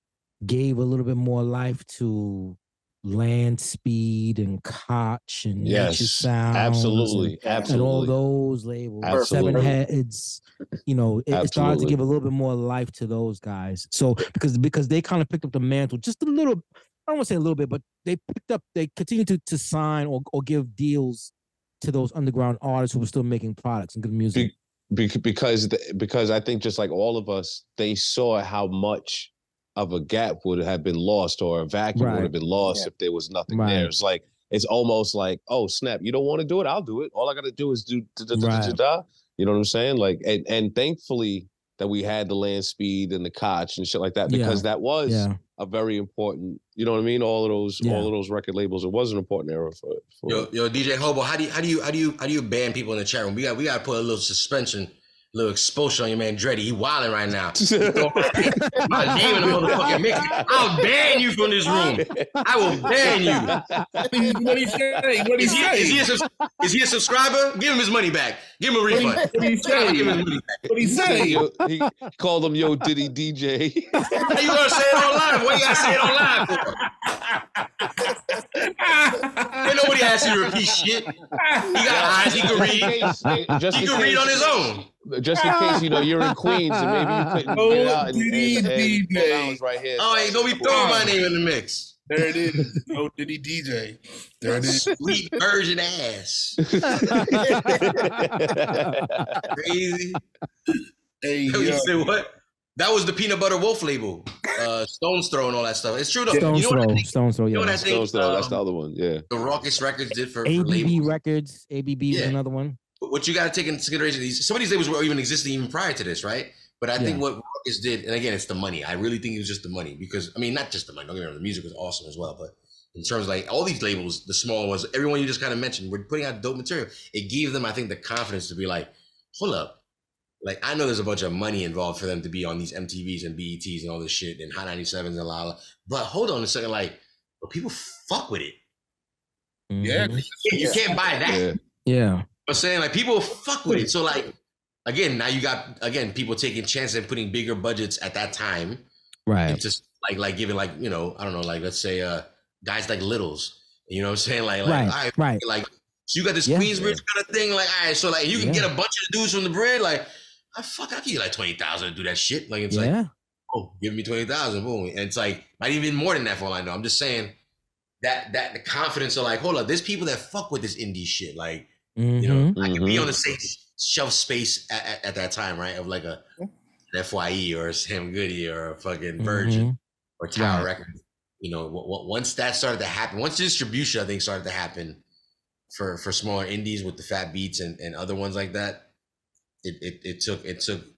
gave a little bit more life to Land Speed and Koch and Nature Sounds, absolutely, and all those labels, Seven Heads. You know, it started to give a little bit more life to those guys. So because they kind of picked up the mantle just a little. I don't want to say a little bit, but they picked up. They continued to sign or give deals to those underground artists who were still making products and good music. Because I think just like all of us, they saw how much of a gap would have been lost, or a vacuum would have been lost if there was nothing there. It's like, it's almost like, oh snap, you don't want to do it? I'll do it. All I got to do is do da-da-da-da-da. You know what I'm saying? Like, and thankfully that we had the Land Speed and the Koch and shit like that, because that was a very important, you know what I mean? All of those record labels, it was an important era for Yo, DJ Hobo, how do you ban people in the chat room? We got to put a little suspension, little exposure on your man Dreddy. He wilding right now. My name in the motherfucking mix. I'll ban you from this room. I will ban you. What he say? What he say? Is he a subscriber? Give him his money back. Give him a refund. What he say? Give him his money back. What he say? He called him Yo Diddy DJ. You gonna say it on live? What you gotta say it on live for? Ain't nobody asking you to repeat shit. He got eyes. He can read. He can read on his own. Just in case, you know, you're in Queens and maybe you couldn't get out and pull hours right here. Oh, ain't gonna be throwing my name in the mix. There it is. Oh, Diddy DJ. There it is. Sweet virgin ass. Crazy. Hey, you say what? That was the Peanut Butter Wolf label. Stone's Throw and all that stuff. It's true though. Stone's Throw, that's the other one. Yeah. The Rawkus Records did for ABB Records. ABB was another one. What you got to take into consideration, some of these labels were even existing even prior to this, right? But I think what Rawkus did, and again, it's the money. I really think it was just the money, because, I mean, not just the money. Don't get me wrong, the music was awesome as well. But in terms of like all these labels, the small ones, everyone you just kind of mentioned, we're putting out dope material. It gave them, I think, the confidence to be like, hold up. Like, I know there's a bunch of money involved for them to be on these MTVs and BETs and all this shit and Hot 97s and la. But hold on a second, like, but people fuck with it. Mm-hmm. Yeah. You can't buy that. Yeah. I'm saying, like, people fuck with it. So, like, again, now you got, again, people taking chances and putting bigger budgets at that time. Right. Just like giving, like, you know, I don't know, like, let's say guys like Littles. You know what I'm saying? So you got this Queensbridge kind of thing. Like, all right, so, like, you can get a bunch of dudes from the bread. Like, I'll give you, like, 20,000 to do that shit. Like, it's like, oh, give me 20,000. Boom. And it's like, not even more than that for all I know. I'm just saying that the confidence of, like, hold up, there's people that fuck with this indie shit. Like, you know, I can be on the same shelf space at that time, right? Of like an FYE or a Sam Goody or a fucking Virgin or Tower Records. You know, once that started to happen, once distribution, I think, started to happen for smaller indies with the Fat Beats and other ones like that, it took indie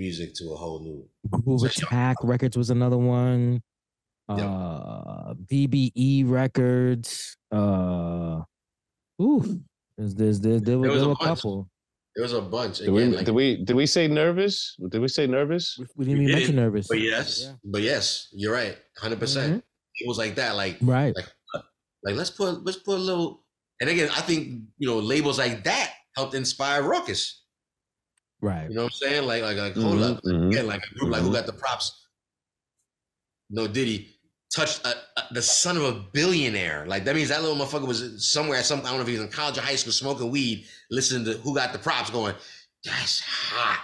music to a whole new. Groove Attack Records was another one. BBE Records. There was a couple. There was a bunch. Again, did we say Nervous? Did we say Nervous? We didn't even mention Nervous. But yes, you're right, 100%. It was like that, like let's put a little. And again, I think, you know, labels like that helped inspire Rawkus. Right. You know what I'm saying? Like hold up, again, like a group like Who Got the Props. No Diddy. Touched the son of a billionaire. Like, that means that little motherfucker was somewhere at some, I don't know if he was in college or high school, smoking weed, listening to Who Got the Props, going, that's hot.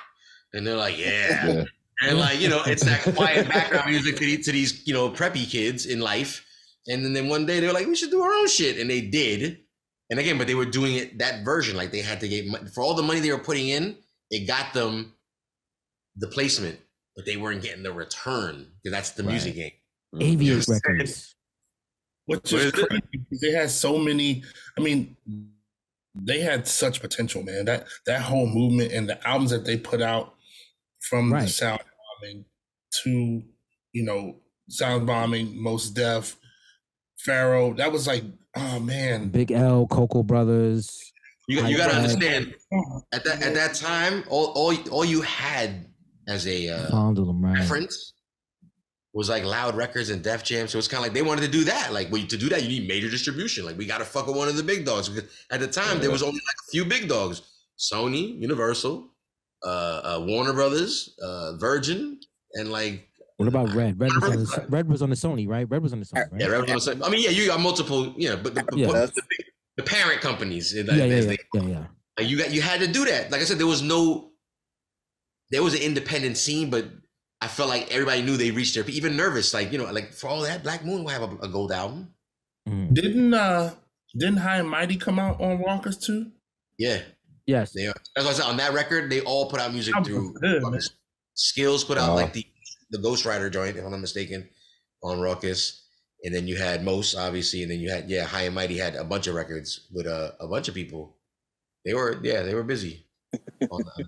And they're like, yeah. And like, you know, it's that quiet background music to these, you know, preppy kids in life. And then one day they were like, we should do our own shit. And they did. And again, but they were doing it, that version. Like, they had to get, for all the money they were putting in, it got them the placement, but they weren't getting the return, because that's the music game. AVH Records. Which is crazy. They had so many. I mean, they had such potential, man. That whole movement and the albums that they put out, from the Sound Bombing to, you know, Sound Bombing, Mos Def, Pharoah. That was like, oh man. Big L, Coco Brothers. You got to understand, at that time, all you had as a reference was like Loud Records and Def Jam. So it's kind of like they wanted to do that. Like, well, to do that, you need major distribution. Like, we got to fuck with one of the big dogs. Because at the time, there was only like a few big dogs. Sony, Universal, Warner Brothers, Virgin, and like... What about Red? Red was on the Sony, right? Red was on the Sony, right? Yeah, Red was on the Sony. I mean, yeah, you got multiple, but the parent companies. You had to do that. Like I said, there was an independent scene, but I felt like everybody knew they reached their, even Nervous, like, like for all that, Black Moon will have a gold album. Mm. Didn't High and Mighty come out on Rawkus too? Yeah. Yes. They are. That's what I said, on that record, they all put out music through Rawkus. Skills put out like the Ghostwriter joint, if I'm not mistaken, on Rawkus. And then you had Mos, obviously, and then you had High and Mighty had a bunch of records with a bunch of people. They were busy. On the,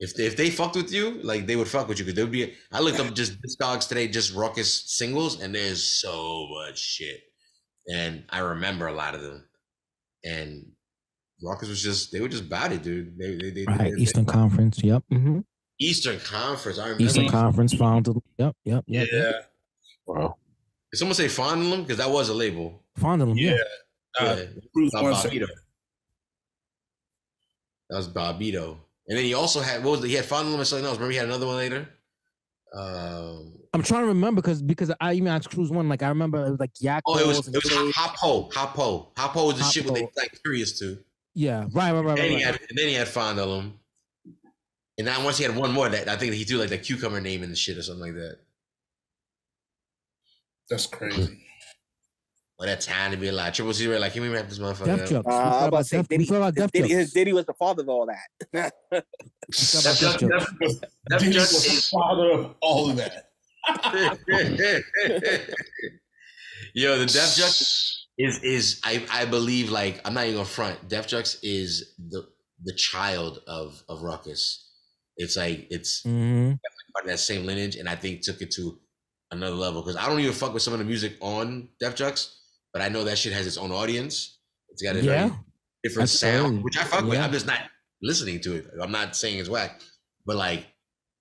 if they fucked with you, like they would fuck with you, because there would be. I looked up just Discogs today, just Rawkus singles, and there's so much shit, and I remember a lot of them, and Rawkus was just they were just about it, dude. Eastern Conference, yep. Mm-hmm. Eastern Conference, I remember. Eastern Conference found them, yep. Yeah. Wow. Did someone say Fondulum? Because that was a label. Fondulum. Yeah. That was Bobbito. And then he also had he had Fondulum and something else. Remember he had another one later. I'm trying to remember because I even asked Cruz one. Like I remember it was like Yakko. Oh, it was Hop Ho was the shit what they like curious to. Yeah, right. And then he had Fondulum. And now once he had one more that I think he threw like the cucumber name in the shit or something like that. That's crazy. Well, that time to be alive. Triple C, like, can we wrap this motherfucker Def up? Diddy was the father of all that. Def Jux is the father of all of that. Yo, the Def Jux is I believe, like, I'm not even gonna front. Def Jux is the child of Rawkus. It's like it's part of that same lineage, and I think took it to another level, because I don't even fuck with some of the music on Def Jux, but I know that shit has its own audience. It's got a very different sound, which I fuck with. I'm just not listening to it. I'm not saying it's whack, but like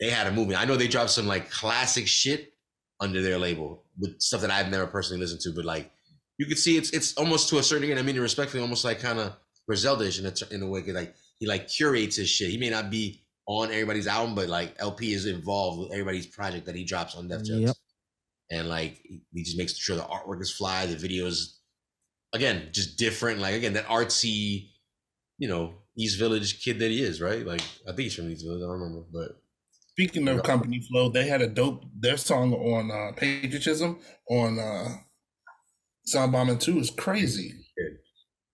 they had a movement. I know they dropped some like classic shit under their label with stuff that I've never personally listened to, but like you could see it's almost to a certain degree. I mean, respectfully, almost like kind of Griselda-ish in a way. Like he like curates his shit. He may not be on everybody's album, but like LP is involved with everybody's project that he drops on Def Jux. Yep. And like he just makes sure the artwork is fly, the videos, again, just different. Like again, that artsy, East Village kid that he is, right? Like I think he's from East Village. I don't remember. But speaking of Company Flow, they had a dope their song on Patriotism on Sound Bombing 2 is crazy.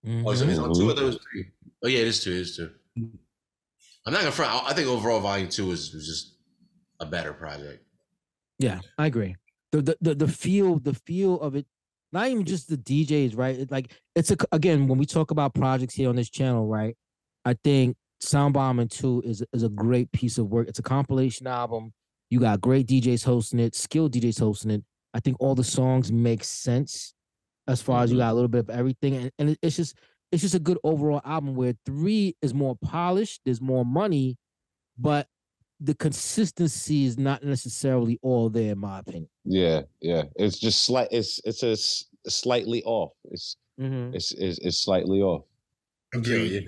Oh, it's on 2. I thought it was 3. Oh yeah, it is two. I'm not gonna front. I think overall Volume 2 was just a better project. Yeah, I agree. The feel of it, not even just the DJs, right? Again, when we talk about projects here on this channel, right? I think Sound Bombing 2 is a great piece of work. It's a compilation album. You got great DJs hosting it, skilled DJs hosting it. I think all the songs make sense as far as you got a little bit of everything, and it's just a good overall album where 3 is more polished. There's more money, but the consistency is not necessarily all there, in my opinion. Yeah, it's just slight. It's slightly off. It's slightly off. Okay,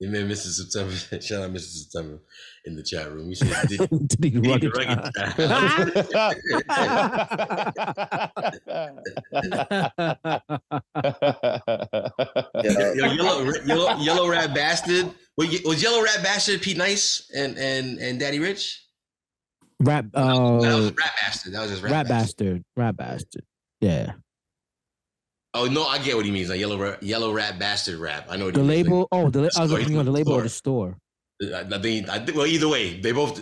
your man, Mr. September. Shout out, Mr. September, in the chat room. We said, Yellow Rat Bastard. Was Yellow Rat Bastard Pete Nice and Daddy Rich? That was just Rat Bastard. Yeah. Oh no, I get what he means. Like Yellow Rat Bastard rap. I know what the label. Like, I was looking on the label of the store. I think. Well, either way, they both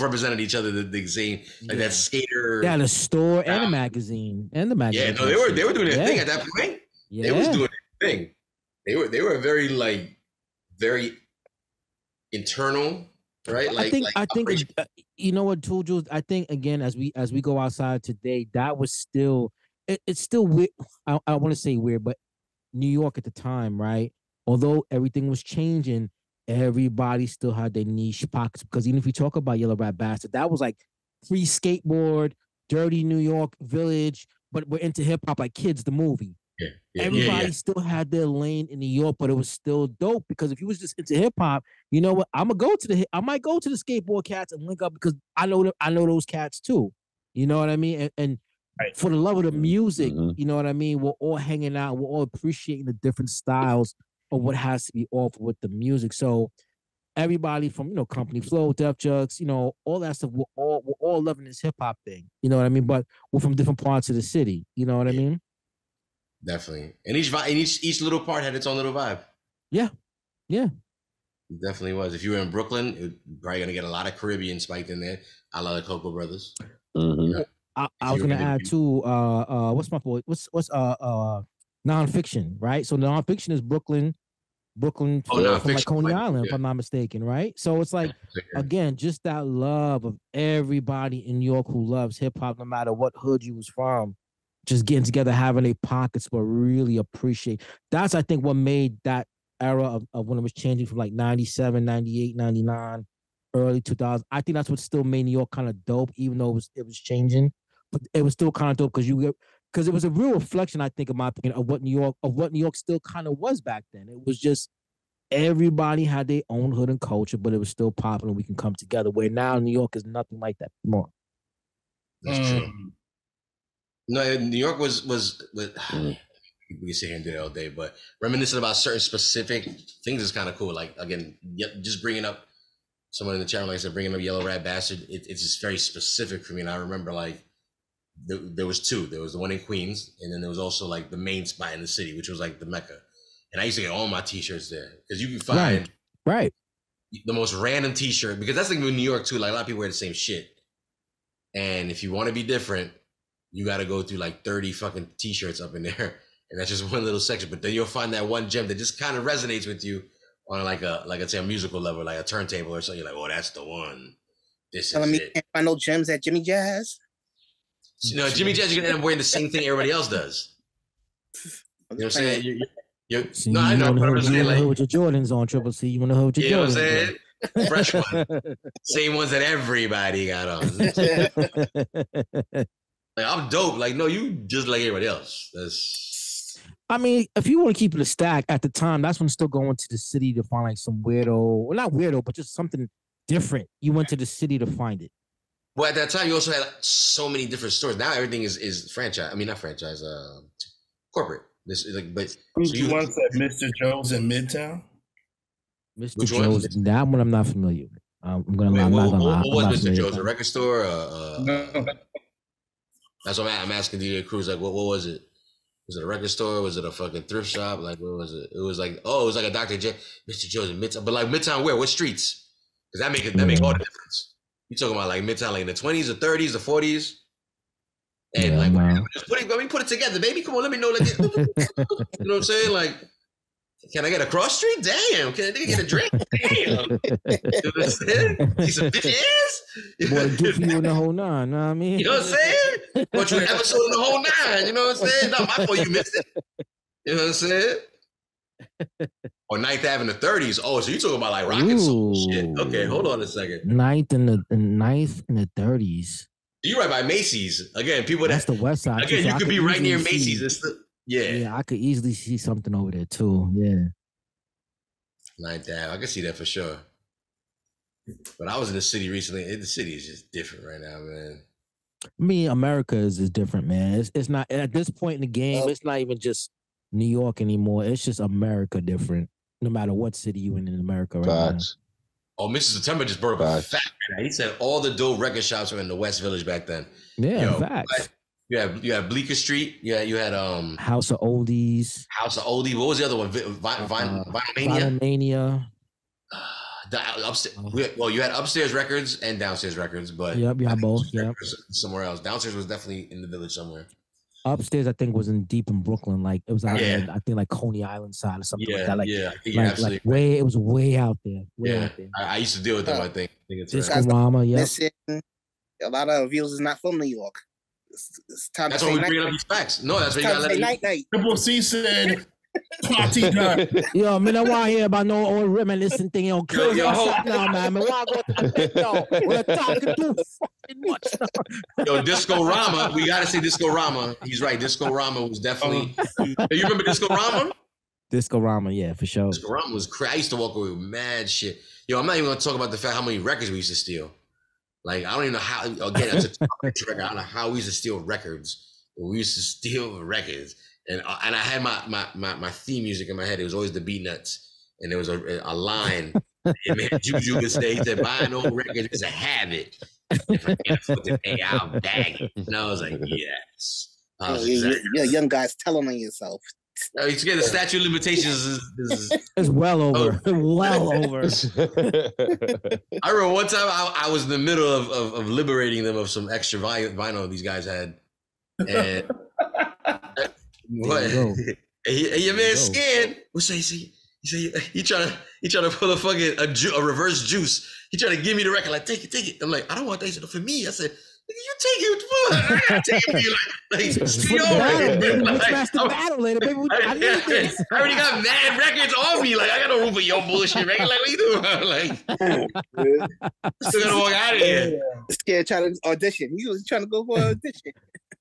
represented each other. The same, like that skater. Yeah, the store and the magazine Yeah, no, they were doing their thing at that point. Yeah. They was doing their thing. They were very like. Very internal, right? Like, I think you know what, Jules. I think again, as we go outside today, that was still it's still weird. I want to say weird, but New York at the time, right? although everything was changing, everybody still had their niche pockets. Because even if we talk about Yellow Rat Bastard, that was like pre-skateboard, dirty New York village, but we're into hip-hop like Kids, the movie. Everybody still had their lane in New York, but it was still dope because if you was just into hip hop, you know what? I might go to the skateboard cats and link up because I know those cats too. You know what I mean? And for the love of the music, you know what I mean? We're all hanging out. We're all appreciating the different styles of what has to be offered with the music. So everybody from, you know, Company Flow, Def Jux, you know, all that stuff. We're all loving this hip hop thing. You know what I mean? But we're from different parts of the city. You know what I mean? Definitely, and each little part had its own little vibe. Yeah. It definitely was. If you were in Brooklyn, you're probably gonna get a lot of Caribbean spiked in there. I love the Coco Brothers. Mm-hmm. I was gonna add too. What's my boy? What's Nonfiction, right? So Nonfiction is Brooklyn from like Coney Island, if I'm not mistaken, right? So it's like again, just that love of everybody in New York who loves hip hop, no matter what hood you was from. Just getting together, having a pockets, but really appreciate. That's, I think, what made that era of when it was changing from like 97, 98, 99, early 2000. I think that's what still made New York kind of dope, even though it was changing. But it was still kind of dope because it was a real reflection, I think, in my opinion, of what New York still kind of was back then. It was just everybody had their own hood and culture, but it was still popular. We can come together. Where now New York is nothing like that anymore. That's true. No, New York was we can sit here and do it all day, but reminiscing about certain specific things is kind of cool. Like, again, just bringing up someone in the chat, like I said, bringing up Yellow Rat Bastard, it's just very specific for me. And I remember, like, there was two. There was the one in Queens, and then there was also, like, the main spot in the city, which was, like, the Mecca. And I used to get all my T-shirts there because you can find the most random T-shirt because that's, like, in New York, too. Like, a lot of people wear the same shit. And if you want to be different, you got to go through like 30 fucking T-shirts up in there. And that's just one little section. But then you'll find that one gem that just kind of resonates with you on like a musical level, like a turntable or something. You're like, oh, that's the one. This is it. You can't find no gems at Jimmy Jazz? No, Jimmy Jazz, you're going to end up wearing the same thing everybody else does. You know what I'm saying? No, I know. You want to hood with your Jordans on, Triple C. You want to hood with your Jordans. You know what I'm saying? Fresh one. Same ones that everybody got on. Like, I'm dope. Like, no, you just like everybody else. I mean, if you want to keep it a stack at the time, that's when still going to the city to find like some weirdo, well, not weirdo, but just something different. You went to the city to find it. Well, at that time, you also had like, so many different stores. Now everything is franchise. I mean, not franchise, corporate. This like, but so you once at Mr. Joe's in Midtown. Mr. Joe's, that one I'm not familiar with. I'm not gonna lie. What was Mr. Joe's? A record store? No. That's what I'm asking DJ Cruz, like, what was it? Was it a record store? Was it a fucking thrift shop? Like, what was it? It was like, oh, it was like a Dr. J, Mr. Joe's in Midtown. But like Midtown where? What streets? Because that make all the difference. You talking about like Midtown like in the 20s, the 30s, the 40s. And like, man, put it together, baby. Come on, let me know. Like, you know what I'm saying? Like, can I get a cross street? Damn. Can I get a drink? Damn. You know what I'm saying? He's a bitch ass. Boy, do for you in the whole nine, know what I mean? You know what I'm saying? But you an episode in the whole nine, you know what I'm saying? Not my fault you missed it. You know what I'm saying? Or 9th Avenue 30s. Oh, so you talking about like rock and soul shit. Okay, hold on a second. 9th and the 30s. You're right by Macy's. Again, people that's the West Side. Again, so you could be right near Macy's. Yeah, I could easily see something over there too. Yeah. 9th Avenue. I could see that for sure. But I was in the city recently. The city is just different right now, man. I mean, America is different, man. It's not at this point in the game. It's not even just New York anymore. It's just America different, no matter what city you in America right Facts. Now. Oh, Mr. September just brought up a fact. He said all the dope record shops were in the West Village back then. Yeah, facts. You had Bleecker Street. Yeah, you had House of Oldies. House of Oldies. What was the other one? Vinylmania. Well, you had upstairs records and downstairs records, but you had both. Yeah, somewhere else. Downstairs was definitely in the village somewhere. Upstairs, I think, was deep in Brooklyn. Like it was, I think, like Coney Island side or something like that. Like, it was way out there. Way out there. I used to deal with them. I think. A lot of views is not from New York. It's time. That's why we bring up these facts. No, that's why you gotta let it. Triple C said Party time. Yo, man, I want to hear about no old reminiscing thing on close shop now, man. I want to go to the big dog. We're talking too fucking much now. Yo, Discorama. We got to say Discorama. He's right. Discorama was definitely... You remember Discorama? Discorama, yeah, for sure. Discorama was crazy. I used to walk away with mad shit. Yo, I'm not even going to talk about the fact how many records we used to steal. Like, I don't even know how... Again, that's a record. I don't know how we used to steal records. We used to steal records. And I had my theme music in my head. It was always the Beatnuts. And there was a line. And man, Juju would say, he said, buying old records is a habit. If I can't afford to pay, I'll bag it. And I was like, yes. You're a young guys telling on yourself. No, you get the statute of limitations. It's well over. Well over. I remember one time I was in the middle of liberating them of some extra vinyl these guys had. And what? Your man scared. What's that? He trying to pull a fucking a reverse Juice. He trying to give me the record. Like, take it, take it. I'm like, I don't want that shit for me. I said, you take it. I gotta take it for you. Like steal records. Let's the battle later, baby. I need this. I already got mad records on me. Like, I got no room for your bullshit record. Like, what you doing? Like, still gotta walk out of here. Scared trying to audition. He was trying to go for an audition.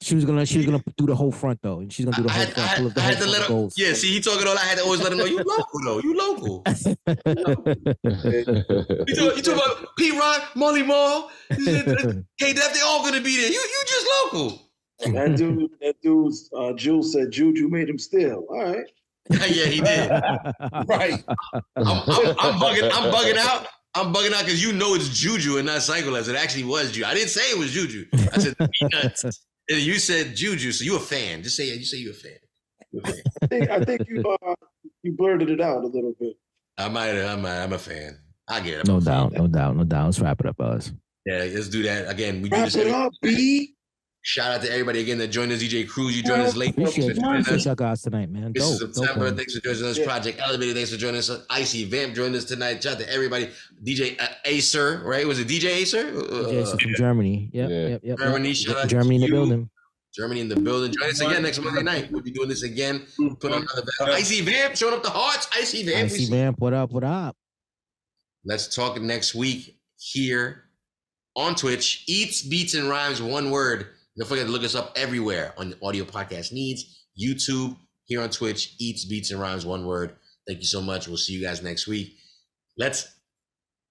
She was gonna do the whole front though, and she's gonna do the whole front. I had to let him. Yeah, see, he talking all. I had to always let him know you local though. You local. You talk about P. Rock, Molly Mall, K-Def. They all gonna be there. You just local. That dude's Jules said Juju made him steal. All right. Yeah, he did. Right. I'm bugging out. I'm bugging out because you know it's Juju and not Psycholess. It actually was Juju. I didn't say it was Juju. I said Beatnuts. And you said Juju, so you a fan. Just say you say you a fan. You're a fan. I think you blurted it out a little bit. I might. I'm a fan. I get it. No doubt. Let's wrap it up, us. Yeah, let's do that again. We wrap it up, B. Shout out to everybody again that joined us. DJ Cruz, you joined us late. Appreciate you guys tonight, man. This is September. Thanks for joining us. Yeah. Project Elevated, thanks for joining us. Icy Vamp joined us tonight. Shout out to everybody. DJ Acer, right? Was it DJ Acer? DJ Acer from Germany. Yep. Germany. Shout out Germany in the building. Germany in the building. Join us again next Monday night. We'll be doing this again. Put on another battle. Icy Vamp showing up the hearts. Icy Vamp. Icy Vamp. What up? What up? Let's talk next week here on Twitch. Eats Beats and Rhymes. One word. Don't forget to look us up everywhere on the audio podcast needs, YouTube, here on Twitch, Eats, Beats, and Rhymes, one word. Thank you so much. We'll see you guys next week. Let's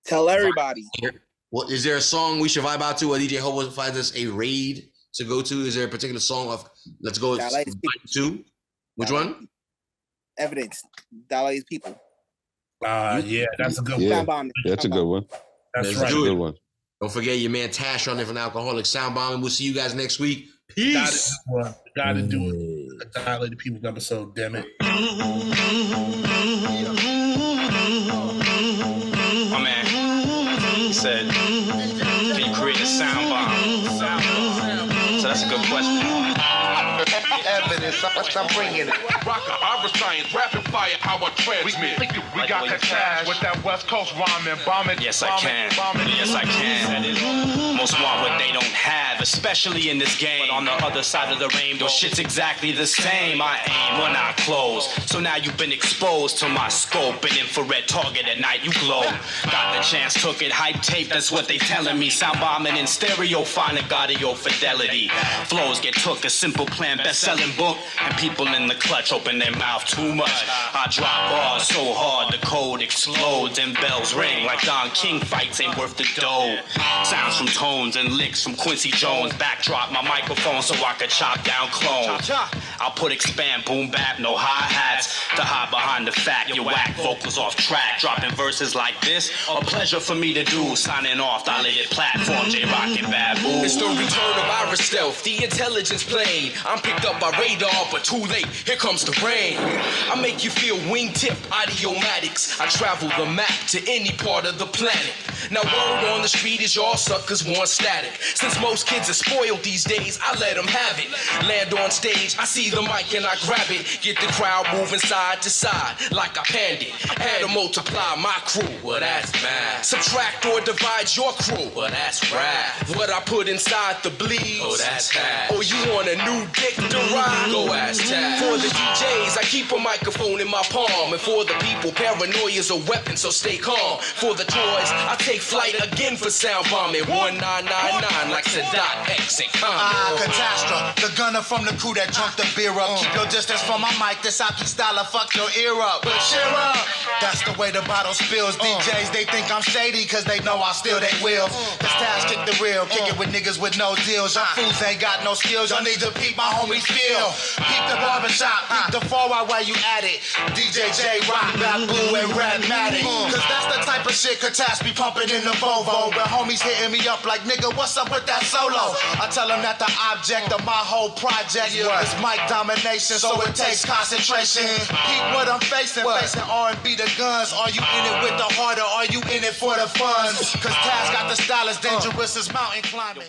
tell everybody. Well, is there a song we should vibe out to? Or DJ Hobo finds us a raid to go to? Is there a particular song of let's go like to? Which one? Evidence. Dollar's People. Yeah, that's a good one. That's a good one. That's a good one. Don't forget your man Tash on there from Alcoholics Sound Bombing. We'll see you guys next week. Peace. Gotta do it. Dilate the People's episode, damn it. My man said, can you create a sound bomb? So that's a good question. Evidence, I'm bringing it. Rockin' our science, rapid fire, our transmit. We got that cash with that West Coast rhyming, bombing. Yes, I can. Yes, I can. Most want what they don't have, especially in this game. But on the other side of the rainbow, shit's exactly the same. I aim when I close. So now you've been exposed to my scope. An infrared target at night, you glow. Got the chance, took it, hype tape, that's what they telling me. Sound bombing in stereo, fine audio fidelity. Flows get took, a simple plan, best selling book, and people in the clutch open their mouth too much. I drop bars so hard the code explodes and bells ring like Don King fights ain't worth the dough. Sounds from tones and licks from Quincy Jones. Backdrop my microphone so I could chop down clones. I'll put expand, boom bap, no hi-hats to hide behind the fact your whack vocals off track. Dropping verses like this, a pleasure for me to do. Signing off, dilated platform, J-Rock and Babu. It's the return of Iris Stealth, the intelligence plane. I'm picked up by radar, but too late, here comes the rain. I make you feel wingtip, audiomatics. I travel the map to any part of the planet. Now word on the street is y'all suckers want static. Since most kids are spoiled these days, I let them have it. Land on stage, I see the mic and I grab it. Get the crowd moving side to side, like I panned it. Had to multiply my crew, well that's bad. Subtract or divide your crew, well that's right. What I put inside the bleeds, oh that's bad. Oh you want a new dick? Go at hashtag. For the DJs, I keep a microphone in my palm. And for the people, paranoia's a weapon, so stay calm. For the toys, I take flight again for sound bombing. 1999 like Sadat X and Common. Catastrophe, the gunner from the crew that jumped the beer up. Keep your distance from my mic, this Saki style, fuck your ear up. But cheer up, that's the way the bottle spills. DJs, they think I'm shady, cause they know I steal they wheels. This task kick the real, kick it with niggas with no deals. Y'all fools ain't got no skills, y'all need to peep my homie feel. Peep the barbershop, peep the far out while you at it. DJ J-Rock, Black Blue and Red Matic. Cause that's the type of shit catastrophe pumping in the Volvo. But homies hitting me up like, nigga, what's up with that solo? I tell them that the object of my whole project is mic domination, so it takes concentration. Peep what I'm facing, facing R&B the guns. Are you in it with the heart or are you in it for the funds? Cause Taz got the style as dangerous as mountain climbing.